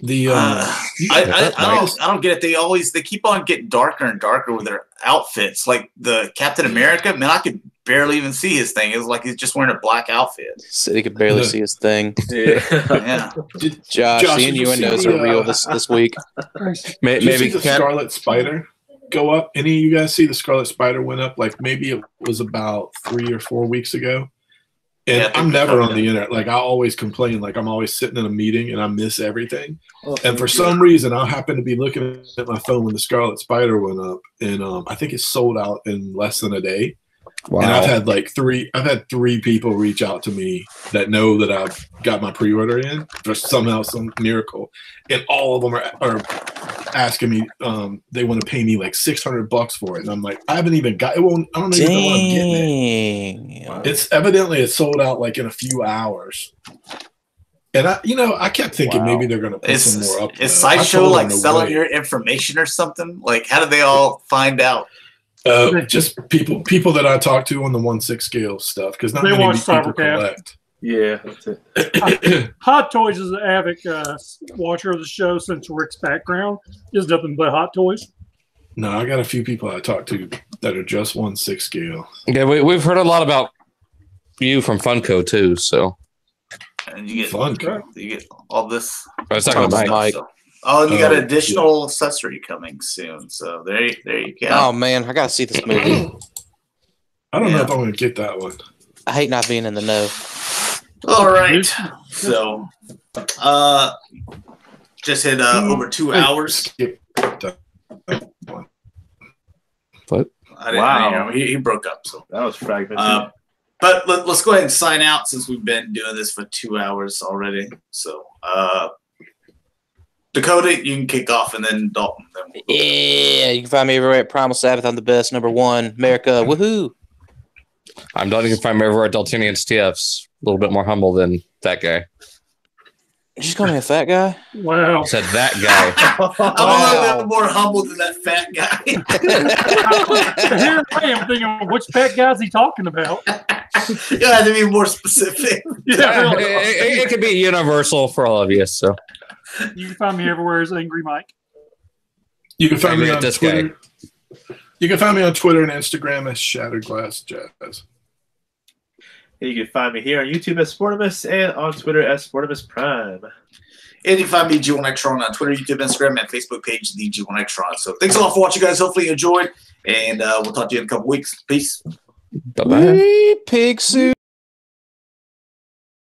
The um, uh, I, I, I don't I don't get it. They always they keep on getting darker and darker with their outfits. Like the Captain America, man, I could barely even see his thing. It was like he's just wearing a black outfit. So he could barely see his thing. Yeah, yeah. Did, Josh, Josh, the innuendos are real this this week. Maybe, did you see the Cap Scarlet Spider go up? Any of you guys see the Scarlet Spider went up? Like maybe it was about three or four weeks ago. And yeah, I'm never on the internet. Like I always complain. Like I'm always sitting in a meeting and I miss everything. Oh, and for some reason, I happen to be looking at my phone when the Scarlet Spider went up, and um, I think it sold out in less than a day. Wow. And I've had like three. I've had three people reach out to me that know that I've got my pre-order in for somehow some miracle, and all of them are are asking me. Um, they want to pay me like six hundred bucks for it, and I'm like, I haven't even got it. Won't I don't even know what I'm getting it. Wow. It's evidently it's sold out like in a few hours, and I, you know, I kept thinking wow. maybe they're going to put some more up. Is Sideshow like selling way. your information or something? Like, how do they all find out? Uh, just people people that I talk to on the one sixth scale stuff because not they many watch people collect. Yeah, that's it. I, Hot Toys is an avid uh, watcher of the show since Rick's background is nothing but Hot Toys. No, I got a few people I talk to that are just one sixth scale. Yeah, we, we've heard a lot about you from Funko too, so. And you get Funko. You get all this. I was talking about Mike. So. Oh, and you got an additional uh, yeah. accessory coming soon, so there, you, there you go. Oh man, I gotta see this movie. I don't yeah. know if I'm gonna get that one. I hate not being in the know. All right, so uh, just hit uh, over two hours. What? I didn't, wow, he, he broke up. So that was fragmented. Uh, but let, let's go ahead and sign out since we've been doing this for two hours already. So. Uh, Dakota, you can kick off, and then Dalton. Then we'll yeah, you can find me everywhere at Primal Sabbath. I'm the best, number one, America, woohoo! I'm Dalton. You can find me everywhere at Daltinian's T Fs. A little bit more humble than that guy. Did you just call me a fat guy? Wow! I said that guy. I'm wow. a little bit more humble than that fat guy. Here I am thinking, which fat guy is he talking about? You have to be more specific. Yeah, it, it, it could be universal for all of you. So. You can find me everywhere as Angry Mike. You can find me on Twitter. You can find me on Twitter and Instagram as Shattered Glass Jazz. And you can find me here on YouTube as Sportimus and on Twitter as Sportimus Prime. And you can find me G one Xtron on Twitter, YouTube, Instagram, and Facebook page, the G one Xtron. So thanks a lot for watching, guys. Hopefully you enjoyed, and uh, we'll talk to you in a couple weeks. Peace. Bye bye. Pig soup.